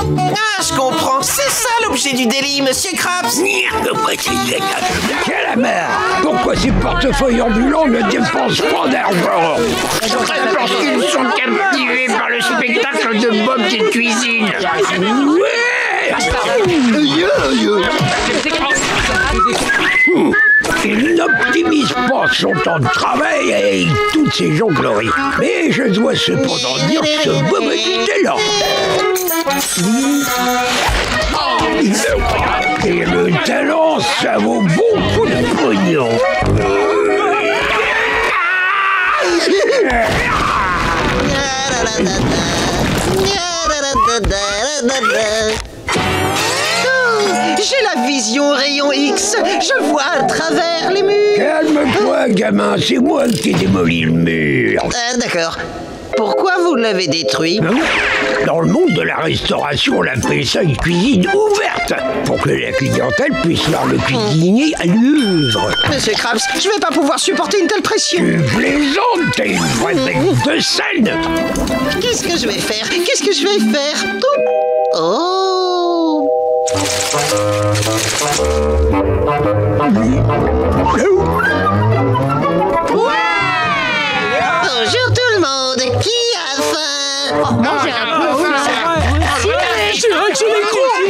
Ah, je comprends. C'est ça l'objet du délit, monsieur Krabs. Quelle merde! Pourquoi ces portefeuilles ambulants ne dépensent pas d'argent? Parce qu'ils sont captivés par le spectacle de Bob qui cuisine. Ouais! Ils n'optimisent pas son temps de travail et toutes ses jongleries. Mais je dois cependant dire que ce beau petit élan. Et le talent, ça vaut beaucoup de pognon. J'ai la vision rayon X, je vois à travers les murs. Calme-toi, gamin, c'est moi qui ai démoli le mur. Ah, d'accord. Pourquoi vous l'avez détruit? Dans le monde de la restauration, on appelle ça une cuisine ouverte, pour que la clientèle puisse voir le cuisinier à l'œuvre. Monsieur Krabs, je vais pas pouvoir supporter une telle pression. Tu plaisantes, t'es une vraie bête de scène. Qu'est-ce que je vais faire? Qu'est-ce que je vais faire? Oh! Bonjour tout le monde, qui a faim? Oh, moi j'ai un peu faim.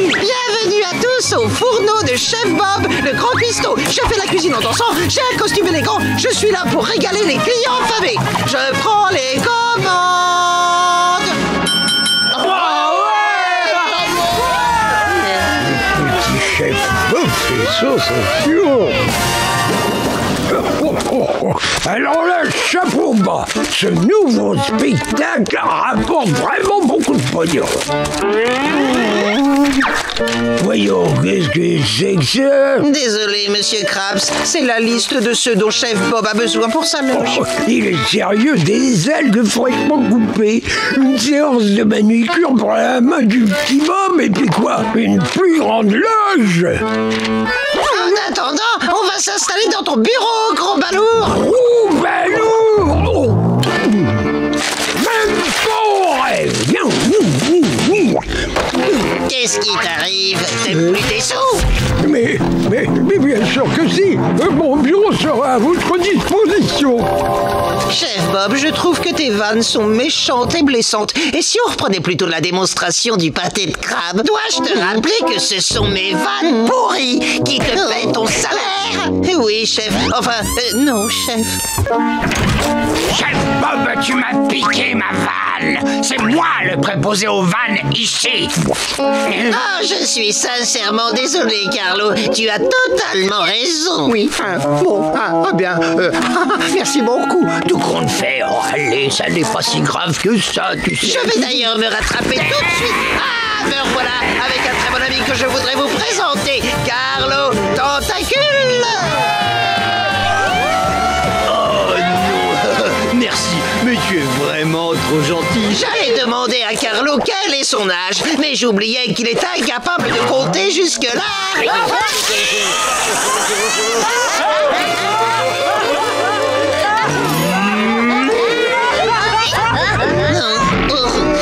Bienvenue à tous au fourneau de Chef Bob, le grand cuistot. Je fais la cuisine en dansant, j'ai un costume élégant. Je suis là pour régaler les clients famés. Je prends les commandes. Chef Boeuf et Saucisses. Oh, oh, oh. Alors là, chapeau bas. Ce nouveau spectacle rapporte vraiment beaucoup de pognon. Voyons, qu'est-ce que c'est que ça? Désolé, monsieur Krabs, c'est la liste de ceux dont Chef Bob a besoin pour sa loge. Oh, il est sérieux, des algues fraîchement coupées, une séance de manucure pour la main du petit Bob, et puis quoi? Une plus grande loge. En attendant, on va s'installer dans ton bureau, gros balourd. Gros balourd, oh. Même ton rêve. Qu'est-ce qui t'arrive? T'as plus des sous? Mais, mais, mais bien sûr que si. Mon bureau sera à votre disposition. Chef Bob, je trouve que tes vannes sont méchantes et blessantes. Et si on reprenait plutôt la démonstration du pâté de crabe? Dois-je te rappeler que ce sont mes vannes pourries qui te paient ton salaire? Oui, chef. Enfin, euh, non, chef. Chef Bob, tu m'as piqué ma vanne. C'est moi le préposé aux vannes ici. Oh, je suis sincèrement désolé, Carlo. Tu as totalement raison. Oui, hein, bon, ah, bien, euh, merci beaucoup. Tout compte fait, oh, allez, ça n'est pas si grave que ça, tu sais. Je vais d'ailleurs me rattraper tout de suite. Ah, me revoilà avec un très bon ami que je voudrais vous présenter, Carlo Tentacule. Oh non, merci, mais tu es vraiment trop gentil. J'avais demandé à Carlo quel est son âge, mais j'oubliais qu'il était incapable de compter jusque-là.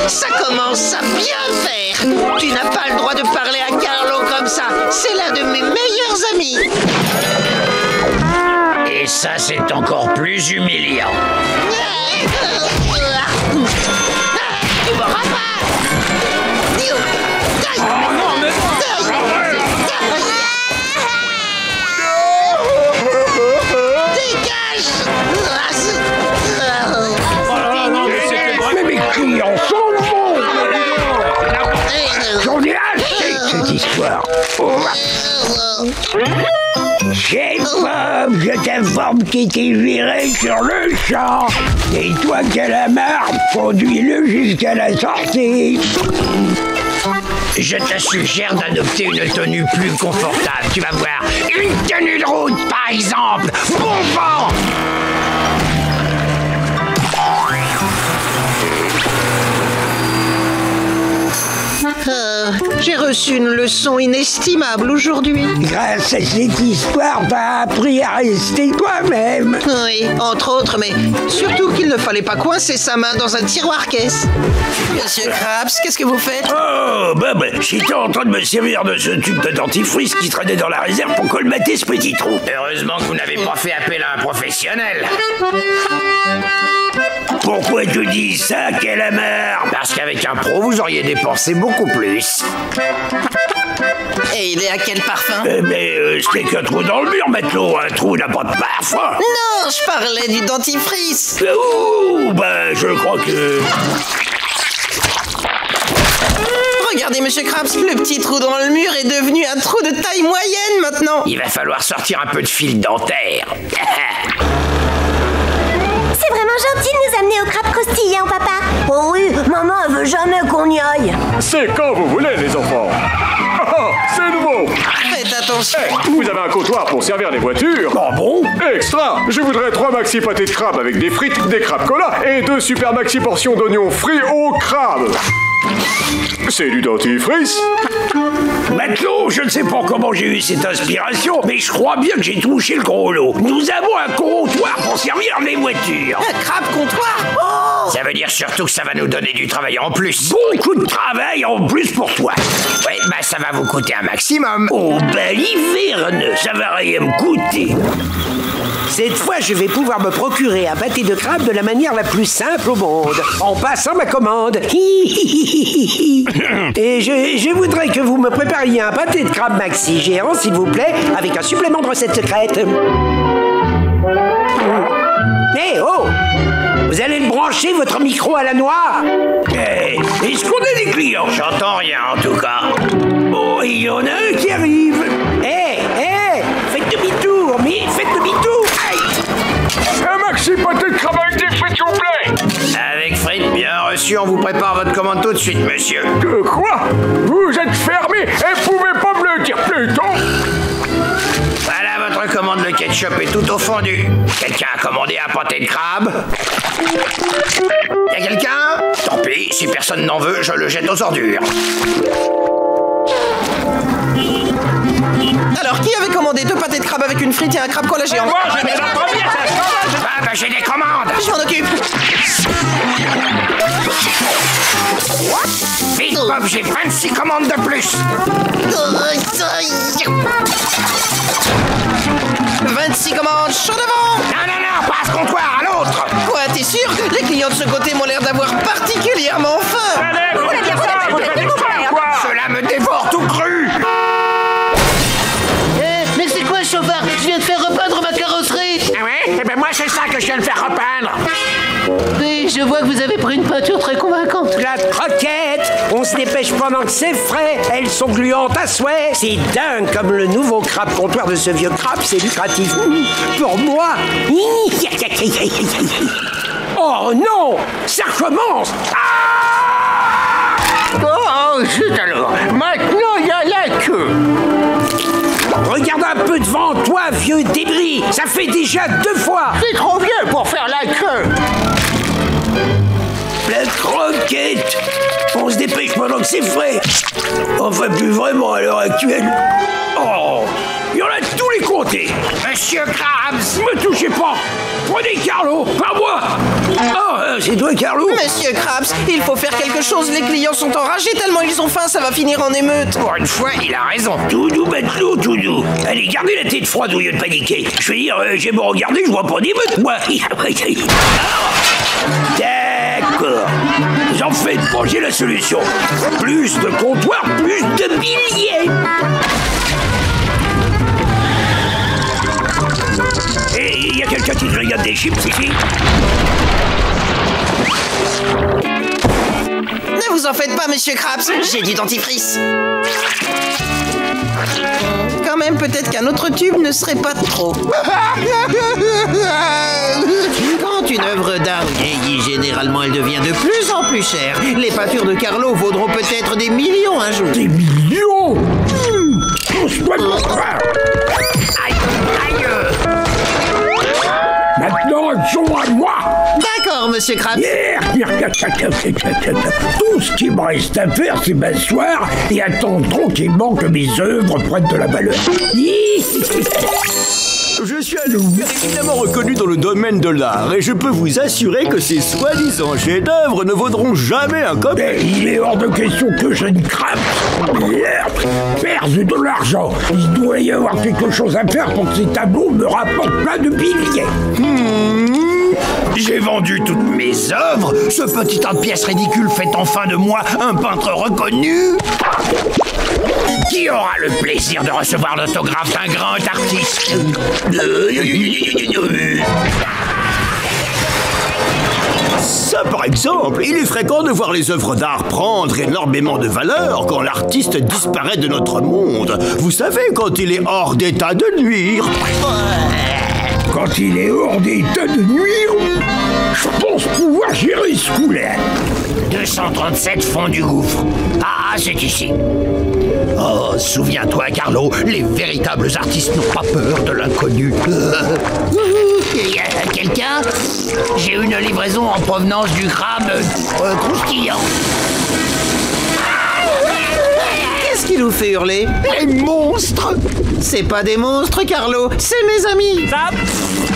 Ça commence à bien faire. Tu n'as pas le droit de parler à Carlo comme ça. C'est l'un de mes meilleurs amis. Et ça, c'est encore plus humiliant. Tu m'auras pas. Oh non, mais... Dégage. Oh là là, non, mais c'était... Mais mes clients sont bons. J'ai peur, je t'informe qu'il t'est viré sur le champ. Et toi qui as la marre, conduis-le jusqu'à la sortie. Je te suggère d'adopter une tenue plus confortable, tu vas voir. Une tenue de route, par exemple. Bon vent! Euh, j'ai reçu une leçon inestimable aujourd'hui. Grâce à cette histoire, t'as appris à rester toi-même. Oui, entre autres, mais surtout qu'il ne fallait pas coincer sa main dans un tiroir-caisse. Monsieur Krabs, qu'est-ce que vous faites? Oh, Bob, j'étais en train de me servir de ce tube de dentifrice qui traînait dans la réserve pour colmater ce petit trou. Heureusement que vous n'avez pas fait appel à un professionnel. Pourquoi tu dis ça, Calamar? Parce qu'avec un pro, vous auriez dépensé beaucoup plus. Et il est à quel parfum? euh, Mais euh, c'était qu'un trou dans le mur, Matelot. Un trou n'a pas de parfum. Non, je parlais du dentifrice. Ouh, ben je crois que... Regardez, Monsieur Krabs, le petit trou dans le mur est devenu un trou de taille moyenne maintenant. Il va falloir sortir un peu de fil dentaire. C'est vraiment gentil de nous amener au Crabe Croustillant, papa. Oh oui, maman, elle veut jamais qu'on y aille. C'est quand vous voulez, les enfants. Oh, c'est nouveau. Faites attention. Hey, vous avez un comptoir pour servir les voitures. Ah bon? Extra. Je voudrais trois maxi pâtés de crabe avec des frites, des crabes cola et deux super maxi portions d'oignons frits au crabe. C'est du dentifrice. Matelot, je ne sais pas comment j'ai eu cette inspiration, mais je crois bien que j'ai touché le gros lot. Nous avons un comptoir pour servir les voitures. Un crabe comptoir? Oh, ça veut dire surtout que ça va nous donner du travail en plus. Beaucoup de travail en plus pour toi. Ouais, bah ça va vous coûter un maximum. Oh, belle hiverne, ça va rien me coûter. Cette fois, je vais pouvoir me procurer un pâté de crabe de la manière la plus simple au monde, en passant ma commande. Et je, je voudrais que vous me prépariez un pâté de crabe maxi géant, s'il vous plaît, avec un supplément de recette secrète. Hé, hey, oh! Vous allez le brancher, votre micro à la noire? Hey, est-ce qu'on a des clients? J'entends rien, en tout cas. Oh, il y en a un qui arrive. Hé, hey, hé! Hey, faites demi-tour, mais faites demi-tour! Un maxi pâté de crabe avec des frites, s'il vous plaît. Avec frites, bien reçu, on vous prépare votre commande tout de suite, monsieur. Que quoi? Vous êtes fermé et pouvez pas me le dire plus tôt. Voilà, votre commande, le ketchup est tout au fondu. Quelqu'un a commandé un pâté de crabe? Y'a quelqu'un? Tant pis, si personne n'en veut, je le jette aux ordures. Alors, qui avait commandé deux pâtés de crabe avec une frite et un crabe cola géant? Moi, j'ai des Ah bah j'ai des commandes. Je m'en occupe. Vite, Bob, j'ai vingt-six commandes de plus. vingt-six commandes, chaud devant. Non, non, non, pas à ce comptoir, à l'autre. Quoi, t'es sûr? Les clients de ce côté m'ont l'air d'avoir particulièrement faim. Allez, vous l'avez fait, vous l'avez fait. Cela me dévore tout cru. Chauffeur, je viens de faire repeindre ma carrosserie. Ah ouais? Eh ben moi c'est ça que je viens de faire repeindre. Oui, je vois que vous avez pris une peinture très convaincante. La croquette, on se dépêche pendant que c'est frais. Elles sont gluantes à souhait. C'est dingue comme le nouveau crabe comptoir de ce vieux crabe, c'est lucratif. Pour moi. Oh non, ça recommence. Ah! Oh, juste alors. Maintenant il y a la queue. Regarde un peu devant toi, vieux débris. Ça fait déjà deux fois. C'est trop vieux pour faire la queue. La croquette. On se dépêche pendant que c'est frais. Enfin, plus vraiment à l'heure actuelle. Oh, il y en a de tous les côtés. Monsieur Krabs, me touchez pas. Prenez Carlo, par moi. Oh, c'est toi, Carlo. Monsieur Krabs, il faut faire quelque chose. Les clients sont enragés tellement ils ont faim, ça va finir en émeute. Pour une fois, il a raison. Tout doux, Matelot, tout doux. Allez, gardez la tête froide au lieu de paniquer. Je veux dire, euh, j'ai beau regarder, je vois pas d'émeute, moi. D'accord. J'en fais pas, j'ai la solution. Plus de comptoirs, plus de billets. Et il y a quelqu'un qui regarde des chips ici. Ne vous en faites pas, Monsieur Krabs, j'ai du dentifrice. Quand même, peut-être qu'un autre tube ne serait pas trop. Quand une œuvre d'art vieillit, généralement, elle devient de plus en plus chère. Les peintures de Carlo vaudront peut-être des millions un jour. Des millions mmh. Aïe, aïe. Maintenant, ils sont à moi. D'accord, monsieur Krabs. Yeah. Tout ce qui me reste à faire, c'est m'asseoir et attendre tranquillement que mes œuvres prennent de la valeur. Je suis à nouveau évidemment reconnu dans le domaine de l'art et je peux vous assurer que ces soi-disant chefs-d'œuvre ne vaudront jamais un cop. Il est hors de question que je ne crabe. Perds de l'argent. Il doit y avoir quelque chose à faire pour que ces tableaux me rapportent plein de billets. Hmm. J'ai vendu toutes mes œuvres. Ce petit tas de pièces ridicules fait enfin de moi un peintre reconnu. Qui aura le plaisir de recevoir l'autographe d'un grand artiste? Ça, par exemple, il est fréquent de voir les œuvres d'art prendre énormément de valeur quand l'artiste disparaît de notre monde. Vous savez, quand il est hors d'état de nuire. Quand il est hors d'état de nuire, je pense pouvoir gérer ce coulet. deux cent trente-sept fond du gouffre. Ah, c'est ici. Oh, souviens-toi, Carlo, les véritables artistes n'ont pas peur de l'inconnu. Quelqu'un? J'ai une livraison en provenance du crabe euh, croustillant. Qu'est-ce qui nous fait hurler? Les monstres! C'est pas des monstres, Carlo, c'est mes amis! Zap,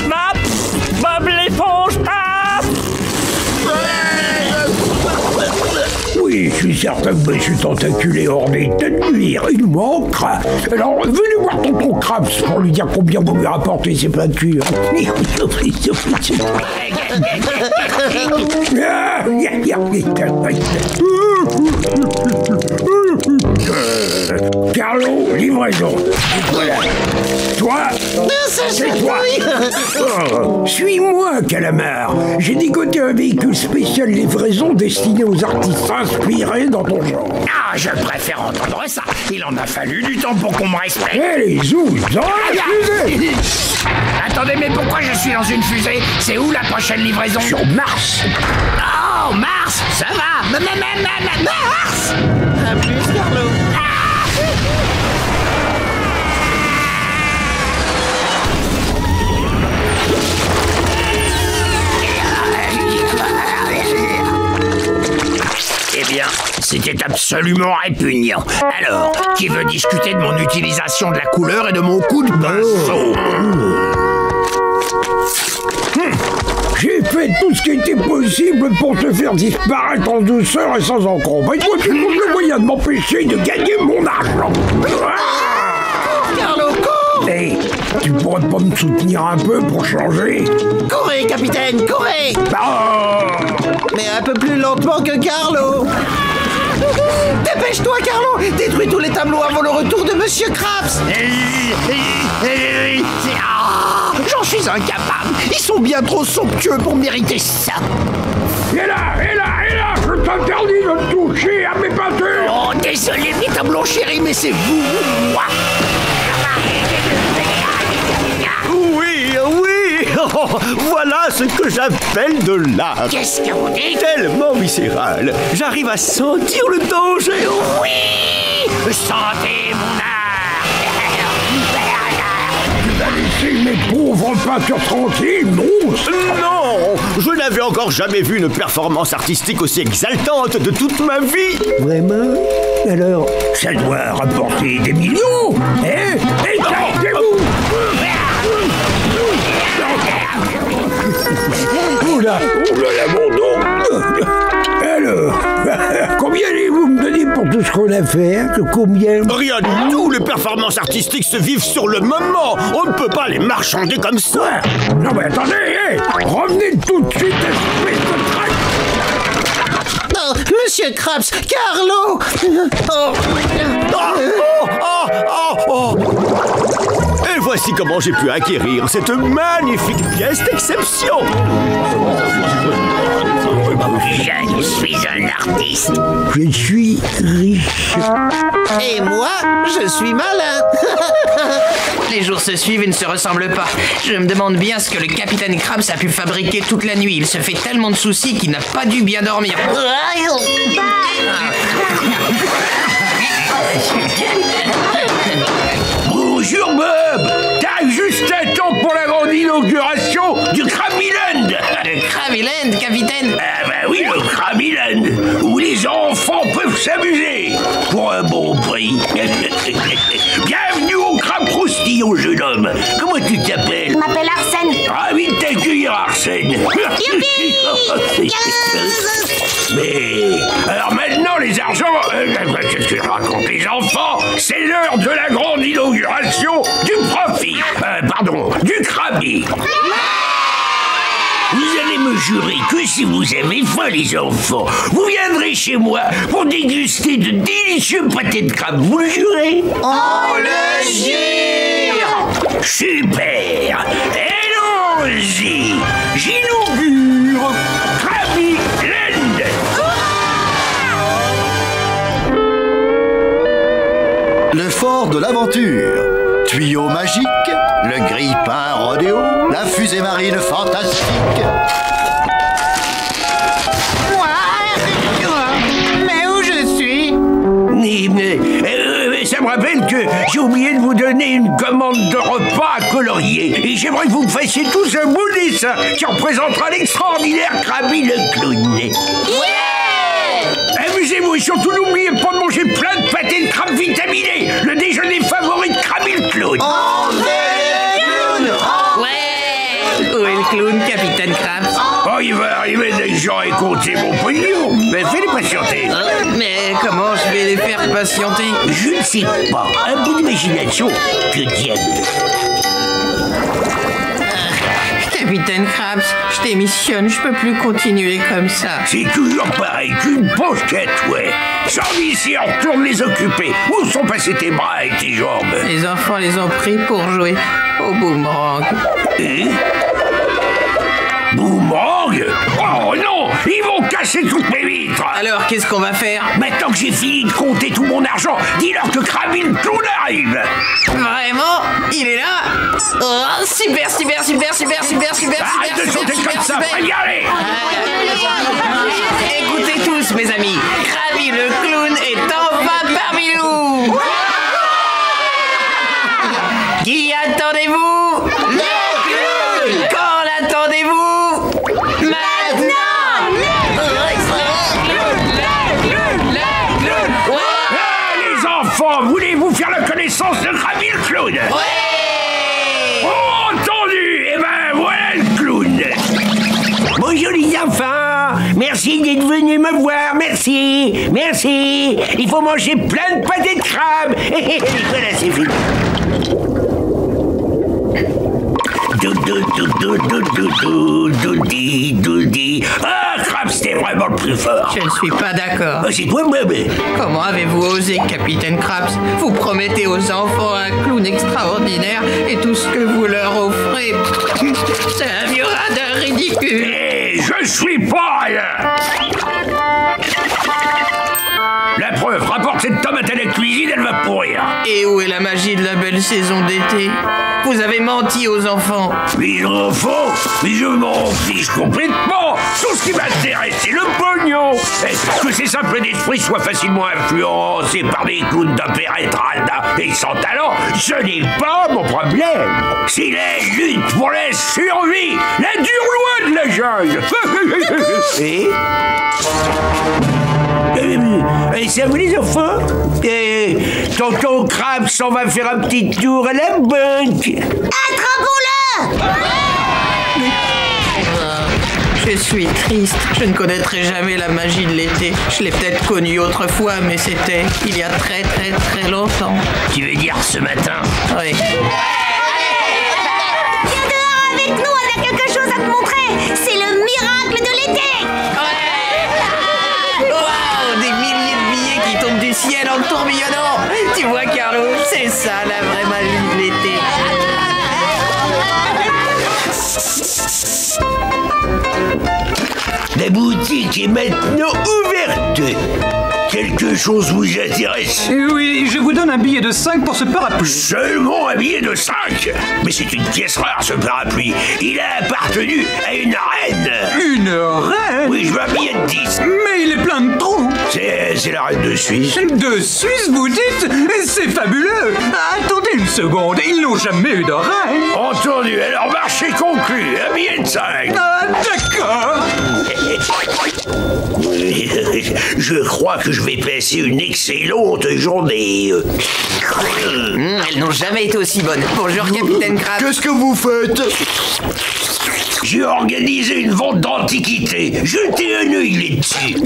map, Bob l'Éponge, ah! Oui, je suis certain que je suis tentaculé hors des têtes de nuire, il manque! Alors, venez voir tonton Krabs pour lui dire combien vous lui rapportez ses peintures! Euh, Carlo, livraison. Voilà. Toi, c'est toi. Oh, suis-moi, Calamar. J'ai dégoté un véhicule spécial livraison destiné aux artistes inspirés dans ton genre. Ah, je préfère entendre ça. Il en a fallu du temps pour qu'on me respecte. Allez, zou, dans la fusée. Attendez, mais pourquoi je suis dans une fusée? C'est où la prochaine livraison? Sur Mars. Oh, Mars, ça va. Mars. À plus, Carlo. Eh bien, c'était absolument répugnant. Alors, qui veut discuter de mon utilisation de la couleur et de mon coup de pinceau? hmm. J'ai fait tout ce qui était possible pour te faire disparaître en douceur et sans encombre. Et toi, tu trouves le moyen de m'empêcher de gagner mon argent. Carlo, cours! Hey, tu pourrais pas me soutenir un peu pour changer? Courez, capitaine, courez! Oh. Mais un peu plus lentement que Carlo. Dépêche-toi, Carlo. Détruis tous les tableaux avant le retour de Monsieur Krabs. Ah, j'en suis incapable. Ils sont bien trop somptueux pour mériter ça. Et là, et là, et là, je t'interdis de toucher à mes peintures. Oh, désolé, mes tableaux chéris, mais c'est vous, moi. Oh, voilà ce que j'appelle de l'art. Qu'est-ce que vous dites? Tellement viscéral. J'arrive à sentir le danger. Oui, sentez mon art. Laissez mes pauvres peintures tranquilles, monstre. Non, je n'avais encore jamais vu une performance artistique aussi exaltante de toute ma vie. Vraiment? Alors, ça doit rapporter des millions. Eh, écartez-vous. Oula, oulala, mon nom. Alors, combien allez-vous me donner pour tout ce qu'on a fait, hein? Combien? Rien du tout, les performances artistiques se vivent sur le moment. On ne peut pas les marchander comme ça. Ouais. Non mais attendez, hey, revenez tout de suite à ce de traque. Monsieur Krabs, Carlo. Oh, oh, oh, oh, oh. Et voici comment j'ai pu acquérir cette magnifique pièce d'exception. Je suis un artiste. Je suis riche. Et moi, je suis malin. Les jours se suivent et ne se ressemblent pas. Je me demande bien ce que le capitaine Krabs a pu fabriquer toute la nuit. Il se fait tellement de soucis qu'il n'a pas dû bien dormir. Bonjour Bob. T'as juste à temps pour la grande inauguration du Krabiland. Le Krabiland, capitaine? Ah bah oui, le Krabiland, où les enfants peuvent s'amuser pour un bon prix. Bienvenue au Crabe Croustillant, jeune homme. Comment tu t'appelles? Je m'appelle Arsène. Ravi de t'accueillir, Arsène. Youpi. Mais alors maintenant, les argents... Qu'est-ce que je raconte, les enfants? C'est l'heure de la grande inauguration du profit. Euh, pardon, du Krabi. Vous allez me jurer que si vous avez faim, les enfants, vous viendrez chez moi pour déguster de délicieux pâtés de crabe. Vous le jurez? On le jure. Super. Allons-y. J'inaugure Krabi Land. Le fort de l'aventure. Tuyau magique. Le grille-pain rodéo, la fusée marine fantastique. Mais où je suis? Mais, euh, ça me rappelle que j'ai oublié de vous donner une commande de repas à colorier. Et j'aimerais que vous me fassiez tous un beau dessin qui représentera l'extraordinaire Krabi le clown. Yeah! Amusez-vous et surtout n'oubliez pas de manger plein de pâtés de crabe vitaminés. Le déjeuner favori de Krabi le clown. Où est le clown, capitaine Krabs? Oh, il va arriver dès que j'aurai compté mon pognon. Mais fais-les patienter. Euh, mais comment je vais les faire patienter? Je ne sais pas. Un peu d'imagination, que diable. Euh, capitaine Krabs, je démissionne. Je peux plus continuer comme ça. C'est toujours pareil qu'une pochette, ouais. Sors d'ici, retourne les occuper. Où sont passés tes bras et tes jambes? Les enfants les ont pris pour jouer au boomerang. Et boomerang? Oh non! Ils vont casser toutes mes vitres! Alors, qu'est-ce qu'on va faire? Maintenant que j'ai fini de compter tout mon argent, dis-leur que Krabi le clown arrive! Vraiment? Il est là? Oh, super, super, super, super, super, super, arrête super, de super, super, comme super, ça, super. Aller. Euh, Écoutez tous, mes amis, Krabi le clown est enfin parmi nous! Qui attendez-vous? Le clown! Quand l'attendez-vous? Voulez-vous faire la connaissance de Krabi le clown? Ouais! Oh, entendu! Eh ben, voilà le clown! Bonjour les enfants! Merci d'être venus me voir, merci! Merci! Il faut manger plein de pâtés de crabe! Voilà, c'est fini! Doudi, doudi. Ah, Krabs, c'était vraiment le plus fort. Je ne suis pas d'accord. C'est toi-même. Comment avez-vous osé, capitaine Krabs? Vous promettez aux enfants un clown extraordinaire et tout ce que vous leur offrez, c'est un virage de ridicule. Et je suis pas là. La preuve, rapporte cette tomate à la cuisine, elle va pourrir. Et où est la magie de la belle saison d'été? Vous avez menti aux enfants. Ils en font, mais je m'en fiche complètement. Tout ce qui m'intéresse, c'est le pognon. Est-ce que ces simples d'esprit soient facilement influencés par des clowns d'opéra et tralda et sans talent? Ce n'est pas mon problème. C'est la lutte pour la survie, la dure loi de la jungle. Et Euh, et ça vous les enfants? Et tonton Krabs s'en va faire un petit tour à la banque. Attrapons-le! Je suis triste. Je ne connaîtrai jamais la magie de l'été. Je l'ai peut-être connue autrefois, mais c'était il y a très très très longtemps. Tu veux dire ce matin? Oui. Viens dehors avec nous, on a quelque chose à te montrer. C'est le miracle de l'été. Ouais. Des milliers de billets qui tombent du ciel en tourbillonnant. Tu vois, Carlo, c'est ça la vraie magie de l'été. La boutique est maintenant ouverte. Quelque chose vous intéresse? Oui, je vous donne un billet de cinq pour ce parapluie. Seulement un billet de cinq? Mais c'est une pièce rare, ce parapluie. Il a appartenu à une reine. Une reine? Oui, je veux un billet de dix. Mais il est plein de trous. C'est la reine de Suisse. De Suisse, vous dites? C'est fabuleux. Attendez une seconde, ils n'ont jamais eu de reine. Entendu, alors marché conclu. Un billet de cinq. Ah, d'accord. Je crois que je vais passer une excellente journée. Mmh, elles n'ont jamais été aussi bonnes. Bonjour, Capitaine Krabs. Qu'est-ce que vous faites? J'ai organisé une vente d'antiquités. Jetez un œil là-dessus.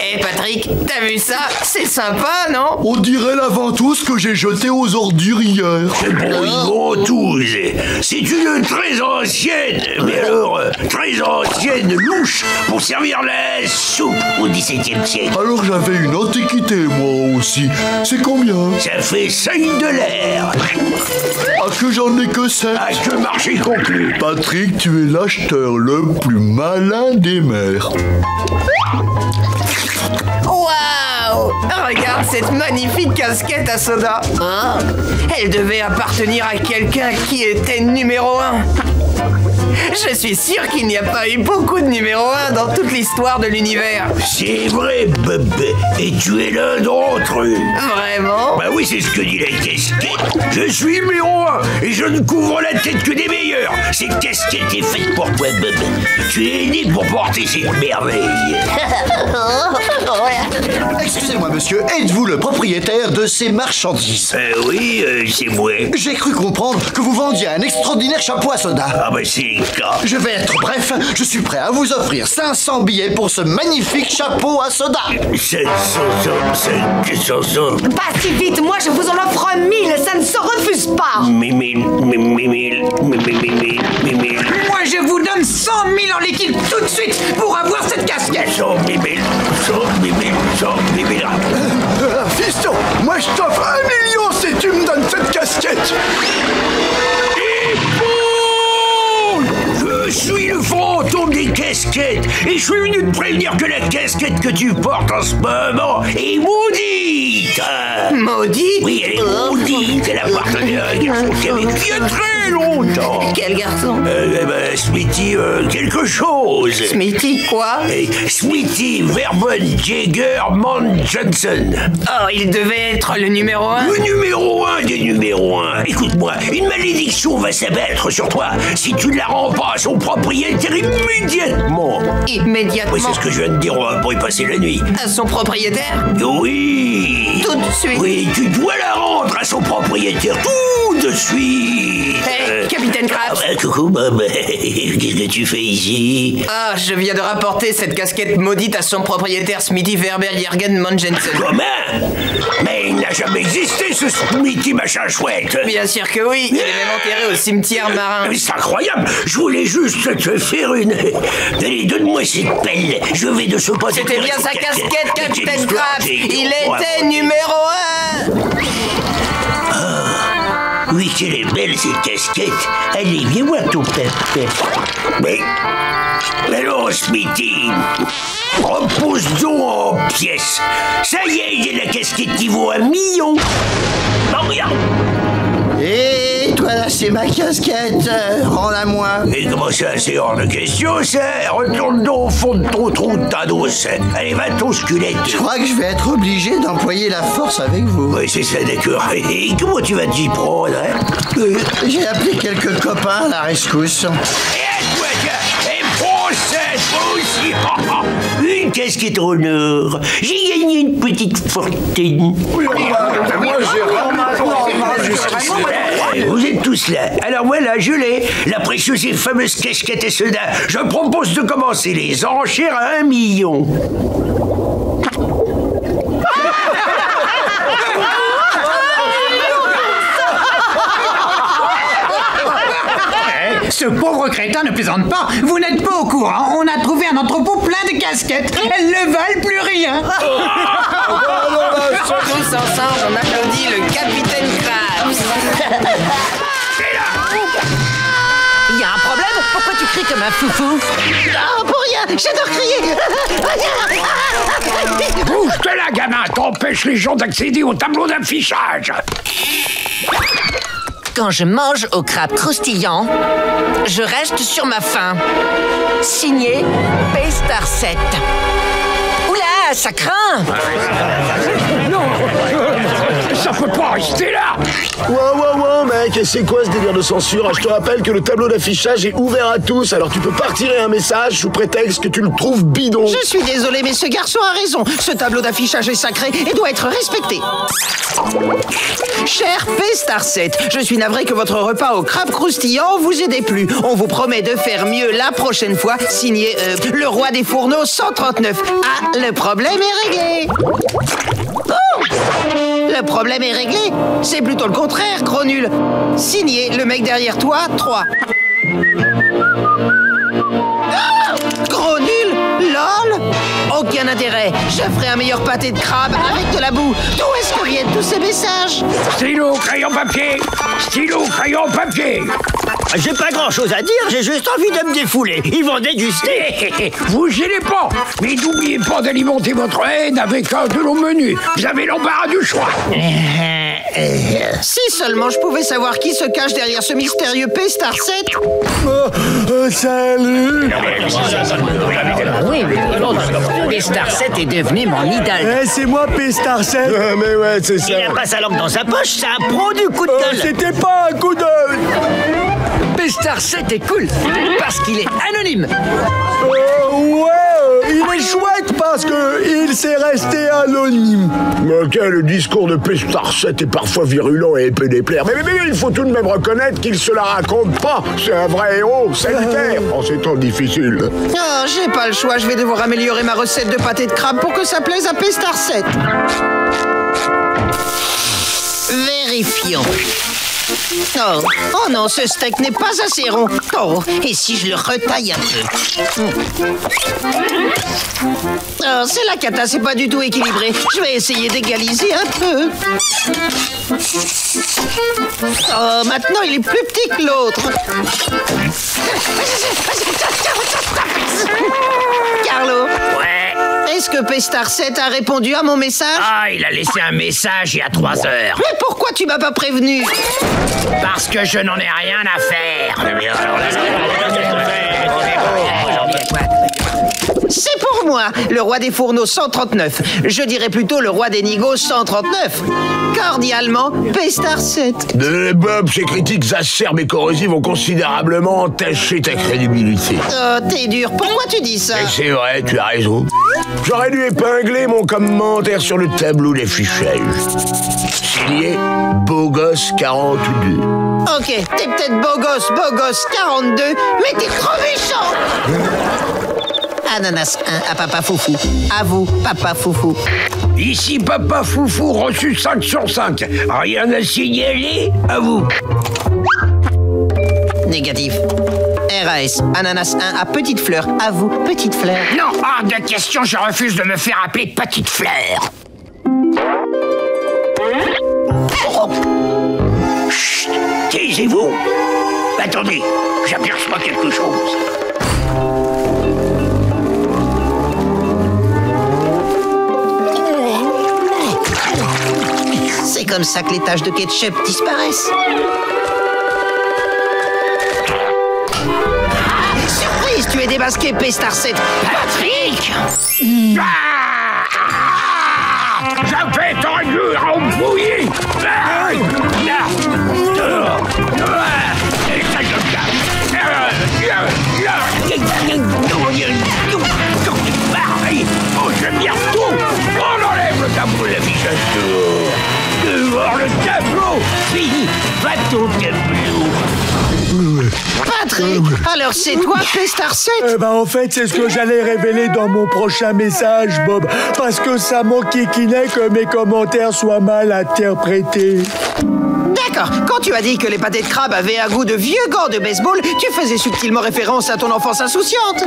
Eh, hey Patrick, t'as vu ça? C'est sympa, non? On dirait la ventouse que j'ai jetée aux ordures hier. C'est bon, oh. Une ventouse. C'est une très ancienne, mais alors, très ancienne louche pour servir la soupe au dix-septième siècle. Alors j'avais une antiquité, moi aussi. C'est combien? Ça fait cinq dollars. Ah, que j'en ai que sept. Ah, que marché conclu. Patrick, tu es lâche. Le plus malin des mers. Waouh! Regarde cette magnifique casquette à soda. Hein? Elle devait appartenir à quelqu'un qui était numéro un. Je suis sûr qu'il n'y a pas eu beaucoup de numéro un dans toute l'histoire de l'univers. C'est vrai, bébé. Et tu es l'un d'entre eux. Vraiment? Bah oui, c'est ce que dit la casquette. Je suis numéro un et je ne couvre la tête que des meilleurs. Cette casquette est faite pour toi, bébé. Tu es né pour porter ces merveilles. Excusez-moi, monsieur. Êtes-vous le propriétaire de ces marchandises? Euh, oui, euh, c'est moi. J'ai cru comprendre que vous vendiez un extraordinaire shampoing soda. Ah bah c'est... Je vais être bref, je suis prêt à vous offrir cinq cents billets pour ce magnifique chapeau à soda. cinq cents, cinq cents... Pas si vite, moi je vous en offre mille, ça ne se refuse pas. mille, mille, mille, mille, mille, mille, mille, mille... Moi je vous donne cent mille en liquide tout de suite pour avoir cette casquette. Cent mille, cent mille, cent mille... Fiston, moi je t'offre un million si tu me donnes cette casquette. Je suis le fantôme des casquettes et je suis venu te prévenir que la casquette que tu portes en ce moment est maudite. Maudite? Oui, elle est maudite. Elle appartenait à un garçon qui avait il y a très longtemps. Quel garçon? Euh, eh ben, Smitty, euh, quelque chose. Smitty quoi? Et Smitty Werben Jagermanjensen. Oh, il devait être le numéro un. Le numéro un des numéros un. Écoute-moi, une malédiction va s'abattre sur toi si tu ne la rends pas à son propriétaire immédiatement. Immédiatement? Oui, c'est ce que je viens de dire, on va pour y passer la nuit. À son propriétaire? Oui. Tout de suite? Oui, tu dois la rendre à son propriétaire tout de suite. Hey, euh, Capitaine Krabs. Ah, bah, coucou, Bob. Qu'est-ce que tu fais ici? Ah, je viens de rapporter cette casquette maudite à son propriétaire, Smitty Werben Jagermanjensen. Comment? Mais il n'a jamais existé, ce Smitty machin chouette. Bien sûr que oui, il est même enterré au cimetière marin. C'est incroyable, je voulais juste te faire une... Allez, donne-moi cette pelle, je vais de ce côté... C'était bien sa casquette, Capitaine Krabs. Il était numéro un. Ah, oui, qu'elle est belle cette casquette. Allez, viens voir ton père. Mais... alors, Smitty, repose-donc en pièces. Ça y est, il y a la casquette qui vaut un million. Non, rien. Et toi là, c'est ma casquette, euh, rends-la moi. Et comment ça, c'est hors de question, ça? Retourne donc au fond de ton trou de Thanos. Allez, va ton squelette. Je crois que je vais être obligé d'employer la force avec vous. Oui, c'est ça, d'accord. Et comment tu vas t'y prendre, hein? euh, J'ai appelé quelques copains à la rescousse. Et toi, et prends cette, moi aussi. Oh, oh. Une casquette en or. J'ai gagné une petite fortune. Oui, bah, moi j'ai vous êtes tous là. Alors voilà, je l'ai. La précieuse et fameuse casquette et soda. Je propose de commencer les enchères à un million. Ce pauvre crétin ne plaisante pas. Vous n'êtes pas au courant. On a trouvé un entrepôt plein de casquettes. Elles ne valent plus rien. Tous ensemble, on applaudit le Capitaine Krabs. Il y a un problème? Pourquoi tu cries comme un foufou? Oh, pour rien! J'adore crier! Bouge-toi, gamin! T'empêches les gens d'accéder au tableau d'affichage! Quand je mange au crabe croustillant, je reste sur ma faim. Signé P Star sept. Oula, ça craint! Ça peut pas rester là! Wow, wow, wow, mec, c'est quoi ce délire de censure? Je te rappelle que le tableau d'affichage est ouvert à tous, alors tu peux pas retirer un message sous prétexte que tu le trouves bidon. Je suis désolé, mais ce garçon a raison. Ce tableau d'affichage est sacré et doit être respecté. Cher P Star sept, je suis navré que votre repas au crabe croustillant vous ait déplu. On vous promet de faire mieux la prochaine fois. Signé euh, le Roi des Fourneaux cent trente-neuf. Ah, le problème est réglé. Oh! Le problème est réglé? C'est plutôt le contraire, Gros Nul. Signé, le mec derrière toi, trois. Ah! Gros Nul? Lol? Aucun intérêt. Je ferai un meilleur pâté de crabe avec de la boue. D'où est-ce que viennent tous ces messages? Stylo, crayon, papier. Stylo, crayon, papier. J'ai pas grand-chose à dire, j'ai juste envie de me défouler. Ils vont déguster. Vous gênez pas, mais n'oubliez pas d'alimenter votre haine avec un de nos menus. Vous avez l'embarras du choix. Si seulement je pouvais savoir qui se cache derrière ce mystérieux P Star sept. Oh, oh, salut. Oui, P Star sept est devenu mon idole. Eh, c'est moi, P Star sept. Ah, mais ouais, c'est ça. Il a pas sa langue dans sa poche, c'est un pro du coup de gueule. Oh, c'était pas un coup d'œil. P Star sept est cool parce qu'il est anonyme. Euh, ouais, il est chouette parce qu'il s'est resté anonyme. Mais okay, le discours de P Star sept est parfois virulent et épais des plaies. Mais, mais, mais il faut tout de même reconnaître qu'il se la raconte pas. C'est un vrai héros, salutaire euh... en ces temps difficiles. Ah, j'ai pas le choix, je vais devoir améliorer ma recette de pâté de crabe pour que ça plaise à P Star sept. Vérifions. Oh. Oh non, ce steak n'est pas assez rond. Oh, et si je le retaille un peu? Oh, c'est la cata, c'est pas du tout équilibré. Je vais essayer d'égaliser un peu. Oh, maintenant il est plus petit que l'autre. Carlo? Ouais? Est-ce que P Star sept a répondu à mon message? Ah, il a laissé un message il y a trois heures. Mais pourquoi tu m'as pas prévenu? Parce que je n'en ai rien à faire. C'est pour moi, le Roi des Fourneaux cent trente-neuf. Je dirais plutôt le Roi des Nigauds cent trente-neuf. Cordialement, P Star sept. Désolé Bob, ces critiques acerbes et corrosives ont considérablement entaché ta crédibilité. Oh, t'es dur, pourquoi tu dis ça? C'est vrai, tu as raison. J'aurais dû épingler mon commentaire sur le tableau d'affichage. Signé, Beau Gosse quarante-deux. Ok, t'es peut-être Beau Gosse, Beau Gosse quarante-deux, mais t'es trop méchant. Ananas un à Papa Foufou. À vous, Papa Foufou. Ici, Papa Foufou, reçu cinq sur cinq. Rien à signaler, à vous. Négatif. R A S, Ananas un à Petite Fleur. À vous, Petite Fleur. Non, hors de question, je refuse de me faire appeler Petite Fleur. Oh. Chut, taisez-vous. Attendez, j'aperçois quelque chose. C'est comme ça que les taches de ketchup disparaissent. Ah, surprise, tu es démasqué, P Star sept. Patrick mm. ah, ah, Je vais t'enduire en bouillie. ah, là, là, là, Oh, je m'y retrouve. On enlève le tableau d'affichage de... Dehors le tableau. Fini. Va ton tableau. Patrick, alors c'est toi, P Star sept? Eh ben, en fait, c'est ce que j'allais révéler dans mon prochain message, Bob. Parce que ça m'enquiquinait que mes commentaires soient mal interprétés. D'accord, quand tu as dit que les pâtés de crabe avaient un goût de vieux gants de baseball, tu faisais subtilement référence à ton enfance insouciante.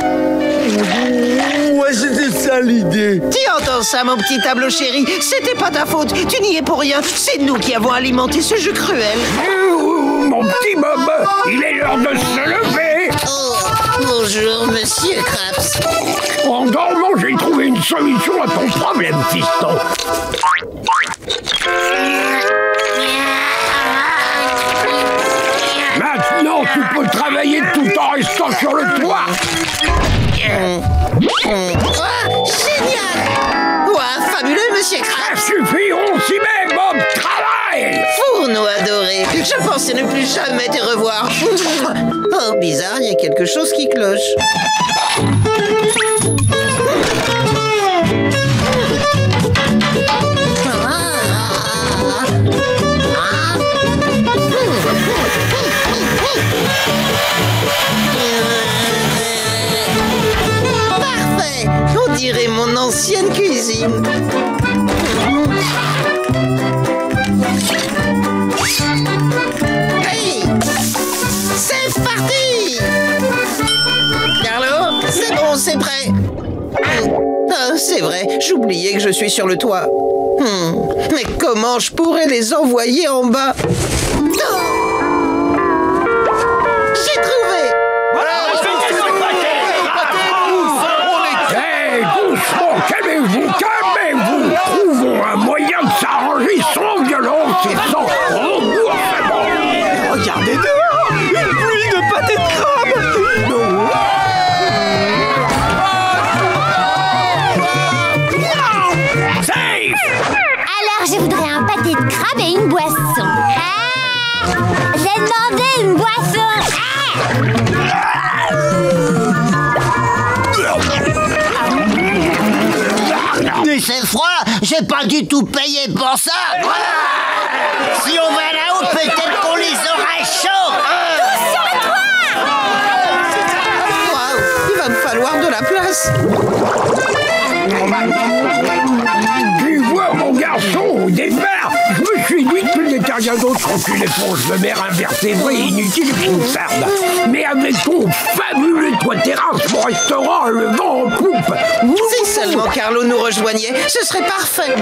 Ouais, c'était ça l'idée. Tu entends ça, mon petit tableau chéri? C'était pas ta faute, tu n'y es pour rien. C'est nous qui avons alimenté ce jeu cruel. Ouh, mon petit Bob, il est l'heure de se lever. Monsieur Krabs. En dormant, j'ai trouvé une solution à ton problème, fiston. Maintenant, tu peux travailler tout en restant sur le toit. Oh, génial. Ouah, fabuleux, Monsieur Krabs. Ça suffit, on s'y met, Bob. Travaille. Fourneau adoré. Je pensais ne plus jamais te revoir. Oh, bizarre, il y a quelque chose qui cloche. Parfait, on dirait mon ancienne cuisine. Hey, c'est parti. Carlo, c'est bon, c'est prêt. Ah, c'est vrai, j'oubliais que je suis sur le toit. Hmm, mais comment je pourrais les envoyer en bas? J'ai trouvé! Voilà, hey, doucement, calmez-vous, calmez-vous! Trouvons un moyen de s'arranger sans violence et sans remboursement! Regardez dehors! Une pluie de pâté de crabe! Safe! Alors, je voudrais un pâté de crabe et une boisson. J'ai demandé une boisson. C'est froid, j'ai pas du tout payé pour ça. Si on va là-haut, peut-être qu'on les aura chauds. Tous sur le toit. Waouh, il va me falloir de la place. Tu vois, mon garçon, au départ, je me suis dit que n'était rien d'autre qu'une éponge de mer invertébrée inutile qu'une sarde. Mais avec ton fabuleux toit terrasse, mon restaurant, le vent en poupe. Si seulement Carlo nous rejoignait, ce serait parfait.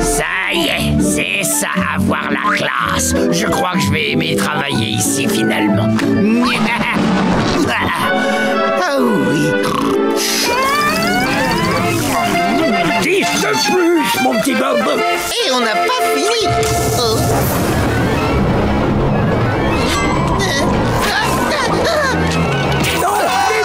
Ça y est, c'est ça, avoir la classe. Je crois que je vais aimer travailler ici finalement. Ah oui. dix de plus, mon petit Bob. Et on n'a pas fini. Oh. Non, dépillé.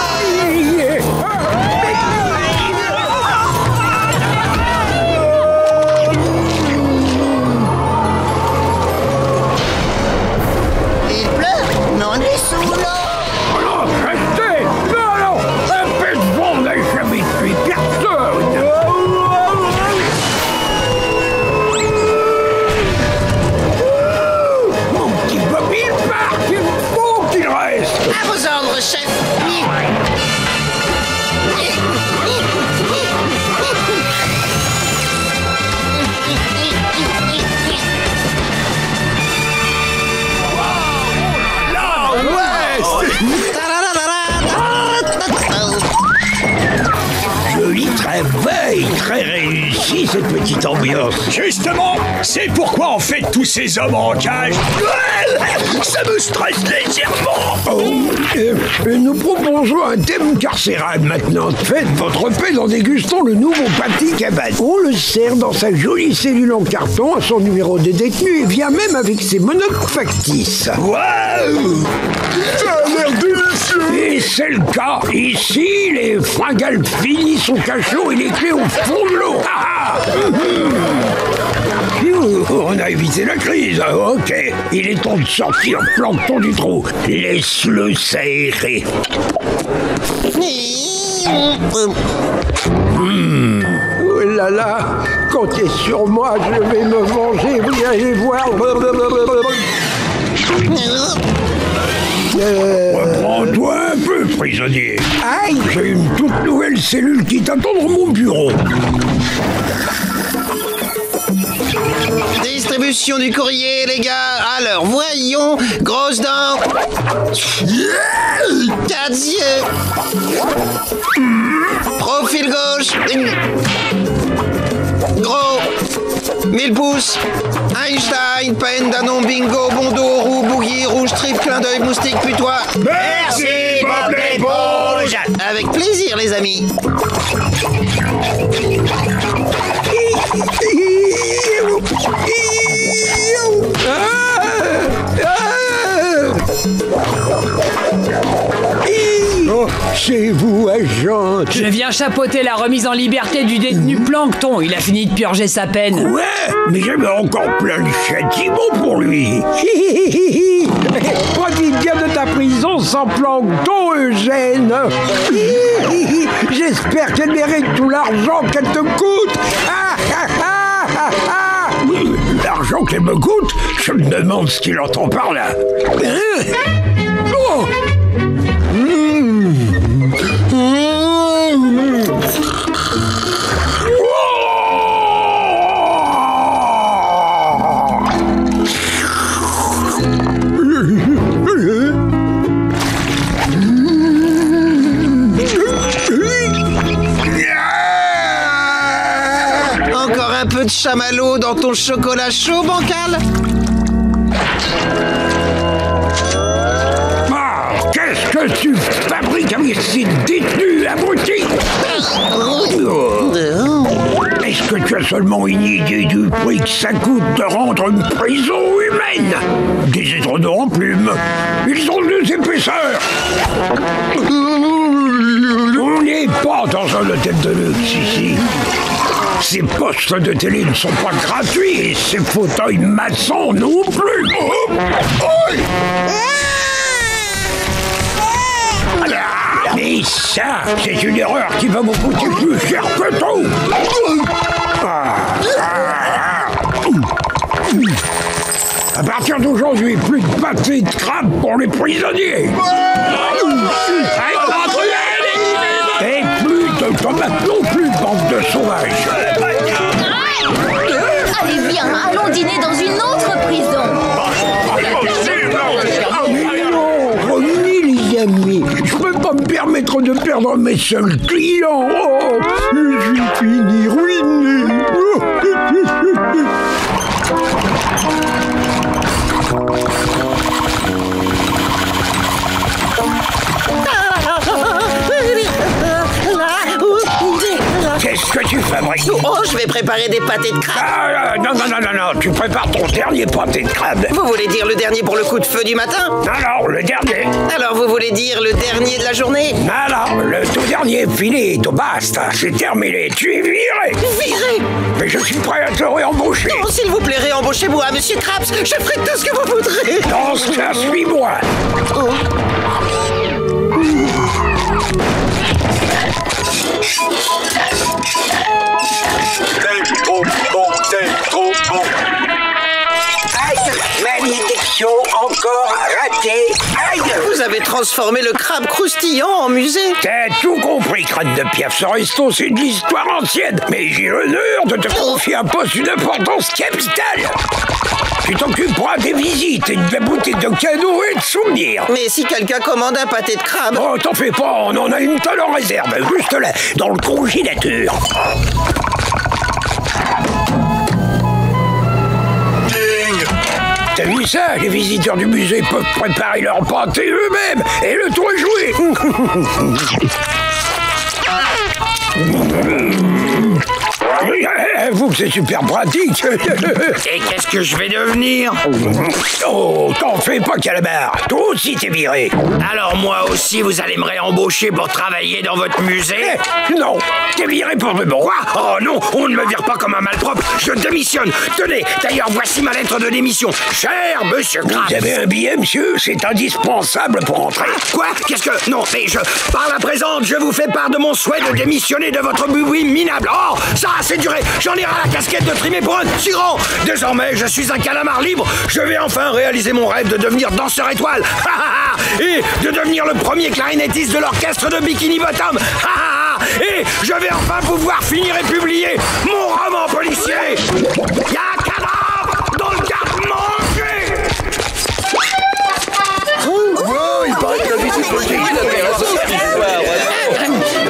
Il pleut, mais on est sous l'eau. Oh non, restez. Non, non, un peu de bon n'a jamais tué personne. À vos ordres, chef. Là, ouais. Jolie travail, très réussi cette petite ambiance. Justement, c'est pourquoi on fait tous ces hommes en cage. Ça me stresse légèrement. Oh, euh, nous proposons un thème carcéral maintenant. Faites votre peine en dégustant le nouveau pâté cabane. On le sert dans sa jolie cellule en carton à son numéro de détenu et vient même avec ses monocles factices. Waouh! Ça a l'air délicieux. Et c'est le cas. Ici, les fringales finissent son cachot et les clés au fond de l'eau. Ah On a évité la crise, ok. Il est temps de sortir Plancton du trou. Laisse-le s'aérer. Mmh. Oh là là, comptez sur moi, je vais me venger, vous allez voir. Euh... Reprends-toi un peu, prisonnier. Aïe, j'ai une toute nouvelle cellule qui t'attend dans mon bureau. Distribution du courrier, les gars. Alors, voyons. Grosse dent. Quatre yeux. Profil gauche. Gros. Mille pouces, Einstein, Paine, Danon, Bingo, Bondo, Roux, Bouilly, Rouge, Trip, Clin d'œil, Moustique, Putois. Merci, Bob l'Éponge. Avec plaisir, les amis. Oh, c'est vous, agent. Je viens chapeauter la remise en liberté du détenu Plancton. Il a fini de purger sa peine. Ouais, mais j'avais encore plein de châtiments pour lui. Quand il vient de ta prison sans Plancton, Eugène. J'espère qu'elle mérite tout l'argent qu'elle te coûte. Ah, ah, ah, ah, ah. L'argent qu'elle me coûte, je me demande ce qu'il entend par là. Oh. Mmh. Mmh. Un peu de chamallow dans ton chocolat chaud bancal. Ah, qu'est-ce que tu fabriques avec ces détenus abrutis? Est-ce que tu as seulement une idée du prix que ça coûte de rendre une prison humaine? Des étonnants en plumes. Ils ont deux épaisseurs. On n'est pas dans un hôtel de luxe ici. Ces postes de télé ne sont pas gratuits et ces fauteuils maçons non plus. Oh, oh. Ah, mais ça, c'est une erreur qui va me coûter plus cher que tout. Ah, ah. À partir d'aujourd'hui, plus de pâté de crabe pour les prisonniers. Et plus de tomates non plus, bande de sauvages. Allez, viens, allons dîner dans une autre prison. Mais non, remis les amis, je peux pas me permettre de perdre mes seuls clients. Oh, je suis fini, ruiné. Oh. Qu'est-ce que tu fabriques? Oh, je vais préparer des pâtés de crabe. Ah, non, non, non, non, non, tu prépares ton dernier pâté de crabe. Vous voulez dire le dernier pour le coup de feu du matin? Non, non, le dernier. Alors, vous voulez dire le dernier de la journée? Non, non, le tout dernier, finito, basta, c'est terminé, tu es viré. Viré? Mais je suis prêt à te réembaucher. Non, s'il vous plaît, réembauchez-moi, monsieur Krabs, je ferai tout ce que vous voudrez. Dans ce cas, suis-moi. Oh. C'est trop bon, c'est trop bon. Aïe, malédiction encore ratée. Aïe. Vous avez transformé le crabe croustillant en musée. T'as tout compris, crâne de piaf. Ce resto, c'est de l'histoire ancienne. Mais j'ai l'honneur de te confier un poste d'une importance capitale. Tu t'occuperas des visites et de la boutique de cadeaux et de souvenirs. Mais si quelqu'un commande un pâté de crabe... Oh, t'en fais pas, on en a une tonne en réserve. Juste là, dans le congélateur. T'as vu ça? Les visiteurs du musée peuvent préparer leur pâté eux-mêmes et le tour est joué. Vous, c'est super pratique. Et qu'est-ce que je vais devenir? Oh, t'en fais pas, Calamar. Toi aussi, t'es viré. Alors moi aussi, vous allez me réembaucher pour travailler dans votre musée? Eh, non, t'es viré pour de bon. Oh non, on ne me vire pas comme un malpropre. Je démissionne. Tenez, d'ailleurs, voici ma lettre de démission. Cher monsieur Krabs. Vous avez un billet, monsieur? C'est indispensable pour entrer. Quoi? Qu'est-ce que... Non, mais je... Par la présente, je vous fais part de mon souhait de démissionner de votre boui minable. Oh, ça, c'est duré. J'en ai ras la casquette de trimer pour un tyran. Désormais, je suis un calamar libre. Je vais enfin réaliser mon rêve de devenir danseur étoile. Et de devenir le premier clarinettiste de l'orchestre de Bikini Bottom. Et je vais enfin pouvoir finir et publier mon roman policier. Il y a un cadavre dans le garde-manger. Oh, il paraît que la visite politique est intéressante.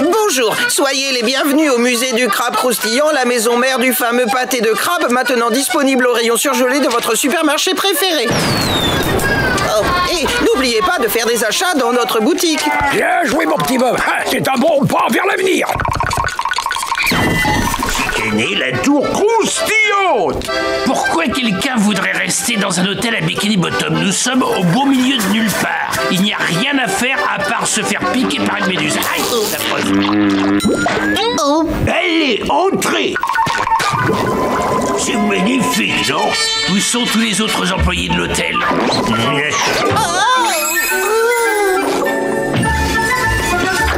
Bonjour. Soyez les bienvenus au musée du Crabe Croustillant, la maison mère du fameux pâté de crabe, maintenant disponible au rayon surgelé de votre supermarché préféré. Oh, et n'oubliez pas de faire des achats dans notre boutique. Bien joué, mon petit Bob. C'est un bon pas vers l'avenir. Est née la Tour Croustillante. Pourquoi quelqu'un voudrait rester dans un hôtel à Bikini Bottom? Nous sommes au beau milieu de nulle part. Il n'y a rien à faire à part se faire piquer par une méduse. Aïe, la preuve. Allez, entrez. C'est magnifique, non? Où sont tous les autres employés de l'hôtel?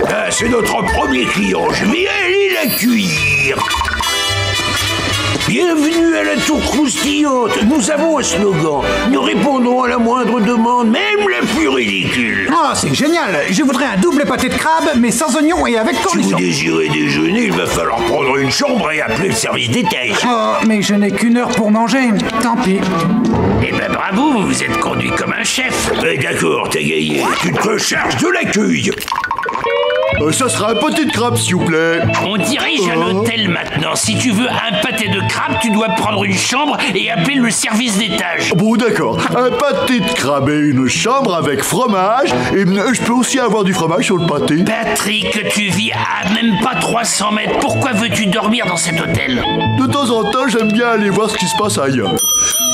Ah, c'est notre premier client. Je vais aller l'accueillir. Bienvenue à la Tour Croustillante. Nous avons un slogan. Nous répondons à la moindre demande, même la plus ridicule. Ah, c'est génial. Je voudrais un double pâté de crabe, mais sans oignons et avec cornichons. Si vous désirez déjeuner, il va falloir prendre une chambre et appeler le service d'étage. Oh, mais je n'ai qu'une heure pour manger. Tant pis. Eh ben bravo, vous vous êtes conduit comme un chef. Eh d'accord, t'as gagné. Tu te recharges de l'accueil. Euh, ça sera un pâté de crabe, s'il vous plaît. On dirige euh... un hôtel maintenant. Si tu veux un pâté de crabe, tu dois prendre une chambre et appeler le service d'étage. Bon, d'accord. Un pâté de crabe et une chambre avec fromage. Et je peux aussi avoir du fromage sur le pâté. Patrick, tu vis à même pas trois cents mètres. Pourquoi veux-tu dormir dans cet hôtel? De temps en temps, j'aime bien aller voir ce qui se passe ailleurs.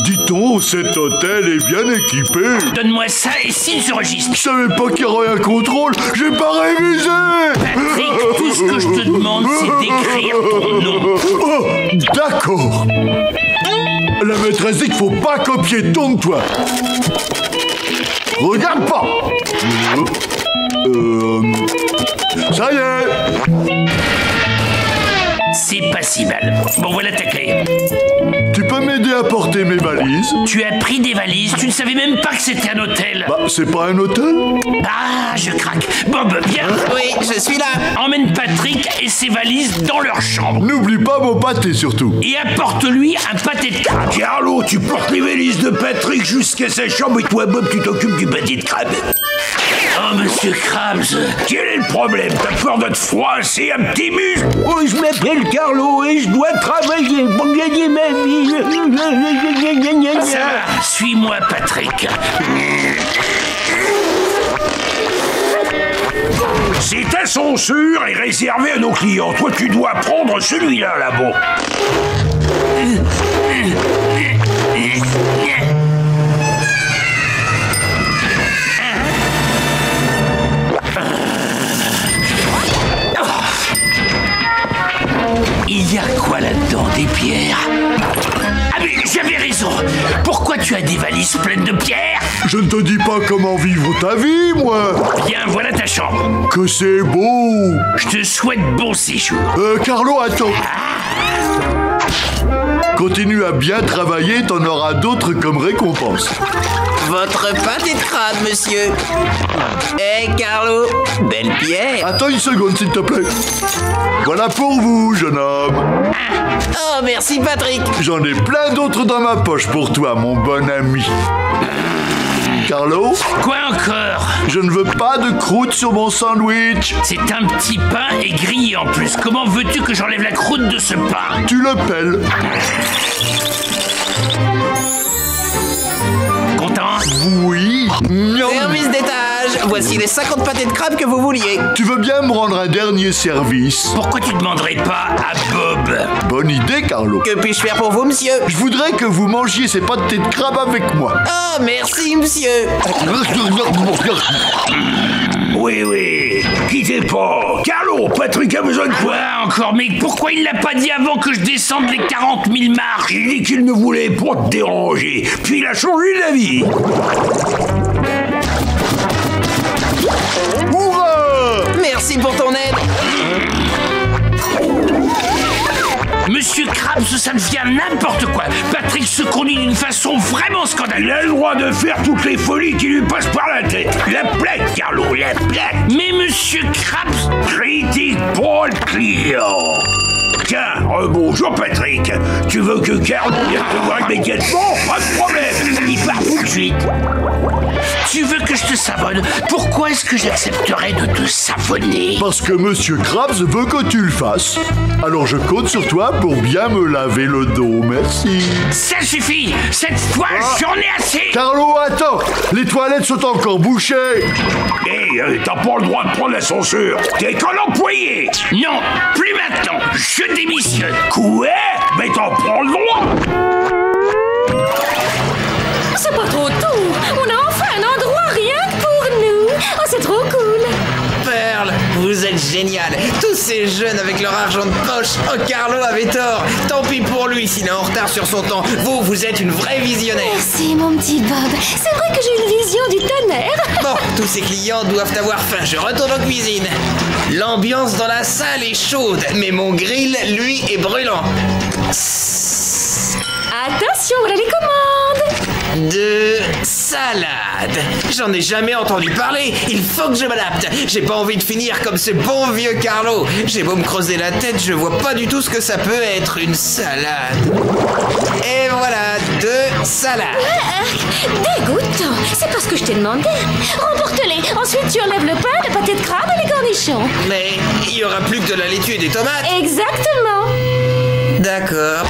Dit-on, cet hôtel est bien équipé. Donne-moi ça et signe ce registre. Je savais pas qu'il y aurait un contrôle. J'ai pas révisé. Patrick, tout ce que je te demande, c'est d'écrire ton nom. Oh, d'accord. La maîtresse dit qu'il faut pas copier. Tourne-toi. Regarde pas. Euh... Ça y est. C'est pas si mal. Bon, voilà ta clé. Tu peux m'aider à porter mes valises? Tu as pris des valises, tu ne savais même pas que c'était un hôtel. Bah, c'est pas un hôtel? Ah, je craque. Bob, viens. Oui, je suis là. Emmène Patrick et ses valises dans leur chambre. N'oublie pas mon pâté, surtout. Et apporte-lui un pâté de crabe. Carlo, tu portes les valises de Patrick jusqu'à sa chambre et toi, Bob, tu t'occupes du pâté de crabe. Oh, monsieur Krabs, quel est le problème? T'as peur de te froisser un petit muscle? Oh, je m'appelle Carlo et je dois travailler pour gagner ma vie. Ça va, suis-moi, Patrick. C'est ta censure et réservé à nos clients. Toi, tu dois prendre celui-là, là-bas. Il y a quoi là-dedans, des pierres? Ah mais j'avais raison. Pourquoi tu as des valises pleines de pierres? Je ne te dis pas comment vivre ta vie, moi. Bien, voilà ta chambre. Que c'est beau. Je te souhaite bon séjour. Euh, Carlo, attends. Ah. Continue à bien travailler, t'en auras d'autres comme récompense. Votre pâté de crabe, monsieur. Hé, hey, Carlo, belle pierre. Attends une seconde, s'il te plaît. Voilà pour vous, jeune homme. Ah. Oh, merci, Patrick. J'en ai plein d'autres dans ma poche pour toi, mon bon ami. Carlo? Quoi encore? Je ne veux pas de croûte sur mon sandwich. C'est un petit pain et grillé en plus. Comment veux-tu que j'enlève la croûte de ce pain? Tu le pelles. Oui. Service d'étage, voici les cinquante pâtés de crabe que vous vouliez. Tu veux bien me rendre un dernier service? Pourquoi tu ne demanderais pas à Bob? Bonne idée, Carlo. Que puis-je faire pour vous, monsieur? Je voudrais que vous mangiez ces pâtés de crabe avec moi. Oh, merci, monsieur. Oui, oui, quittez pas. Carlo, Patrick a besoin de quoi? Ah, encore, mais pourquoi il l'a pas dit avant que je descende les quarante mille marches? Il dit qu'il ne voulait pas te déranger, puis il a changé d'avis. Hurrah! Merci pour ton aide. Monsieur Krabs, ça devient n'importe quoi. Patrick se conduit d'une façon vraiment scandaleuse. Il a le droit de faire toutes les folies qui lui passent par la tête. La plaque, Carlo, la plaque. Mais monsieur Krabs, critique pour le client. Tiens, Rebonjour Patrick. Tu veux que Karen vienne te voir immédiatement? Pas de problème, il part tout de suite. Tu veux que je te savonne? Pourquoi est-ce que j'accepterais de te savonner? Parce que Monsieur Krabs veut que tu le fasses. Alors je compte sur toi pour bien me laver le dos, merci. Ça suffit, cette fois ah. j'en ai assez. Carlo, attends, les toilettes sont encore bouchées. Hé, hey, euh, t'as pas le droit de prendre la censure. T'es que l'employé. Non, plus maintenant, je démissionne. Quoi? Mais t'en prends le droit. C'est pas trop tôt, on a enfin un endroit rien que pour nous. Oh, c'est trop cool. Perle, vous êtes génial. Tous ces jeunes avec leur argent de poche. Oh, Carlo avait tort. Tant pis pour lui s'il est en retard sur son temps. Vous, vous êtes une vraie visionnaire. Merci, mon petit Bob. C'est vrai que j'ai une vision du tonnerre. Bon, tous ces clients doivent avoir faim. Je retourne en cuisine. L'ambiance dans la salle est chaude, mais mon grill, lui, est brûlant. Attention, voilà les commandes. De salade. J'en ai jamais entendu parler. Il faut que je m'adapte. J'ai pas envie de finir comme ce bon vieux Carlo. J'ai beau me creuser la tête, je vois pas du tout ce que ça peut être une salade. Et voilà, deux salades. Euh, dégoûtant. C'est pas ce que je t'ai demandé. Remporte-les. Ensuite, tu enlèves le pain, le pâté de crabe et les cornichons. Mais il y aura plus que de la laitue et des tomates. Exactement. D'accord.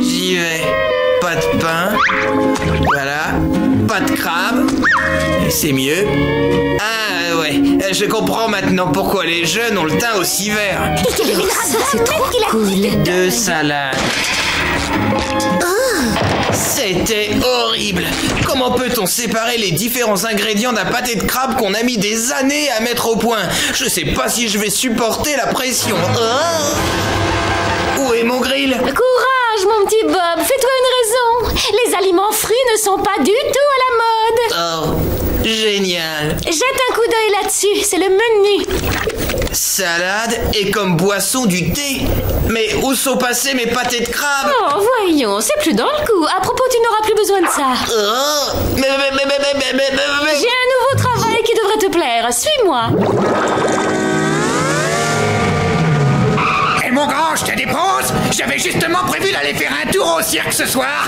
J'y vais. Pas de pain. Voilà. Pas de crabe. C'est mieux. Ah ouais. Je comprends maintenant pourquoi les jeunes ont le teint aussi vert. Et quel oh, ça, c'est trop cool. Deux salades. Oh. C'était horrible. Comment peut-on séparer les différents ingrédients d'un pâté de crabe qu'on a mis des années à mettre au point? Je sais pas si je vais supporter la pression. Oh. Où est mon grill? Courage, mon petit Bob. Fais-toi une raison. Les aliments frits ne sont pas du tout à la mode. Oh, génial. Jette un coup d'œil là-dessus. C'est le menu. Salade et comme boisson du thé. Mais où sont passés mes pâtés de crabe? Oh, voyons, c'est plus dans le coup. À propos, tu n'auras plus besoin de ça. Oh, mais, mais, mais, mais, mais, mais, mais... J'ai un nouveau travail qui devrait te plaire. Suis-moi. Mon grand, je te dépose. J'avais justement prévu d'aller faire un tour au cirque ce soir.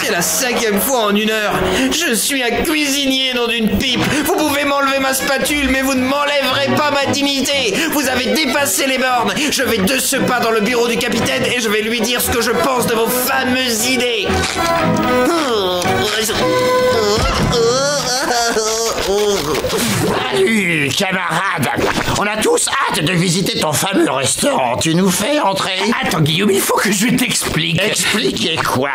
C'est la cinquième fois en une heure. Je suis un cuisinier dans une pipe. Vous pouvez m'enlever ma spatule, mais vous ne m'enlèverez pas ma dignité. Vous avez dépassé les bornes. Je vais de ce pas dans le bureau du capitaine et je vais lui dire ce que je pense de vos fameuses idées. Salut, camarade. On a tous hâte de visiter ton fameux restaurant. Tu nous fais entrer. Attends, Guillaume, il faut que je t'explique. Expliquer quoi?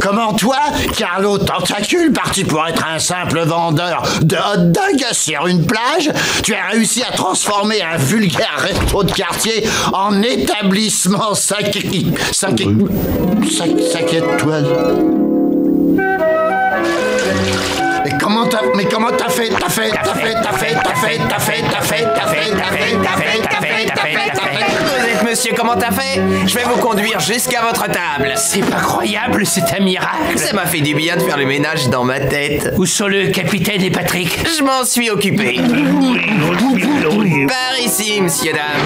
Comment toi, Carlo Tentacule, parti pour être un simple vendeur de hot dog sur une plage, tu as réussi à transformer un vulgaire resto de quartier en établissement cinq... cinq... cinq étoiles. Comment t'as, mais comment t'as fait, t'as fait, t'as fait, t'as fait, t'as fait, t'as fait, t'as fait, t'as fait, t'as fait, t'as fait, t'as fait, t'as fait, t'as fait. Monsieur, comment t'as fait? Je vais vous conduire jusqu'à votre table. C'est pas croyable, c'est un miracle. Ça m'a fait du bien de faire le ménage dans ma tête. Où sont le capitaine et Patrick? Je m'en suis occupé. Par ici, monsieur, dame.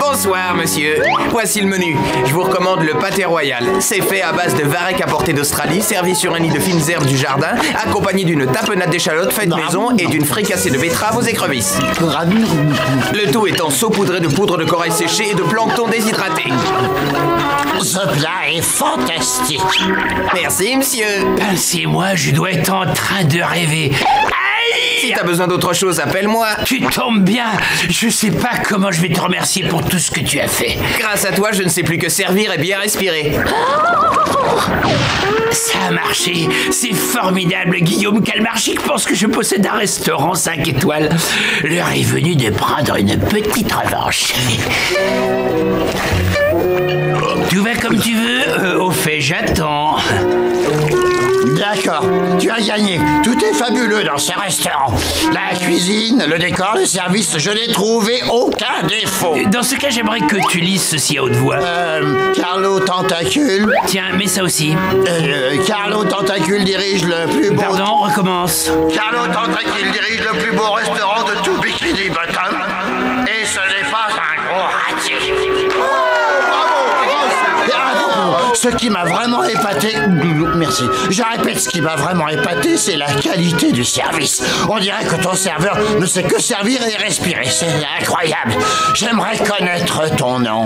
Bonsoir, monsieur. Voici le menu. Je vous recommande le pâté royal. C'est fait à base de varech apporté d'Australie, servi sur un nid de fines herbes du jardin, accompagné d'une tapenade d'échalotes faite maison et d'une fricassée de betteraves aux écrevisses. Le tout étant saupoudré de poudre de corail séché et de plancton déshydraté. Ce plat est fantastique. Merci, monsieur. Pensez-moi, je dois être en train de rêver. Si t'as besoin d'autre chose, appelle-moi. Tu tombes bien. Je sais pas comment je vais te remercier pour tout ce que tu as fait. Grâce à toi, je ne sais plus que servir et bien respirer. Ça a marché. C'est formidable, Guillaume Calmarchic pense que je possède un restaurant cinq étoiles. L'heure est venue de prendre une petite revanche. Tout va comme tu veux. Euh, au fait, j'attends. D'accord, tu as gagné. Tout est fabuleux dans ce restaurant. La cuisine, le décor, le service, je n'ai trouvé aucun défaut. Dans ce cas, j'aimerais que tu lises ceci à haute voix. Euh, Carlo Tentacule. Tiens, mets ça aussi. Euh, Carlo Tentacule dirige le plus beau... Pardon, on recommence. Carlo Tentacule dirige le plus beau restaurant de tout Bikini Bottom. Et ce n'est pas un gros raté. Ce qui m'a vraiment épaté, merci, je répète, ce qui m'a vraiment épaté, c'est la qualité du service. On dirait que ton serveur ne sait que servir et respirer, c'est incroyable. J'aimerais connaître ton nom.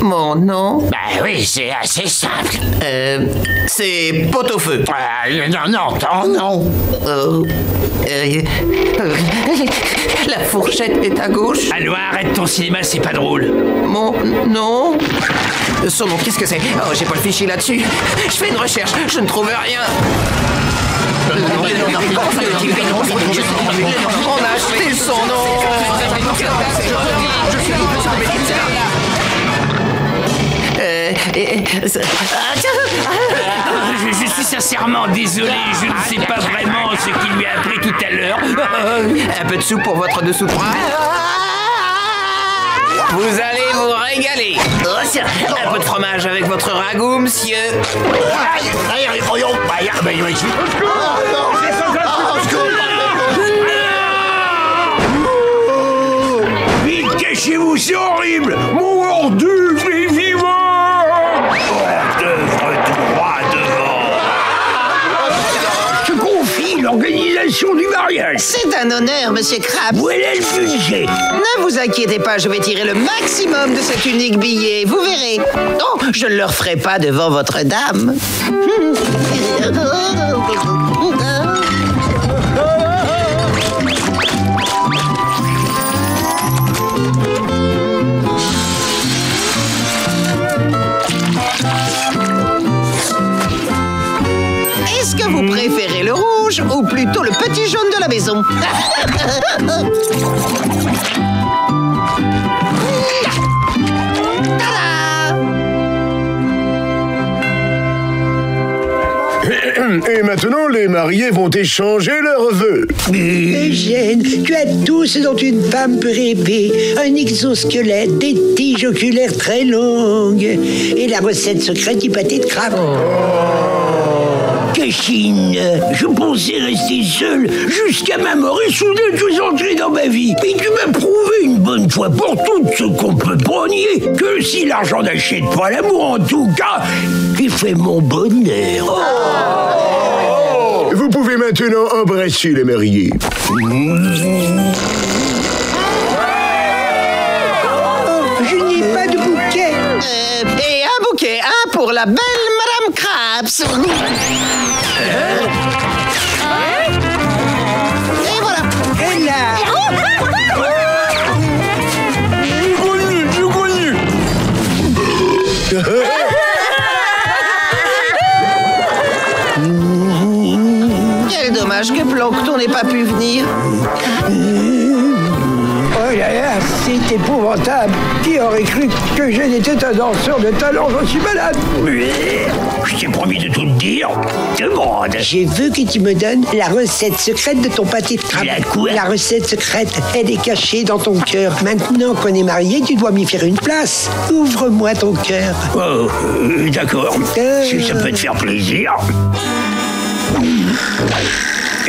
Mon nom? Bah oui, c'est assez simple. Euh, c'est pot-au-feu. Euh, non, non, ton nom. Euh, euh, euh, la fourchette est à gauche. Allô, arrête ton cinéma, c'est pas drôle. Mon nom? Son nom, qu'est-ce que c'est? Oh, j'ai pas le fichier là-dessus. Je fais une recherche, je ne trouve rien. On a acheté son nom. Euh, et, ça... ah, je, je suis sincèrement désolé, je ne sais pas vraiment ce qu'il lui a appris tout à l'heure. Un peu de soupe pour votre dessous. Vous allez vous régaler. Un peu de fromage avec votre ragoût, monsieur. Vite, cachez-vous, c'est horrible. Mon ordu est vivant. L'organisation du mariage. C'est un honneur, monsieur Krabs. Où est le budget? Ne vous inquiétez pas, je vais tirer le maximum de cet unique billet, vous verrez. Non, je ne le referai pas devant votre dame. Est-ce que vous préférez le rouge ou plutôt le petit jaune de la maison? Et maintenant, les mariés vont échanger leurs vœux. Eugène, tu as tout ce dont une femme peut rêver. Un exosquelette, des tiges oculaires très longues et la recette secrète du pâté de crabe. Chine. Je pensais rester seul jusqu'à ma mort et soudain tu es entré dans ma vie. Et tu m'as prouvé une bonne fois pour toutes ce qu'on peut pas nier, que si l'argent n'achète pas l'amour, en tout cas, qui fait mon bonheur. Oh. Vous pouvez maintenant embrasser les mariés. Mmh. Oh, je n'ai pas de bouquet. Euh, et un bouquet, un pour la belle Madame Krabs. Et voilà. Et là. J'ai connu, j'ai connu. Quel dommage que Plancton n'ait pas pu venir. Oh là là, c'est épouvantable. Qui aurait cru que je n'étais un danseur de talent? Je suis malade. Je t'ai promis de tout te dire. Demande. J'ai vu que tu me donnes la recette secrète de ton pâté de crabe. La quoi? La recette secrète, elle est cachée dans ton cœur. Maintenant qu'on est mariés, tu dois m'y faire une place. Ouvre-moi ton cœur. Oh, euh, d'accord. Euh... Si ça peut te faire plaisir.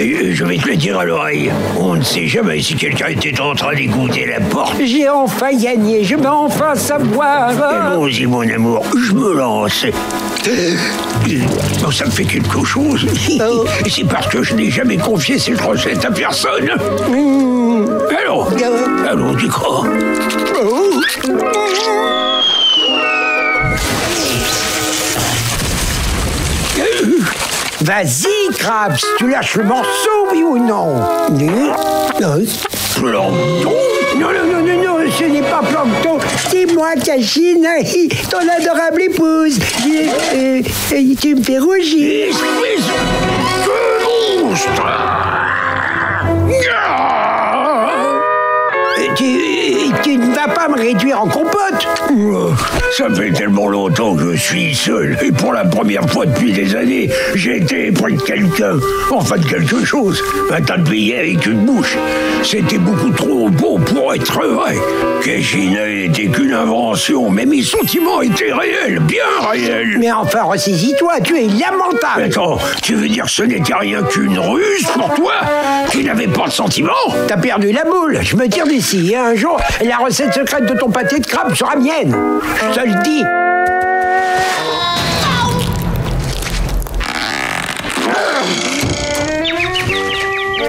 Et je vais te le dire à l'oreille. On ne sait jamais si quelqu'un était en train d'égoutter la porte. J'ai enfin gagné, je vais enfin savoir. Allons-y, mon amour, je me lance. Ça me fait quelque chose. Oh. C'est parce que je n'ai jamais confié cette recette à personne. Mmh. Allons, oh. Allons, tu crois? Oh. Vas-y, Krabs, tu lâches le morceau, oui ou non? Plancton? Non, non, non, non, non, ce n'est pas Plancton, c'est moi, Cachine, ton adorable épouse. Euh, euh, tu me fais rougir. Espèce de monstre! Ah, tu, tu ne vas pas me réduire en compote? Ça fait tellement longtemps que je suis seul. Et pour la première fois depuis des années, j'ai été près de quelqu'un. Enfin de quelque chose. Un tas de billets avec une bouche. C'était beaucoup trop beau pour être vrai. Kéchina n'était qu'une invention, mais mes sentiments étaient réels, bien réels. Mais enfin, ressaisis-toi, tu es lamentable. Attends, tu veux dire ce n'était rien qu'une ruse pour toi? Tu n'avais pas de sentiments? T'as perdu la boule, je me tire d'ici. Un jour, la recette secrète de ton pâté de crabe sera mienne. Je te le dis.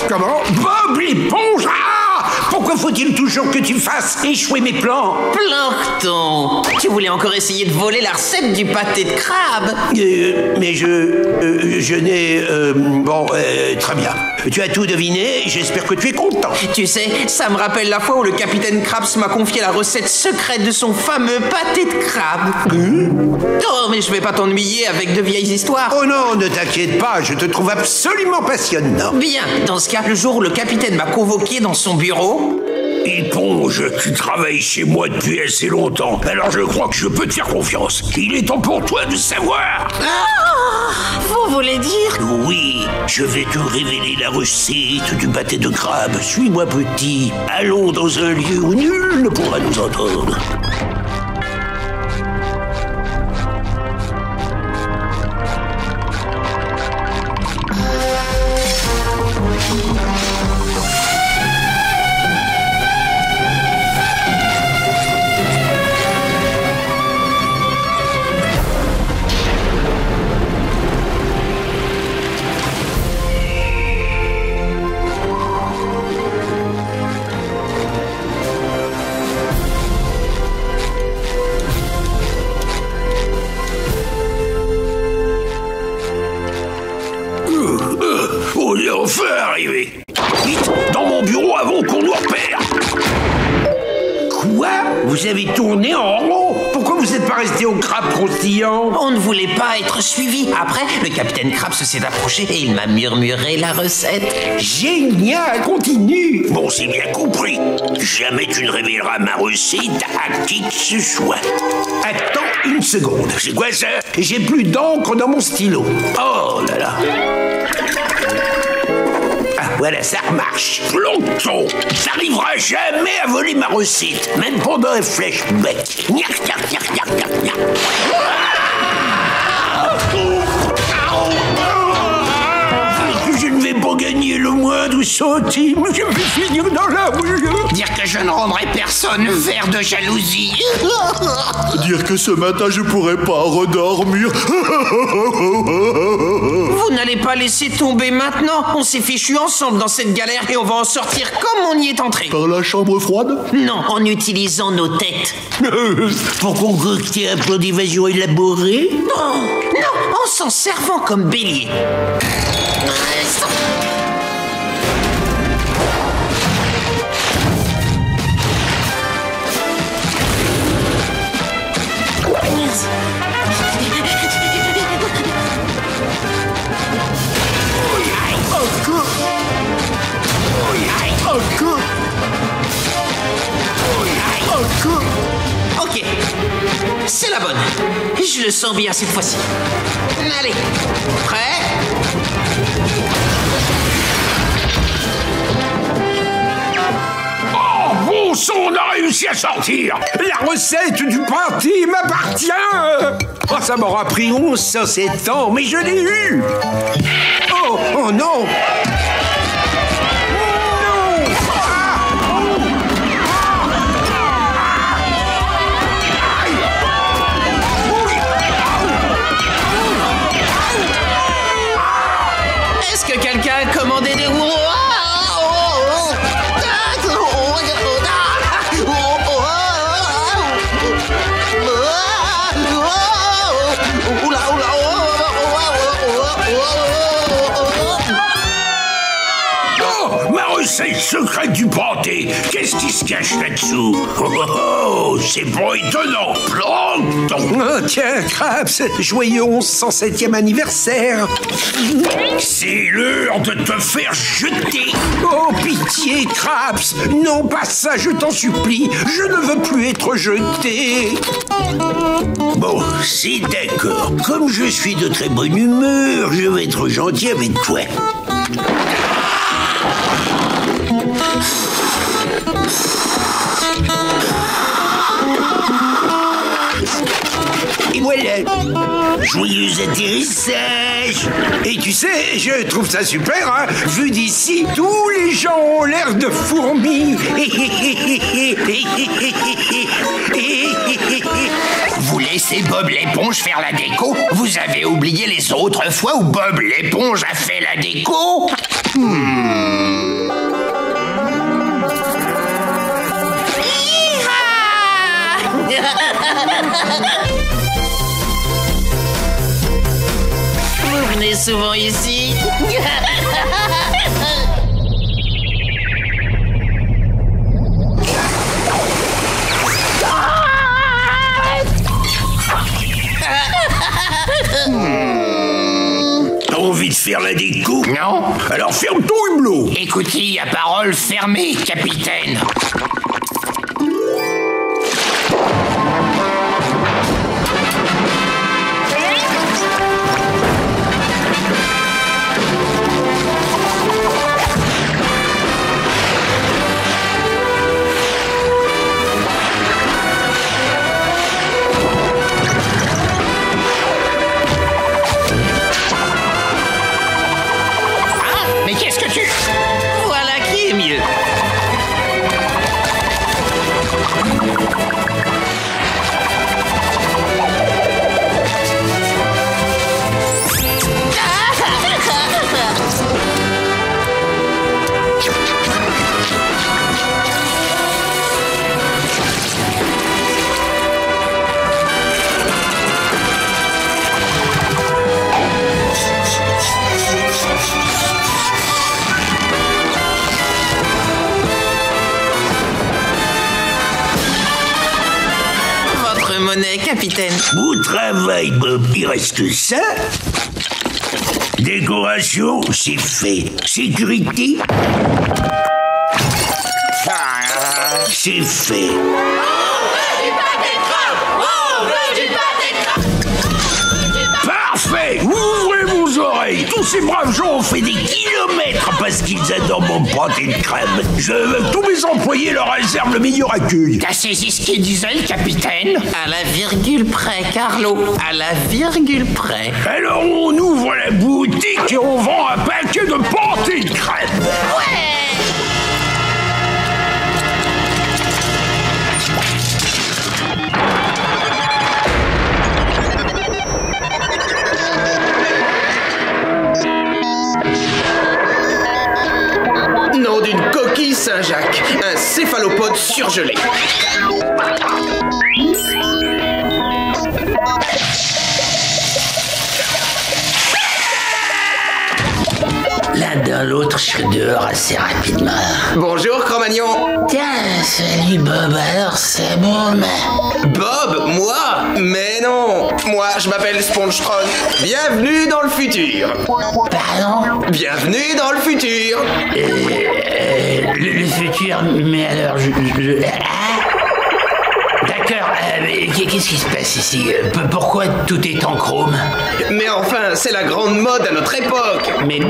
Comment? Bob l'Éponge! Ah! Pourquoi faut-il toujours que tu fasses échouer mes plans? Plancton! Tu voulais encore essayer de voler la recette du pâté de crabe? euh, Mais je... Euh, je n'ai... Euh, bon, euh, très bien. Tu as tout deviné, j'espère que tu es content. Tu sais, ça me rappelle la fois où le capitaine Krabs m'a confié la recette secrète de son fameux pâté de crabe. Hum? Oh, mais je vais pas t'ennuyer avec de vieilles histoires. Oh non, ne t'inquiète pas, je te trouve absolument passionnant. Bien, dans ce cas, le jour où le capitaine m'a convoqué dans son bureau... Éponge, tu travailles chez moi depuis assez longtemps, alors je crois que je peux te faire confiance. Il est temps pour toi de savoir. Ah, vous voulez dire? Oui, je vais te révéler la recette du pâté de crabe. Suis-moi, petit. Allons dans un lieu où nul ne pourra nous entendre. On ne voulait pas être suivi. Après, le capitaine Krabs s'est approché et il m'a murmuré la recette. Génial, continue. Bon, c'est bien compris. Jamais tu ne révéleras ma recette à qui que ce soit. Attends une seconde. C'est quoi ça? J'ai plus d'encre dans mon stylo. Oh là là. Ah, voilà, ça marche. Plancton, t'arriveras jamais à voler ma recette, même pendant un flashback. Niac, niac, niac, niac, niac, niac. Pour gagner le moindre centime, je vais finir dans la rue. Dire que je ne rendrai personne vert de jalousie. Dire que ce matin, je pourrais pas redormir. Vous n'allez pas laisser tomber maintenant. On s'est fichu ensemble dans cette galère et on va en sortir comme on y est entré. Par la chambre froide? Non, en utilisant nos têtes. Pour qu'on rectier un plan d'évasion élaboré? Non, non, en s'en servant comme bélier. Ok, c'est la bonne. Je le sens bien cette fois-ci. Allez, prêt? Oh, bon sang, on a réussi à sortir. La recette du pâté m'appartient. Oh, ça m'aura pris onze cent sept ans, mais je l'ai eu. Oh, oh non. Quelqu'un a commandé des rouleaux. c'est le secret du pâté. Qu'est-ce qui se cache là-dessous? Oh, oh, oh, c'est pas étonnant. Plancton. Oh, tiens, Krabs, joyeux cent septième anniversaire. C'est l'heure de te faire jeter. Oh, pitié, Krabs. Non, pas ça, je t'en supplie. Je ne veux plus être jeté. Bon, c'est d'accord. Comme je suis de très bonne humeur, je vais être gentil avec toi. Et voilà. Joyeux atterrissage. Et tu sais, je trouve ça super, hein. Vu d'ici, tous les gens ont l'air de fourmis. Vous laissez Bob l'Éponge faire la déco? Vous avez oublié les autres fois où Bob l'Éponge a fait la déco? Hmm. Vous venez souvent ici? Envie de faire la déco? Non. Alors ferme ton hublot. Écoutez, à parole fermée, capitaine. Capitaine. Beau travail, Bob. Il reste ça. Décoration, c'est fait. Sécurité, c'est fait. Parfait. Ouvrez vos oreilles. Tous ces braves gens ont fait des kilomètres parce qu'ils adorent mon pâté de crème. Je veux tous mes employés leur réservent le meilleur accueil. T'as saisi ce qu'il disait, le capitaine? À la virgule près, Carlo. À la virgule près. Alors on ouvre la boutique et on vend un paquet de pâté de crème. Ouais. Nom d'une coquille Saint-Jacques, un céphalopode surgelé. L'un dans l'autre, je serai dehors assez rapidement. Bonjour, Cro-Magnon. Tiens, salut Bob, alors c'est bon, mais... Bob, moi? Mais non, moi je m'appelle Sponge-Tron. Bienvenue dans le futur. Pardon? Bienvenue dans le futur. Euh, euh, le, le futur, mais alors je... je ah. D'accord, euh, mais qu'est-ce qui se passe ici? Pourquoi tout est en chrome? Mais enfin, c'est la grande mode à notre époque. Mais...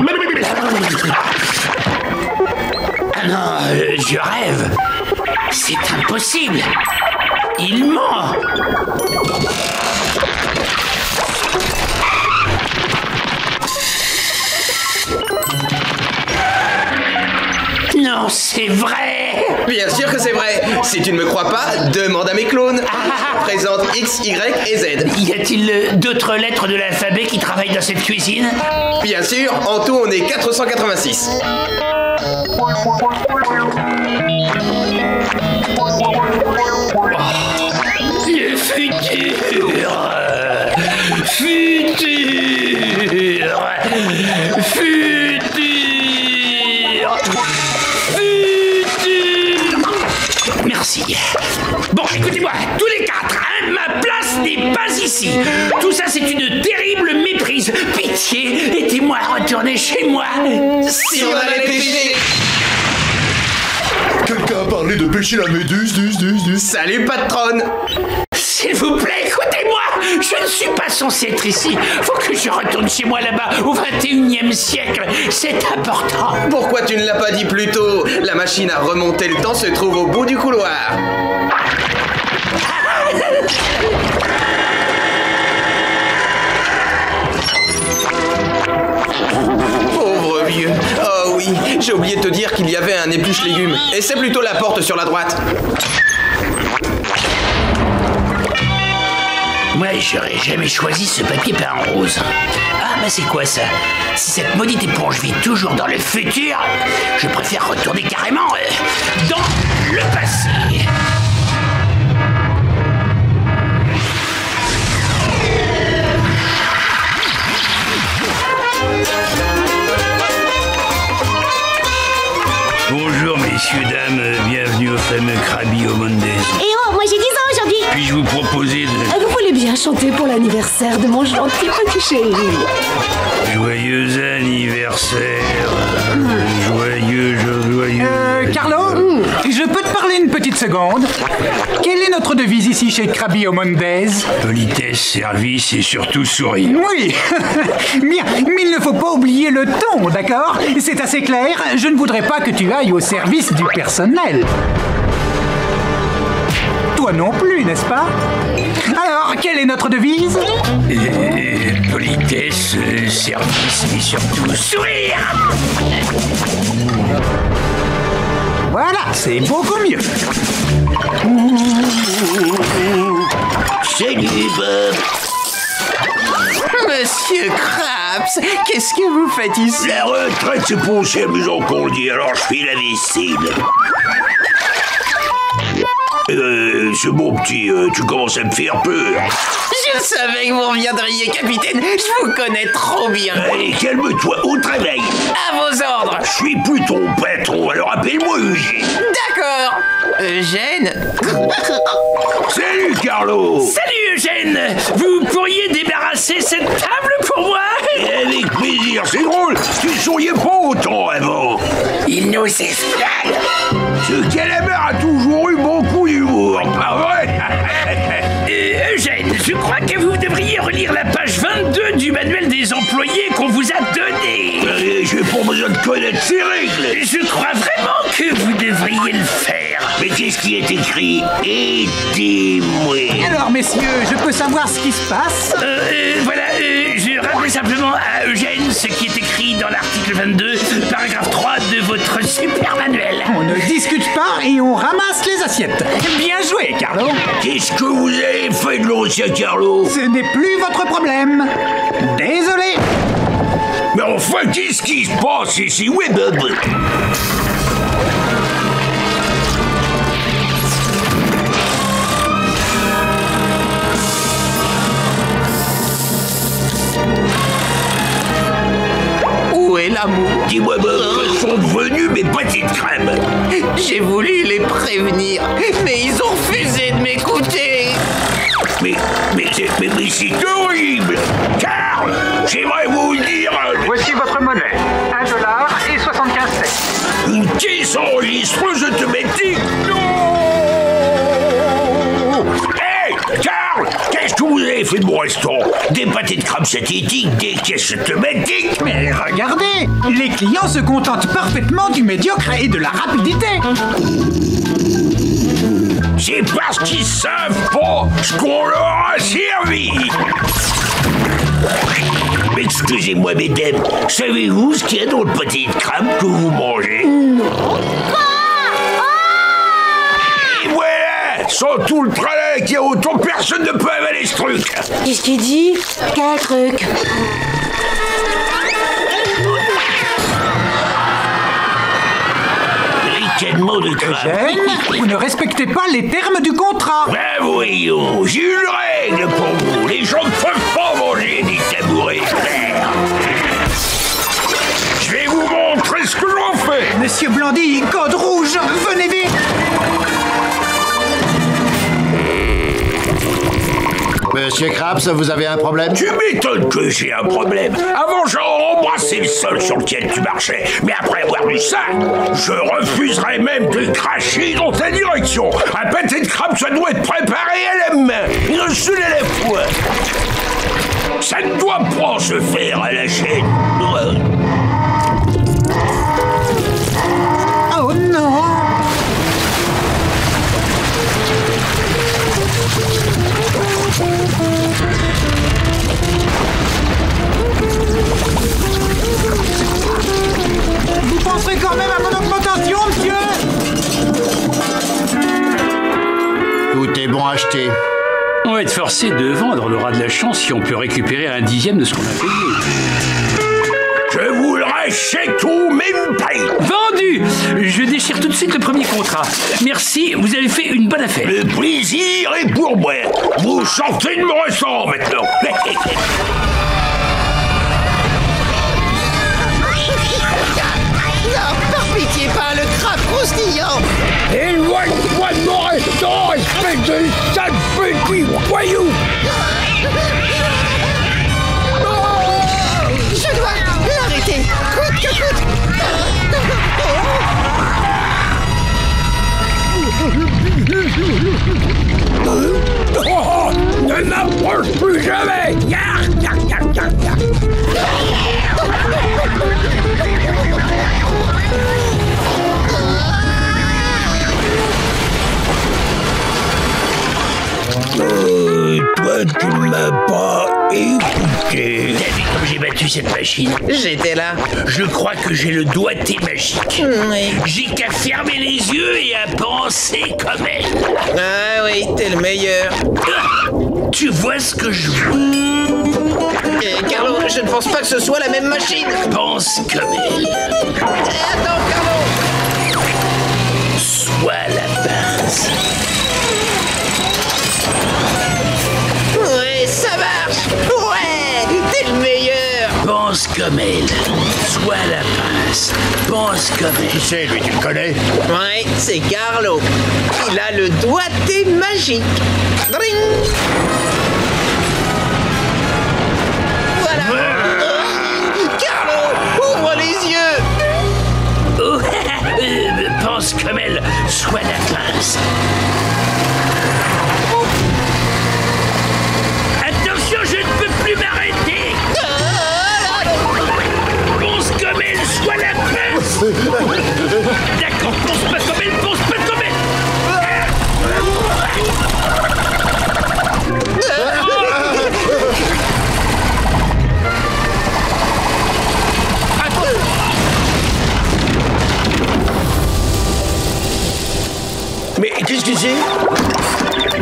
Ah non, je rêve. C'est impossible. Il ment. Non, c'est vrai. Bien sûr que c'est vrai. Si tu ne me crois pas, demande à mes clones. Ah. Présente X, Y et Z. Y a-t-il d'autres lettres de l'alphabet qui travaillent dans cette cuisine? Bien sûr, en tout on est quatre cent quatre-vingt-six. Le futur. Futur. Futur. ici. Bon, écoutez-moi, tous les quatre, hein, ma place n'est pas ici. Tout ça, c'est une terrible méprise. Pitié, aidez-moi à retourner chez moi. Si, si on, on avait pêché. Quelqu'un a parlé de pêcher la méduse, dus, dus, dus. Salut, patronne. S'il vous plaît, écoutez-moi. Je ne suis pas censé être ici. Faut que je retourne chez moi là-bas au vingt-et-unième siècle. C'est important. Pourquoi tu ne l'as pas dit plus tôt? La machine à remonter le temps se trouve au bout du couloir. Pauvre vieux. Oh oui, j'ai oublié de te dire qu'il y avait un épluche légumes. Et c'est plutôt la porte sur la droite. Ouais, j'aurais jamais choisi ce papier peint en rose. Ah, mais c'est quoi ça? Si cette maudite éponge vit toujours dans le futur, je préfère retourner carrément euh, dans le passé. Bonjour, messieurs, dames, bienvenue au fameux Krabi au monde des autres. Et oh, moi j'ai dix ans aujourd'hui. Puis-je vous proposer de... Vous voulez bien chanter pour l'anniversaire de mon gentil petit chéri. Joyeux anniversaire, mmh. joyeux, joyeux... Euh, Carlo, mmh. je peux te parler une petite seconde? Quelle est notre devise ici chez Krabi au Mondays? Politesse, service et surtout sourire. Oui, bien, mais il ne faut pas oublier le ton, d'accord? C'est assez clair, je ne voudrais pas que tu ailles au service du personnel. Toi non plus, n'est-ce pas? Alors, quelle est notre devise? euh, Politesse, euh, service et surtout sourire. Voilà, c'est beaucoup mieux. Salut Bob. Monsieur Krabs, qu'est-ce que vous faites ici? La retraite, c'est pour c'est amusant qu'on le dit, alors je fais la vessie. Euh, ce bon petit, euh, tu commences à me faire peur. Je savais que vous reviendriez, capitaine. Je vous connais trop bien. Allez, calme-toi, au travail. À vos ordres. Je suis plus ton patron, alors appelle-moi Eugène. D'accord. Eugène. Salut, Carlo. Salut, Eugène. Vous pourriez débarrasser cette table pour moi? Avec plaisir, c'est drôle. Tu ne souriais pas autant avant. Il nous esclave. Ce calamar a toujours eu beaucoup d'humour, pas vrai? euh, Eugène, je crois que vous devriez relire la page vingt-deux du manuel des employés qu'on vous a donné. Euh, J'ai pas besoin de connaître ces règles. Je crois vraiment que vous devriez le faire. Mais qu'est-ce qui est écrit? Aidez-moi. Alors, messieurs, je peux savoir ce qui se passe? euh, euh, Voilà, euh, je rappelle simplement à Eugène ce qui est écrit dans l'article vingt-deux, paragraphe trois de votre super manuel. On ne discute pas et on ramasse les assiettes. Bien joué, Carlo. Qu'est-ce que vous avez fait de l'ancien Carlo? Ce n'est plus votre problème. Désolé. Mais enfin, qu'est-ce qui se passe ici? Oui, Bob. L'amour. Dis-moi, ils sont venus mes petites crèmes. J'ai voulu les prévenir, mais ils ont refusé de m'écouter. Mais, mais, mais, mais c'est horrible. Carl, j'aimerais vous le dire. Voici votre monnaie, un dollar et soixante-quinze cents. Une caisse enregistreuse automatique. Non. Hé, Carl, qu'est-ce que vous avez fait de mon restaurant? Des pâtés de crabe synthétiques, des caisses automatiques. Mais regardez, les clients se contentent parfaitement du médiocre et de la rapidité. C'est parce qu'ils savent pas ce qu'on leur a servi. Excusez-moi, mesdames, savez-vous ce qu'il y a dans le pâté de crabe que vous mangez? Non. Et voilà, sans tout le travail qu'il y a autour, personne ne peut avaler ce truc. Qu'est-ce qu'il dit? Quel truc? Ricanement de Krabi. Vous ne respectez pas les termes du contrat. Ben voyons, j'ai une règle pour vous. Les gens ne peuvent pas manger des tabourets. Je vais vous montrer ce que j'en fais. Monsieur Blandi, code rouge, venez vite. Monsieur Krabs, vous avez un problème? Tu m'étonnes que j'ai un problème. Avant, j'ai embrassé le sol sur lequel tu marchais. Mais après avoir vu ça, je refuserais même de cracher dans ta direction. Un petit crabe, ça doit être préparé à la main. Ne se l'élève point. Ça ne doit pas se faire à la chaîne. Oh non! Vous penserez quand même à mon augmentation, monsieur? Tout est bon acheté. On va être forcé de vendre, on aura de la chance si on peut récupérer un dixième de ce qu'on a payé. Je vous le rachète au même prix. Vendu! Je déchire tout de suite le premier contrat. Merci, vous avez fait une bonne affaire. Le plaisir est pour moi. Vous sortez de mon ressort maintenant. Pas le crabe croustillant. Éloigne-moi de mon restaurant, espèce de sale petit voyou. Oh, je dois l'arrêter, coûte que coûte. Oh, oh, ne m'approche plus jamais. Yark, yark, yark, yark, yark. Euh, toi, tu ne m'as pas écouté. T'as vu comme j'ai battu cette machine? J'étais là. Je crois que j'ai le doigté magique. Oui. J'ai qu'à fermer les yeux et à penser comme elle. Ah oui, t'es le meilleur. Ah, tu vois ce que je vois? Et Carlo, je ne pense pas que ce soit la même machine. Pense comme elle. Et attends, Carlo. Sois la pince. Ça marche! Ouais! T'es le meilleur! Pense comme elle. Sois la pince. Pense comme elle. Qui c'est, lui? Tu le connais? Ouais, c'est Carlo. Il a le doigté magique. Dring! Voilà! Ah, Carlo! Ouvre les yeux! Oh, pense comme elle. Sois la pince. D'accord, pense pas comme elle, pense pas comme elle. Mais qu'est-ce que c'est?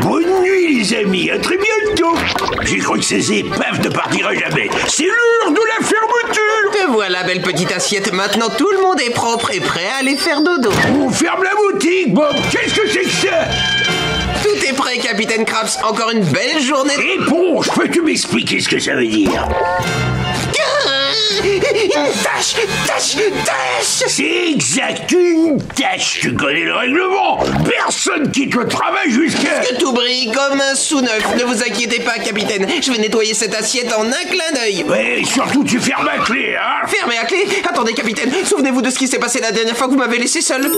Bonne nuit les amis, à très bientôt. J'ai cru que ces épaves ne partiraient jamais. C'est l'heure de la fermeture. Voilà, belle petite assiette. Maintenant, tout le monde est propre et prêt à aller faire dodo. On ferme la boutique, Bob. Qu'est-ce que c'est que ça? Tout est prêt, Capitaine Krabs. Encore une belle journée. Éponge, peux-tu m'expliquer ce que ça veut dire? Une tâche, tâche, tâche. C'est exact, une tâche. Tu connais le règlement. Personne quitte le travail jusqu'à... Que tout brille comme un sous-neuf. Ne vous inquiétez pas, capitaine. Je vais nettoyer cette assiette en un clin d'œil. Mais surtout, tu fermes la clé, hein? Fermez la clé? Attendez, capitaine. Souvenez-vous de ce qui s'est passé la dernière fois que vous m'avez laissé seul.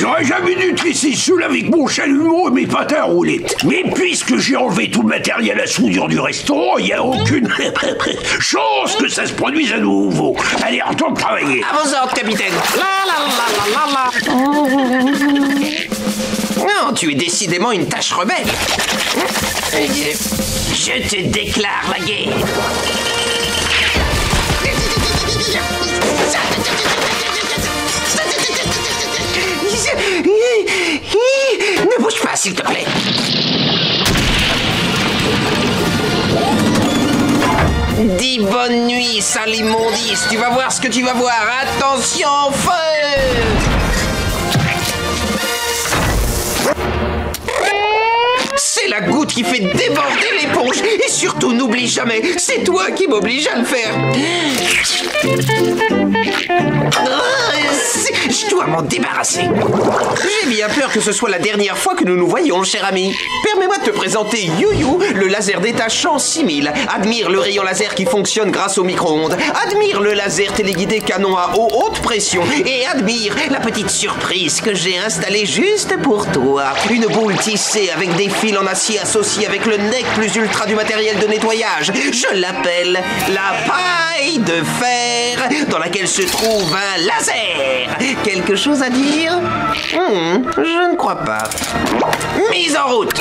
J'aurais jamais dû te laisser seul avec mon chalumeau et mes patins à roulettes. Mais puisque j'ai enlevé tout le matériel à soudure du restaurant, il n'y a aucune chance que ça se produise à nouveau. Allez, retourne travailler. À vos ordres, capitaine. La la la la la la. Non, tu es décidément une tâche rebelle. Je te déclare la guerre. Ne bouge pas, s'il te plaît. Dis bonne nuit, sale immondice. Tu vas voir ce que tu vas voir. Attention, feu! C'est la goutte qui fait déborder l'éponge. Et surtout n'oublie jamais, c'est toi qui m'oblige à le faire. Je dois m'en débarrasser. J'ai bien peur que ce soit la dernière fois que nous nous voyons, cher ami. Permets-moi de te présenter You-You, le laser détachant six mille. Admire le rayon laser qui fonctionne grâce au micro-ondes. Admire le laser téléguidé canon à eau haute pression. Et admire la petite surprise que j'ai installée juste pour toi. Une boule tissée avec des fils en acier associés avec le nec plus ultra du matériel de nettoyage. Je l'appelle la paille de fer dans laquelle se trouve un laser. Quelque chose à dire? Hmm, je ne crois pas. Mise en route!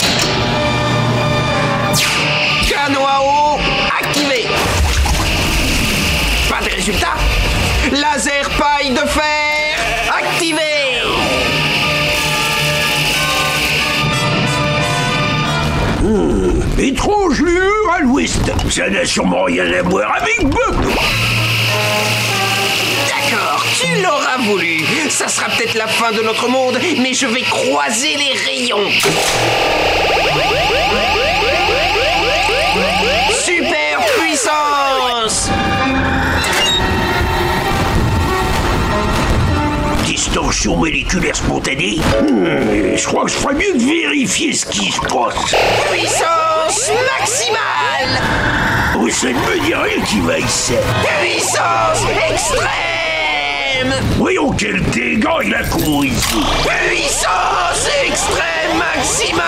Canon à eau activé! Pas de résultat? Laser paille de fer activé! Mmh, étrange lueur à l'ouest. Ça n'a sûrement rien à voir avec Bob. D'accord, tu l'auras voulu. Ça sera peut-être la fin de notre monde, mais je vais croiser les rayons. Super puissance. Distorsion moléculaire spontanée. Hmm, je crois que je ferais mieux de vérifier ce qui se passe. Puissance maximale. Oh, ça ne me dit rien qui va ici. Puissance extrême. Voyons quel dégât il a couru ici. Puissance extrême maximale.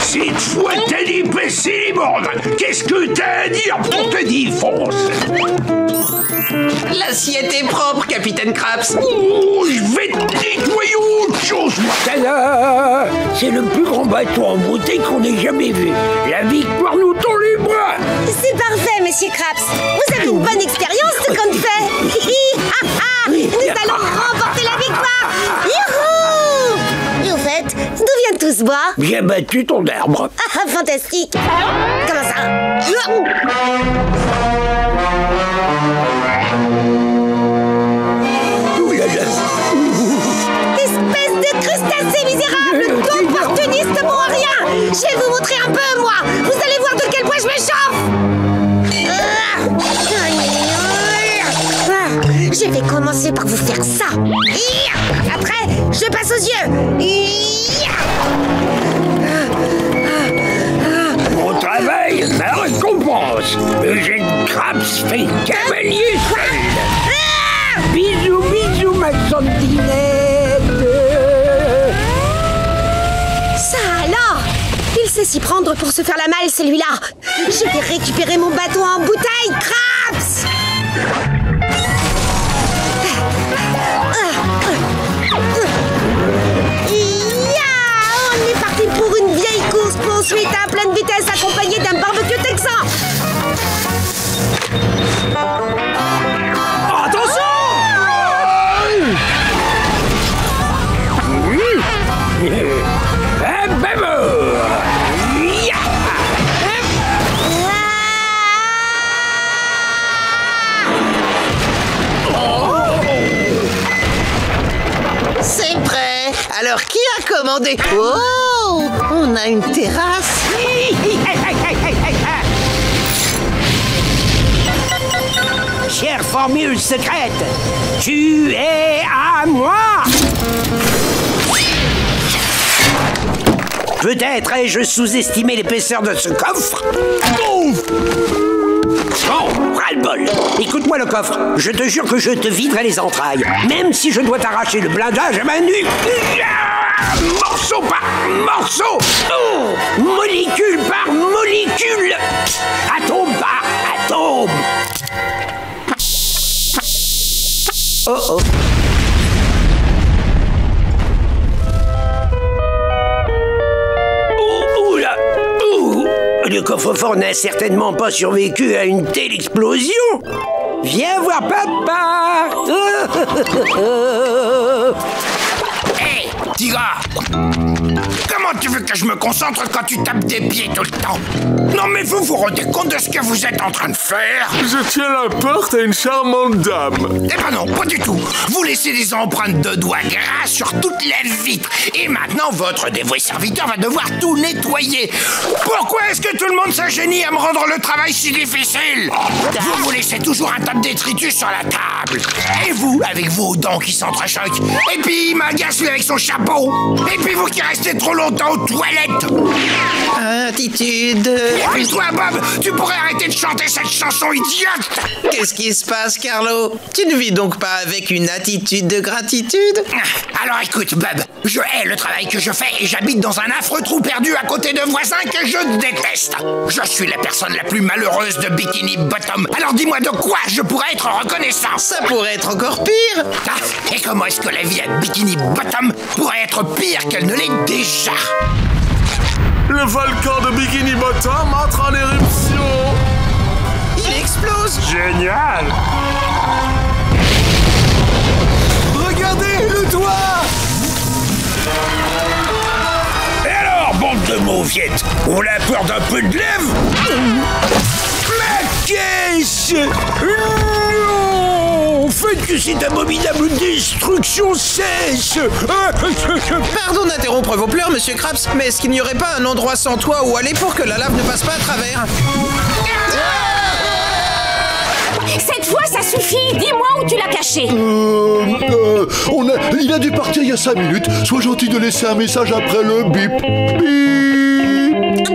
Cette fois t'as dépassé les bornes. Qu'est-ce que t'as à dire pour te défoncer? L'assiette est propre, Capitaine Krabs. Oh, je vais te nettoyer autre chose. Tada! C'est le plus grand bateau en beauté qu'on ait jamais vu. La victoire nous tend les bras. C'est parfait, Monsieur Krabs. Vous avez une bonne expérience de ce qu'on fait. Nous allons remporter la victoire. Youhou! Et au fait, d'où viennent tous boire? J'ai battu ton arbre. Ah, fantastique. Comment ça? Je vais vous montrer un peu, moi. Vous allez voir de quel point je me chauffe. Je vais commencer par vous faire ça. Après, je passe aux yeux. Mon travail, ma récompense. Eugène Krabs fait cavalier seul. Bisous, bisous, ma santinette. Ça alors? Il sait s'y prendre pour se faire la malle, celui-là. Je vais récupérer mon bateau en bouteille, Krabs. On est parti pour une vieille course poursuite à pleine vitesse accompagnée d'un barbecue texan. Attention! Oh mmh. Bam! C'est prêt. Alors, qui a commandé? Oh, on a une terrasse. Chère formule secrète, tu es à moi. Peut-être ai-je sous-estimé l'épaisseur de ce coffre. Bon, ras-le-bol. Écoute-moi le coffre. Je te jure que je te viderai les entrailles. Même si je dois t'arracher le blindage à main nue. Morceau par morceau. Oh, molécule par molécule. Atome par atome. Oh oh. Le coffre-fort n'a certainement pas survécu à une telle explosion. Viens voir papa. Hé, hey, Tigra. Comment tu veux que je me concentre quand tu tapes des pieds tout le temps? Non mais vous vous rendez compte de ce que vous êtes en train de faire? Je tiens la porte à une charmante dame. Eh ben non, pas du tout. Vous laissez des empreintes de doigts gras sur toute la vitre. Et maintenant, votre dévoué serviteur va devoir tout nettoyer. Pourquoi est-ce que tout le monde s'agénie à me rendre le travail si difficile? Vous vous laissez toujours un tas de détritus sur la table. Et vous, avec vos dents qui s'entrechoquent. Et puis, il m'agace avec son chapeau. Et puis, vous qui restez trop longtemps aux toilettes. Attitude. Et puis toi, Bob, tu pourrais arrêter de chanter cette chanson idiote. Qu'est-ce qui se passe, Carlo? Tu ne vis donc pas avec une attitude de gratitude? Alors écoute, Bob, je hais le travail que je fais et j'habite dans un affreux trou perdu à côté de voisins que je déteste. Je suis la personne la plus malheureuse de Bikini Bottom. Alors dis-moi de quoi je pourrais être reconnaissant? Ça pourrait être encore pire. Ah, et comment est-ce que la vie à Bikini Bottom pourrait être pire qu'elle ne l'est déjà? Le volcan de Bikini Bottom entre en éruption. Il explose. Génial. Regardez le toit. Et alors, bande de mauviettes, on a peur d'un peu de lèvres? Ma caisse! Non! Faites que cette abominable destruction cesse! Pardon d'interrompre vos pleurs, monsieur Krabs, mais est-ce qu'il n'y aurait pas un endroit sans toit où aller pour que la lave ne passe pas à travers? Cette fois, ça suffit. Dis-moi où tu l'as caché. Euh, euh, on a, il a dû partir il y a cinq minutes. Sois gentil de laisser un message après le bip. Bip.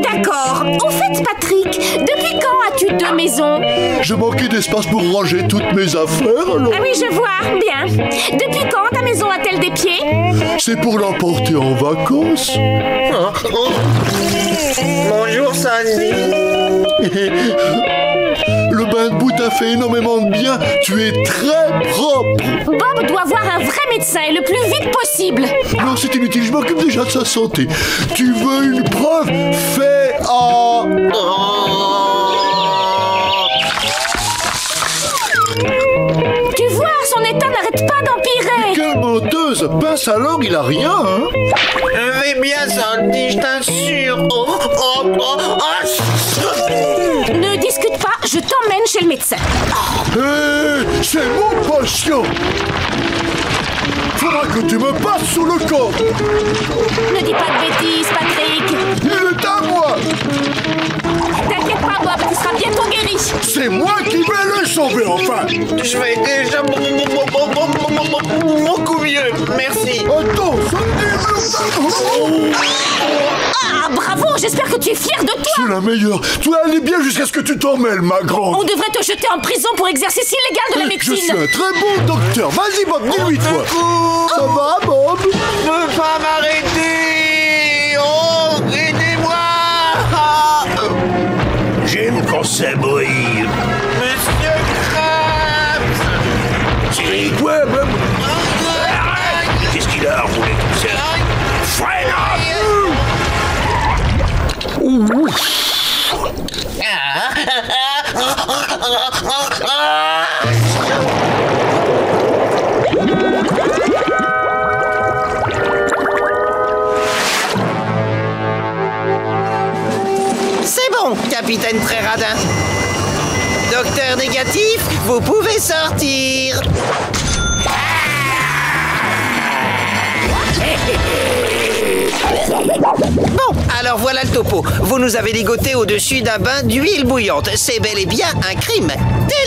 D'accord. Au fait, Patrick, depuis quand as-tu deux maisons? Je manquais d'espace pour ranger toutes mes affaires. Alors... Ah oui, je vois. Bien. Depuis quand ta maison a-t-elle des pieds? C'est pour l'emporter en vacances. Ah, oh. Bonjour, Sandy. Le bain de boue t'a fait énormément de bien. Tu es très propre. Bob doit voir un vrai médecin et le plus vite possible. Non, c'est inutile. Je m'occupe déjà de sa santé. Tu veux une preuve? Fais à... Tu vois, son état n'arrête pas d'empirer. Quelle menteuse! Passe alors, il a rien, hein? Je vais bien, Sandy, je t'assure. Oh, oh, oh, oh. Ne discute pas. Je t'emmène chez le médecin. Hé, hey, c'est mon potion. Faudra que tu me passes sous le corps. Ne dis pas de bêtises, Patrick. Il est à moi. T'inquiète pas, Bob, tu seras bientôt guéri. C'est moi qui vais le sauver, enfin. Je vais déjà beaucoup mieux, merci. Attends, ah, bravo, j'espère que tu es fier de toi. Tu es la meilleure. Tu vas aller bien jusqu'à ce que tu t'en mêles, ma grande. On devrait te jeter en prison pour exercice illégal de la médecine. Je suis un très bon docteur. Vas-y, Bob, dis-lui, toi. Oh. Ça va, Bob? Je ne peux pas m'arrêter. Oh, aidez-moi. Ah. J'aime quand ça brille. Monsieur Krabs. C'est quoi, Bob? Arrête. Qu'est-ce qu'il a roulé tout ça? C'est bon, capitaine très radin. Docteur Négatif, vous pouvez sortir. Bon, alors voilà le topo. Vous nous avez ligoté au-dessus d'un bain d'huile bouillante. C'est bel et bien un crime.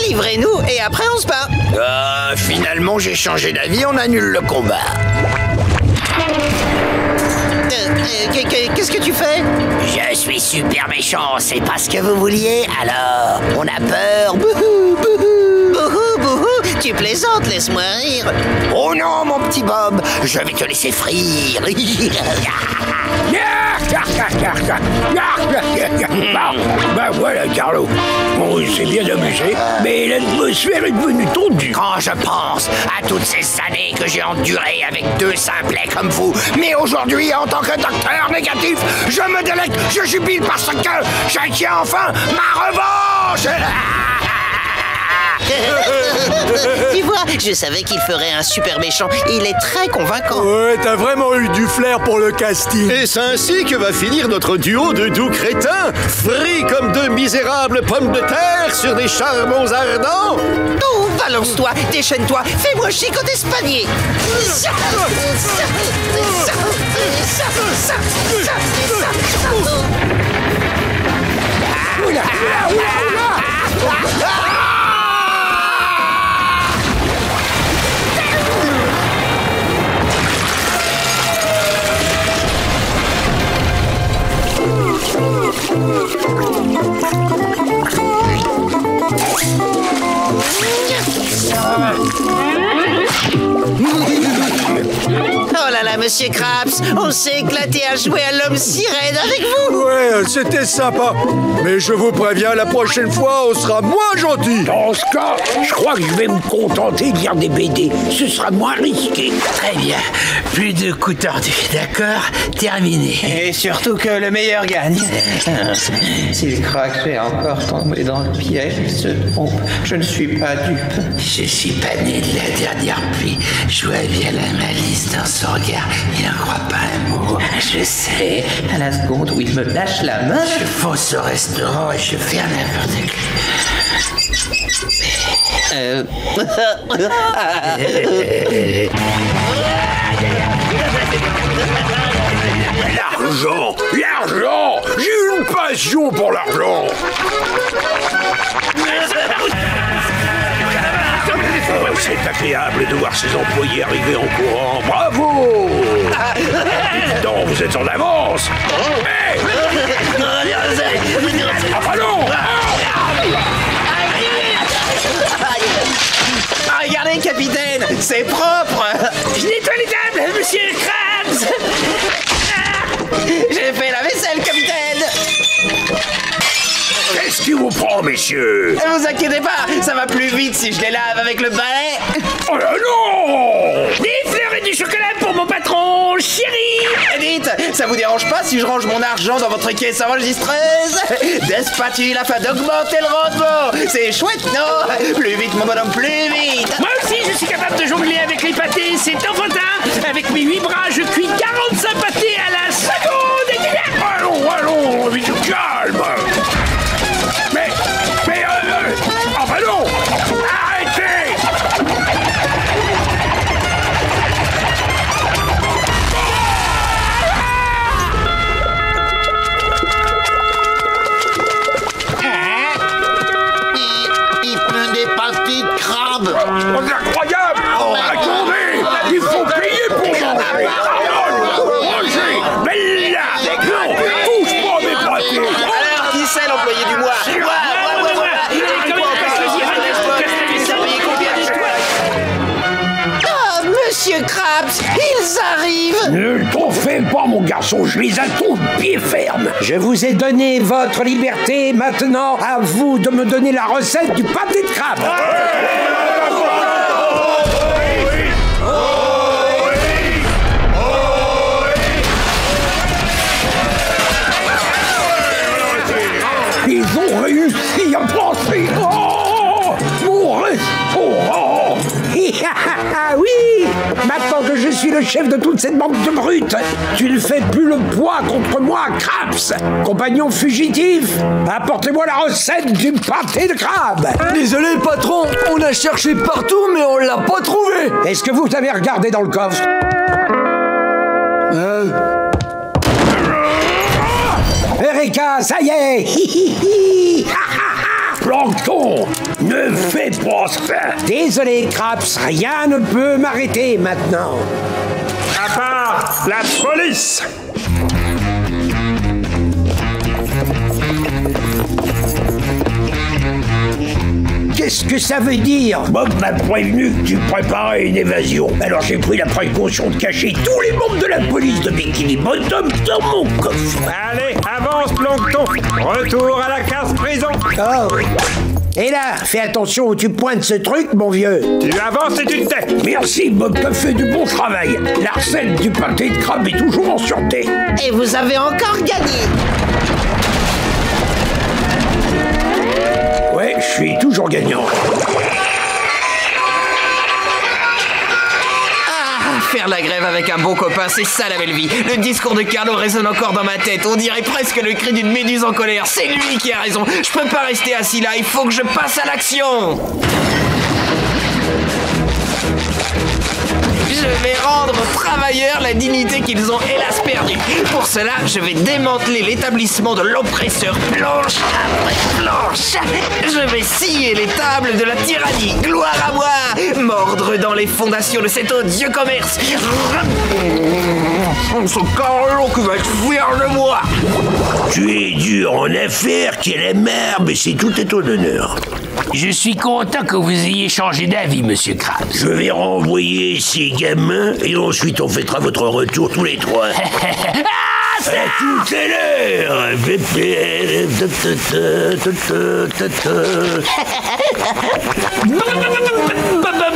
Délivrez-nous et après on se bat. Euh, finalement j'ai changé d'avis, on annule le combat. Euh, euh, Qu'est-ce que tu fais? Je suis super méchant, c'est pas ce que vous vouliez, alors on a peur. Bouhou, bouhou, bouhou, bouhou. Tu plaisantes, laisse-moi rire. Oh non, mon petit Bob, je vais te laisser frire. Bon, ben voilà, Carlo. Bon, c'est bien amusé, mais l'atmosphère est devenue tendue. Quand je pense à toutes ces années que j'ai endurées avec deux simplets comme vous, mais aujourd'hui, en tant que docteur négatif, je me délecte, je jubile parce que j'obtiens enfin ma revanche. Tu vois, je savais qu'il ferait un super méchant. Il est très convaincant. Ouais, t'as vraiment eu du flair pour le casting. Et c'est ainsi que va finir notre duo de doux crétins, frits comme deux misérables pommes de terre sur des charbons ardents. Oh, balance-toi, déchaîne-toi, fais-moi chicoter ce panier. Oula, oula, oh là là, Monsieur Krabs, on s'est éclaté à jouer à l'homme-sirène avec vous. Ouais, c'était sympa. Mais je vous préviens, la prochaine fois, on sera moins gentil. Dans ce cas, je crois que je vais me contenter de lire des B D. Ce sera moins risqué. Très bien. Plus de coups tordus, d'accord? Terminé. Et surtout que le meilleur gagne. S'il croit que j'ai encore tombé dans le piège, il se trompe. Je ne suis pas dupe. Je suis pas né de la dernière pluie. Je vois bien la malice dans son regard. Il n'en croit pas un mot. Je sais. À la seconde où il me lâche la main, je fonce au restaurant et je ferme la porte de clé. Euh... L'argent! L'argent! J'ai une passion pour l'argent! Oh, c'est agréable de voir ses employés arriver en courant. Bravo! Non, vous êtes en avance! Hey! Enfin non! Ah, regardez, capitaine! C'est propre! Je nettoie les tables, Monsieur Krabs! J'ai fait la vaisselle, capitaine! Qu'est-ce qui vous prend, messieurs? Ne vous inquiétez pas, ça va plus vite si je les lave avec le balai. Oh là non! Des fleurs et du chocolat pour mon patron, chérie! Dites, ça vous dérange pas si je range mon argent dans votre caisse enregistreuse? N'est-ce pas tu afin d'augmenter le rendement? C'est chouette, non? Plus vite, mon bonhomme, plus vite! Moi aussi, je suis capable de jongler avec les pâtés, c'est enfantin! Avec mes huit bras, je cuis quarante-cinq pâtés à la seconde et du... Allons, allons, vite du calme! Incroyable! Oh, attendez! Il faut payer pour manger! Allons, manger! Bella! Non! Touche pas mes pâtés! Alors, qui c'est l'employé du mois? Moi, moi, moi, moi! Il est comme une casse-le-sirène! Ah, Monsieur Krabs, ils arrivent! Ne t'en fais pas, mon garçon, je les attends pied ferme! Je vous ai donné votre liberté, maintenant à vous de me donner la recette du pâté de crabe! Ils ont réussi à penser. Oh, mon restaurant. Ah oui, maintenant que je suis le chef de toute cette bande de brutes, tu ne fais plus le poids contre moi, Krabs. Compagnon fugitif, apportez-moi la recette du pâté de crabe. Désolé, patron, on a cherché partout, mais on l'a pas trouvé. Est-ce que vous avez regardé dans le coffre? Euh... Eureka, ça y est! Plancton, ne fais pas ça! Désolé, Krabs, rien ne peut m'arrêter maintenant. À part la police! Qu'est-ce que ça veut dire? Bob m'a prévenu que tu préparais une évasion. Alors j'ai pris la précaution de cacher tous les membres de la police de Bikini Bottom dans mon coffre. Allez, avance, Plancton. Retour à la case prison. Oh. Et là, fais attention où tu pointes ce truc, mon vieux. Tu avances et tu te tais. Merci, Bob, t'as fait du bon travail. La recette du pâté de crabe est toujours en sûreté. Et vous avez encore gagné. Ouais, je suis toujours gagnant. Faire la grève avec un bon copain, c'est ça la belle vie. Le discours de Carlo résonne encore dans ma tête. On dirait presque le cri d'une méduse en colère. C'est lui qui a raison. Je peux pas rester assis là. Il faut que je passe à l'action. Je vais rendre aux travailleurs la dignité qu'ils ont hélas perdue. Pour cela, je vais démanteler l'établissement de l'oppresseur planche après planche. Je vais scier les tables de la tyrannie. Gloire à moi! Mordre dans les fondations de cet odieux commerce. C'est Carlo qui va être fier de moi. Tu es dur en affaires, tu es la mère, mais c'est tout à ton honneur. Je suis content que vous ayez changé d'avis, Monsieur Krabs. Je vais renvoyer ces gamins et ensuite on fêtera votre retour tous les trois. À tout à l'heure.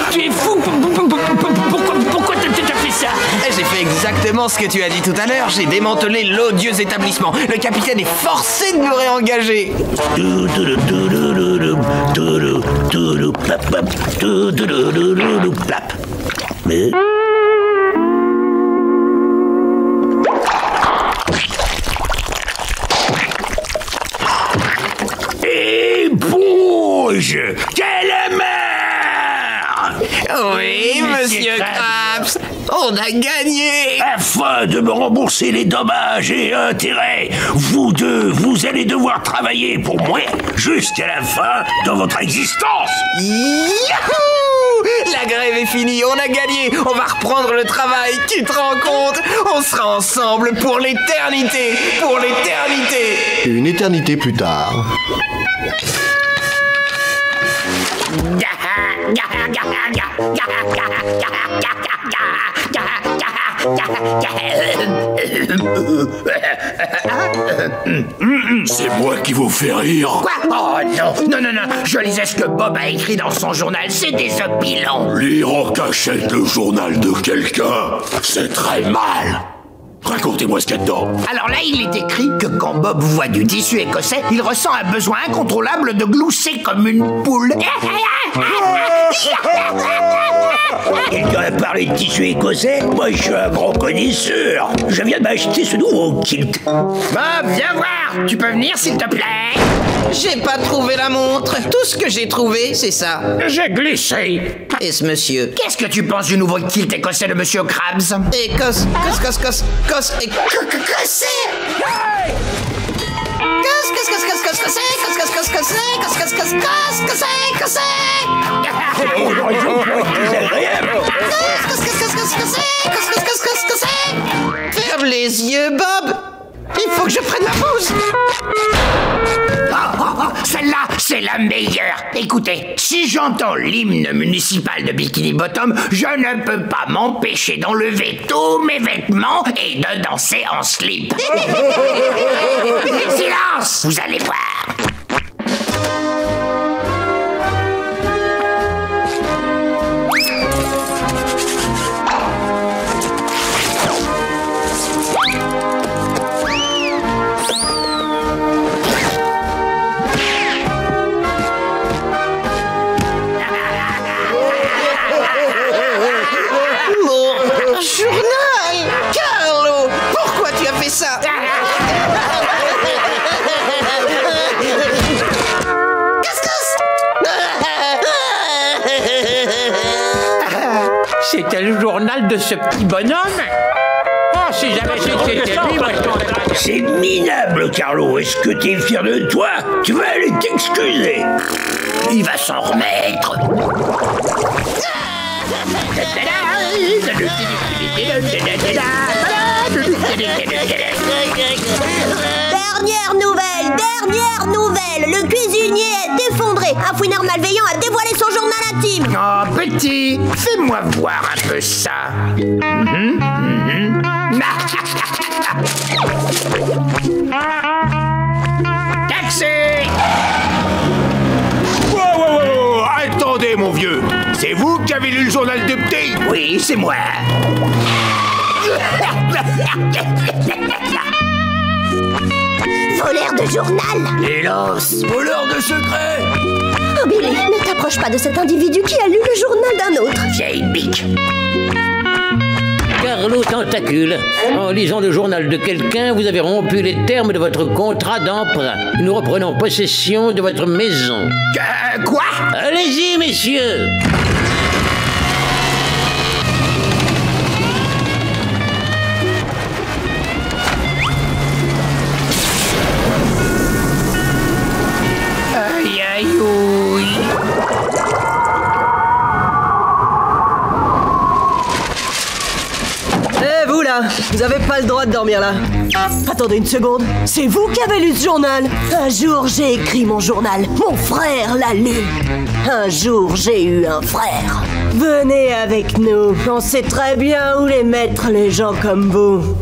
Tu es fou. Pourquoi t'as fait ça? J'ai fait exactement ce que tu as dit tout à l'heure. J'ai démantelé l'odieux établissement. Le capitaine est forcé de me réengager. Mais... éponge! Calamar! Oui, Monsieur Krabs, on a gagné! Afin de me rembourser les dommages et intérêts, vous deux, vous allez devoir travailler pour moi jusqu'à la fin de votre existence! Yahoo! La grève est finie, on a gagné, on va reprendre le travail, tu te rends compte? On sera ensemble pour l'éternité, pour l'éternité. Une éternité plus tard. C'est moi qui vous fais rire. Quoi? Oh non, non, non, non, je lisais ce que Bob a écrit dans son journal, c'est désopilant. Lire en cachette le journal de quelqu'un, c'est très mal. Racontez-moi ce qu'il y a dedans. Alors là, il est écrit que quand Bob voit du tissu écossais, il ressent un besoin incontrôlable de glousser comme une poule. Quelqu'un a parlé de tissu écossais? Moi, je suis un grand connaisseur. Je viens de m'acheter ce nouveau kilt. Bob, viens voir. Tu peux venir, s'il te plaît? J'ai pas trouvé la montre. Tout ce que j'ai trouvé, c'est ça. J'ai glissé. Et ce monsieur? Qu'est-ce que tu penses du nouveau kilt écossais de Monsieur Krabs? Écosse, cos, cos, cos, cos, écossais. Ferme les yeux, Bob. Il faut que je prenne la pause. Oh, oh, oh, celle-là, c'est la meilleure. Écoutez, si j'entends l'hymne municipal de Bikini Bottom, je ne peux pas m'empêcher d'enlever tous mes vêtements et de danser en slip. Silence, vous allez voir. C'était le journal de ce petit bonhomme. Oh, si jamais c'était lui, moi je t'enverrai. C'est minable, Carlo. Est-ce que t'es fier de toi? Tu vas aller t'excuser. Il va s'en remettre. Dernière nouvelle, dernière nouvelle. Le cuisinier est effondré. Un fouineur malveillant a dévoilé son journal intime. Oh, petit, fais-moi voir un peu ça. Mm-hmm, mm-hmm. Taxi! Wow, wow, wow. Attendez, mon vieux. C'est vous qui avez lu le journal de Petit? Oui, c'est moi. Voleur de journal! Hélas! Voleur de secret! Oh Billy, ne t'approche pas de cet individu qui a lu le journal d'un autre! Vieille bique! Carlo Tentacule. En lisant le journal de quelqu'un, vous avez rompu les termes de votre contrat d'emprunt. Nous reprenons possession de votre maison. Euh, quoi? Allez-y, messieurs. Aïe, aïe, aïe. Vous avez pas le droit de dormir là. Attendez une seconde, c'est vous qui avez lu ce journal? Un jour j'ai écrit mon journal, mon frère l'a lu. Un jour j'ai eu un frère. Venez avec nous, on sait très bien où les mettre les gens comme vous.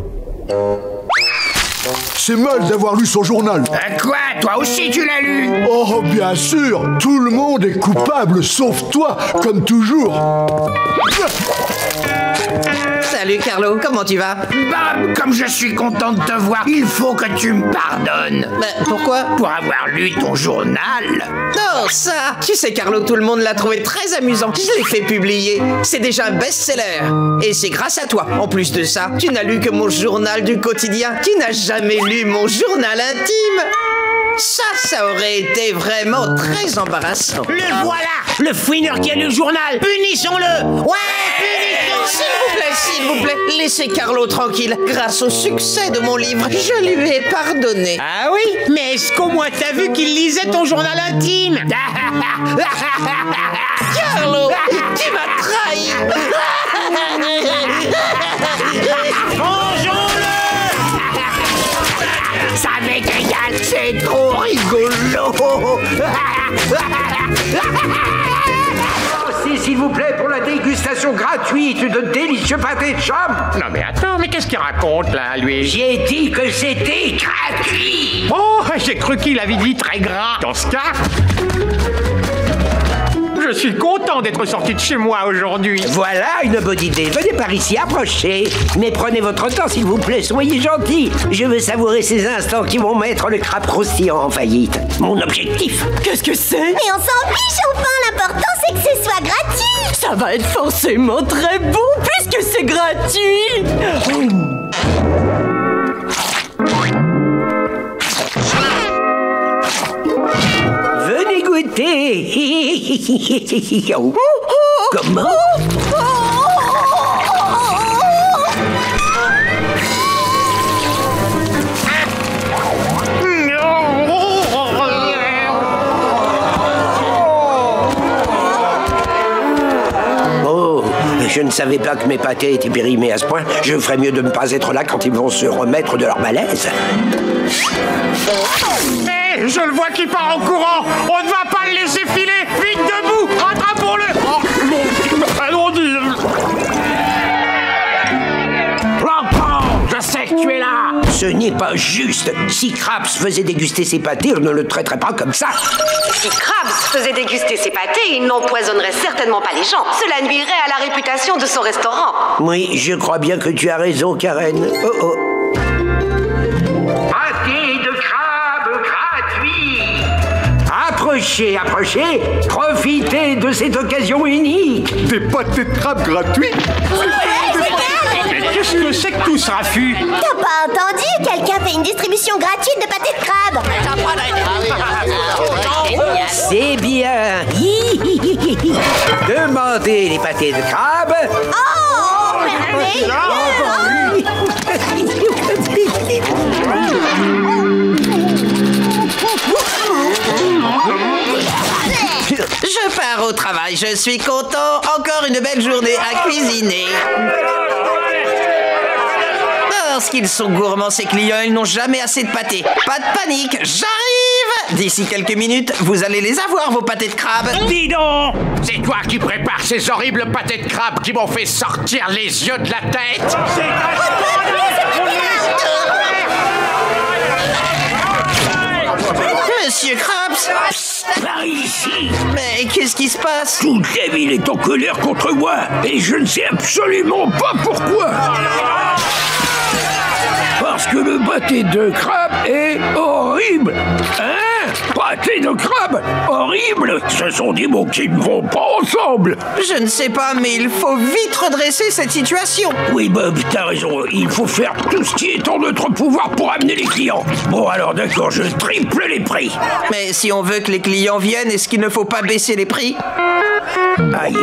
C'est mal d'avoir lu son journal. Euh, quoi? Toi aussi tu l'as lu? Oh bien sûr, tout le monde est coupable sauf toi, comme toujours. Salut Carlo, comment tu vas? Bob, comme je suis content de te voir, il faut que tu me pardonnes. Mais pourquoi? Pour avoir lu ton journal. Oh ça, tu sais Carlo, tout le monde l'a trouvé très amusant. Je l'ai fait publier, c'est déjà un best-seller. Et c'est grâce à toi. En plus de ça, tu n'as lu que mon journal du quotidien. Tu n'as jamais lu mon journal intime. Ça, ça aurait été vraiment très embarrassant. Le voilà, le fouineur qui a lu le journal. Punissons-le. Ouais, punissons-le. S'il vous plaît, s'il vous plaît, laissez Carlo tranquille. Grâce au succès de mon livre, je lui ai pardonné. Ah oui? Mais est-ce qu'au moins t'as vu qu'il lisait ton journal intime? Carlo, tu m'as trahi. Bonjour-le. Ça m'est égal, c'est trop rigolo. S'il vous plaît, pour la dégustation gratuite de délicieux pâtés de chambre. Non mais attends, mais qu'est-ce qu'il raconte là, lui? J'ai dit que c'était gratuit. Oh, j'ai cru qu'il avait dit très gras. Dans ce cas, je suis content d'être sorti de chez moi aujourd'hui. Voilà une bonne idée. Venez par ici, approchez. Mais prenez votre temps, s'il vous plaît. Soyez gentil. Je veux savourer ces instants qui vont mettre le Crabe Croustillant en faillite. Mon objectif. Qu'est-ce que c'est? Mais on s'en fiche enfin. L'important, c'est que ce soit gratuit. Ça va être forcément très bon puisque c'est gratuit. Venez goûter. Comment? Je ne savais pas que mes pâtés étaient périmés à ce point. Je ferais mieux de ne pas être là quand ils vont se remettre de leur malaise. Hé, je le vois qui part en courant. On ne va pas le laisser filer. Vite, debout, rattrapons-le. Allons-y. Je sais que tu es là. Ce n'est pas juste. Si Krabs faisait déguster ses pâtés, on ne le traiterait pas comme ça. Si Krabs faisait déguster ses pâtés, il n'empoisonnerait certainement pas les gens. Cela nuirait à la réputation de son restaurant. Oui, je crois bien que tu as raison, Karen. Oh oh. Pâté de crabe gratuit. Approchez, approchez. Profitez de cette occasion unique. Des pâtés de crabe gratuits? Qu'est-ce que c'est que tout ce raffut? T'as pas entendu? Quelqu'un fait une distribution gratuite de pâté de crabe. C'est bien. Demandez les pâtés de crabe. Oh, merveilleux. Je pars au travail. Je suis content. Encore une belle journée à cuisiner. Parce qu'ils sont gourmands, ces clients, ils n'ont jamais assez de pâté. Pas de panique, j'arrive! D'ici quelques minutes, vous allez les avoir, vos pâtés de crabe. Dis donc! C'est toi qui prépares ces horribles pâtés de crabe qui m'ont fait sortir les yeux de la tête! Monsieur Krabs! Par ici! Mais qu'est-ce qui se passe? Toute la ville est en colère contre moi, et je ne sais absolument pas pourquoi! Parce que le pâté de crabe est horrible. Hein? pâté de crabe. Horrible. Ce sont des mots qui ne vont pas ensemble. Je ne sais pas, mais il faut vite redresser cette situation. Oui, Bob, t'as raison. Il faut faire tout ce qui est en notre pouvoir pour amener les clients. Bon, alors d'accord, je triple les prix. Mais si on veut que les clients viennent, est-ce qu'il ne faut pas baisser les prix? Aïe.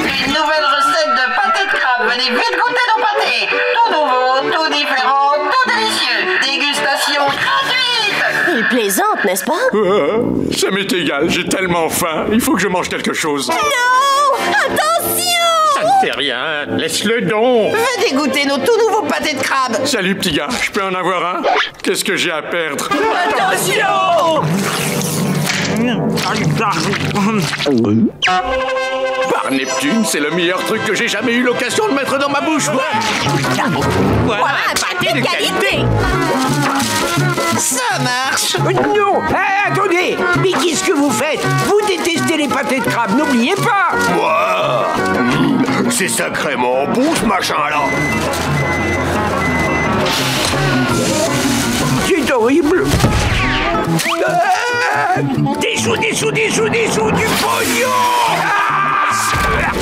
Une nouvelle recette de pâté de crabe. Venez vite goûter nos pâtés. Tout nouveau, tout différent, tout délicieux. Dégustation gratuite. Il plaisante, n'est-ce pas? euh, Ça m'est égal, j'ai tellement faim. Il faut que je mange quelque chose. Non! Attention! Ça ne fait rien, laisse-le donc. Venez goûter nos tout nouveaux pâtés de crabe. Salut petit gars, je peux en avoir un? Qu'est-ce que j'ai à perdre? Attention! Par Neptune, c'est le meilleur truc que j'ai jamais eu l'occasion de mettre dans ma bouche. Voilà, voilà un pâté de qualité. Ça marche. Non, hey, attendez. Mais qu'est-ce que vous faites? Vous détestez les pâtés de crabe, n'oubliez pas. Wow. Mmh, c'est sacrément bon ce machin-là. C'est horrible. Ah, des sous, des sous, des sous, des sous, du pognon. Ah,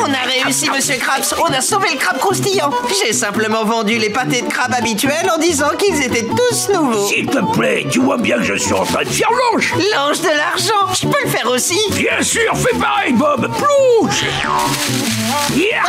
on a réussi, Monsieur Krabs. On a sauvé le crabe croustillant. J'ai simplement vendu les pâtés de crabe habituels en disant qu'ils étaient tous nouveaux. S'il te plaît, tu vois bien que je suis en train de faire l'ange. L'ange de l'argent, je peux le faire aussi. Bien sûr, fais pareil, Bob. Plonge. Yeah.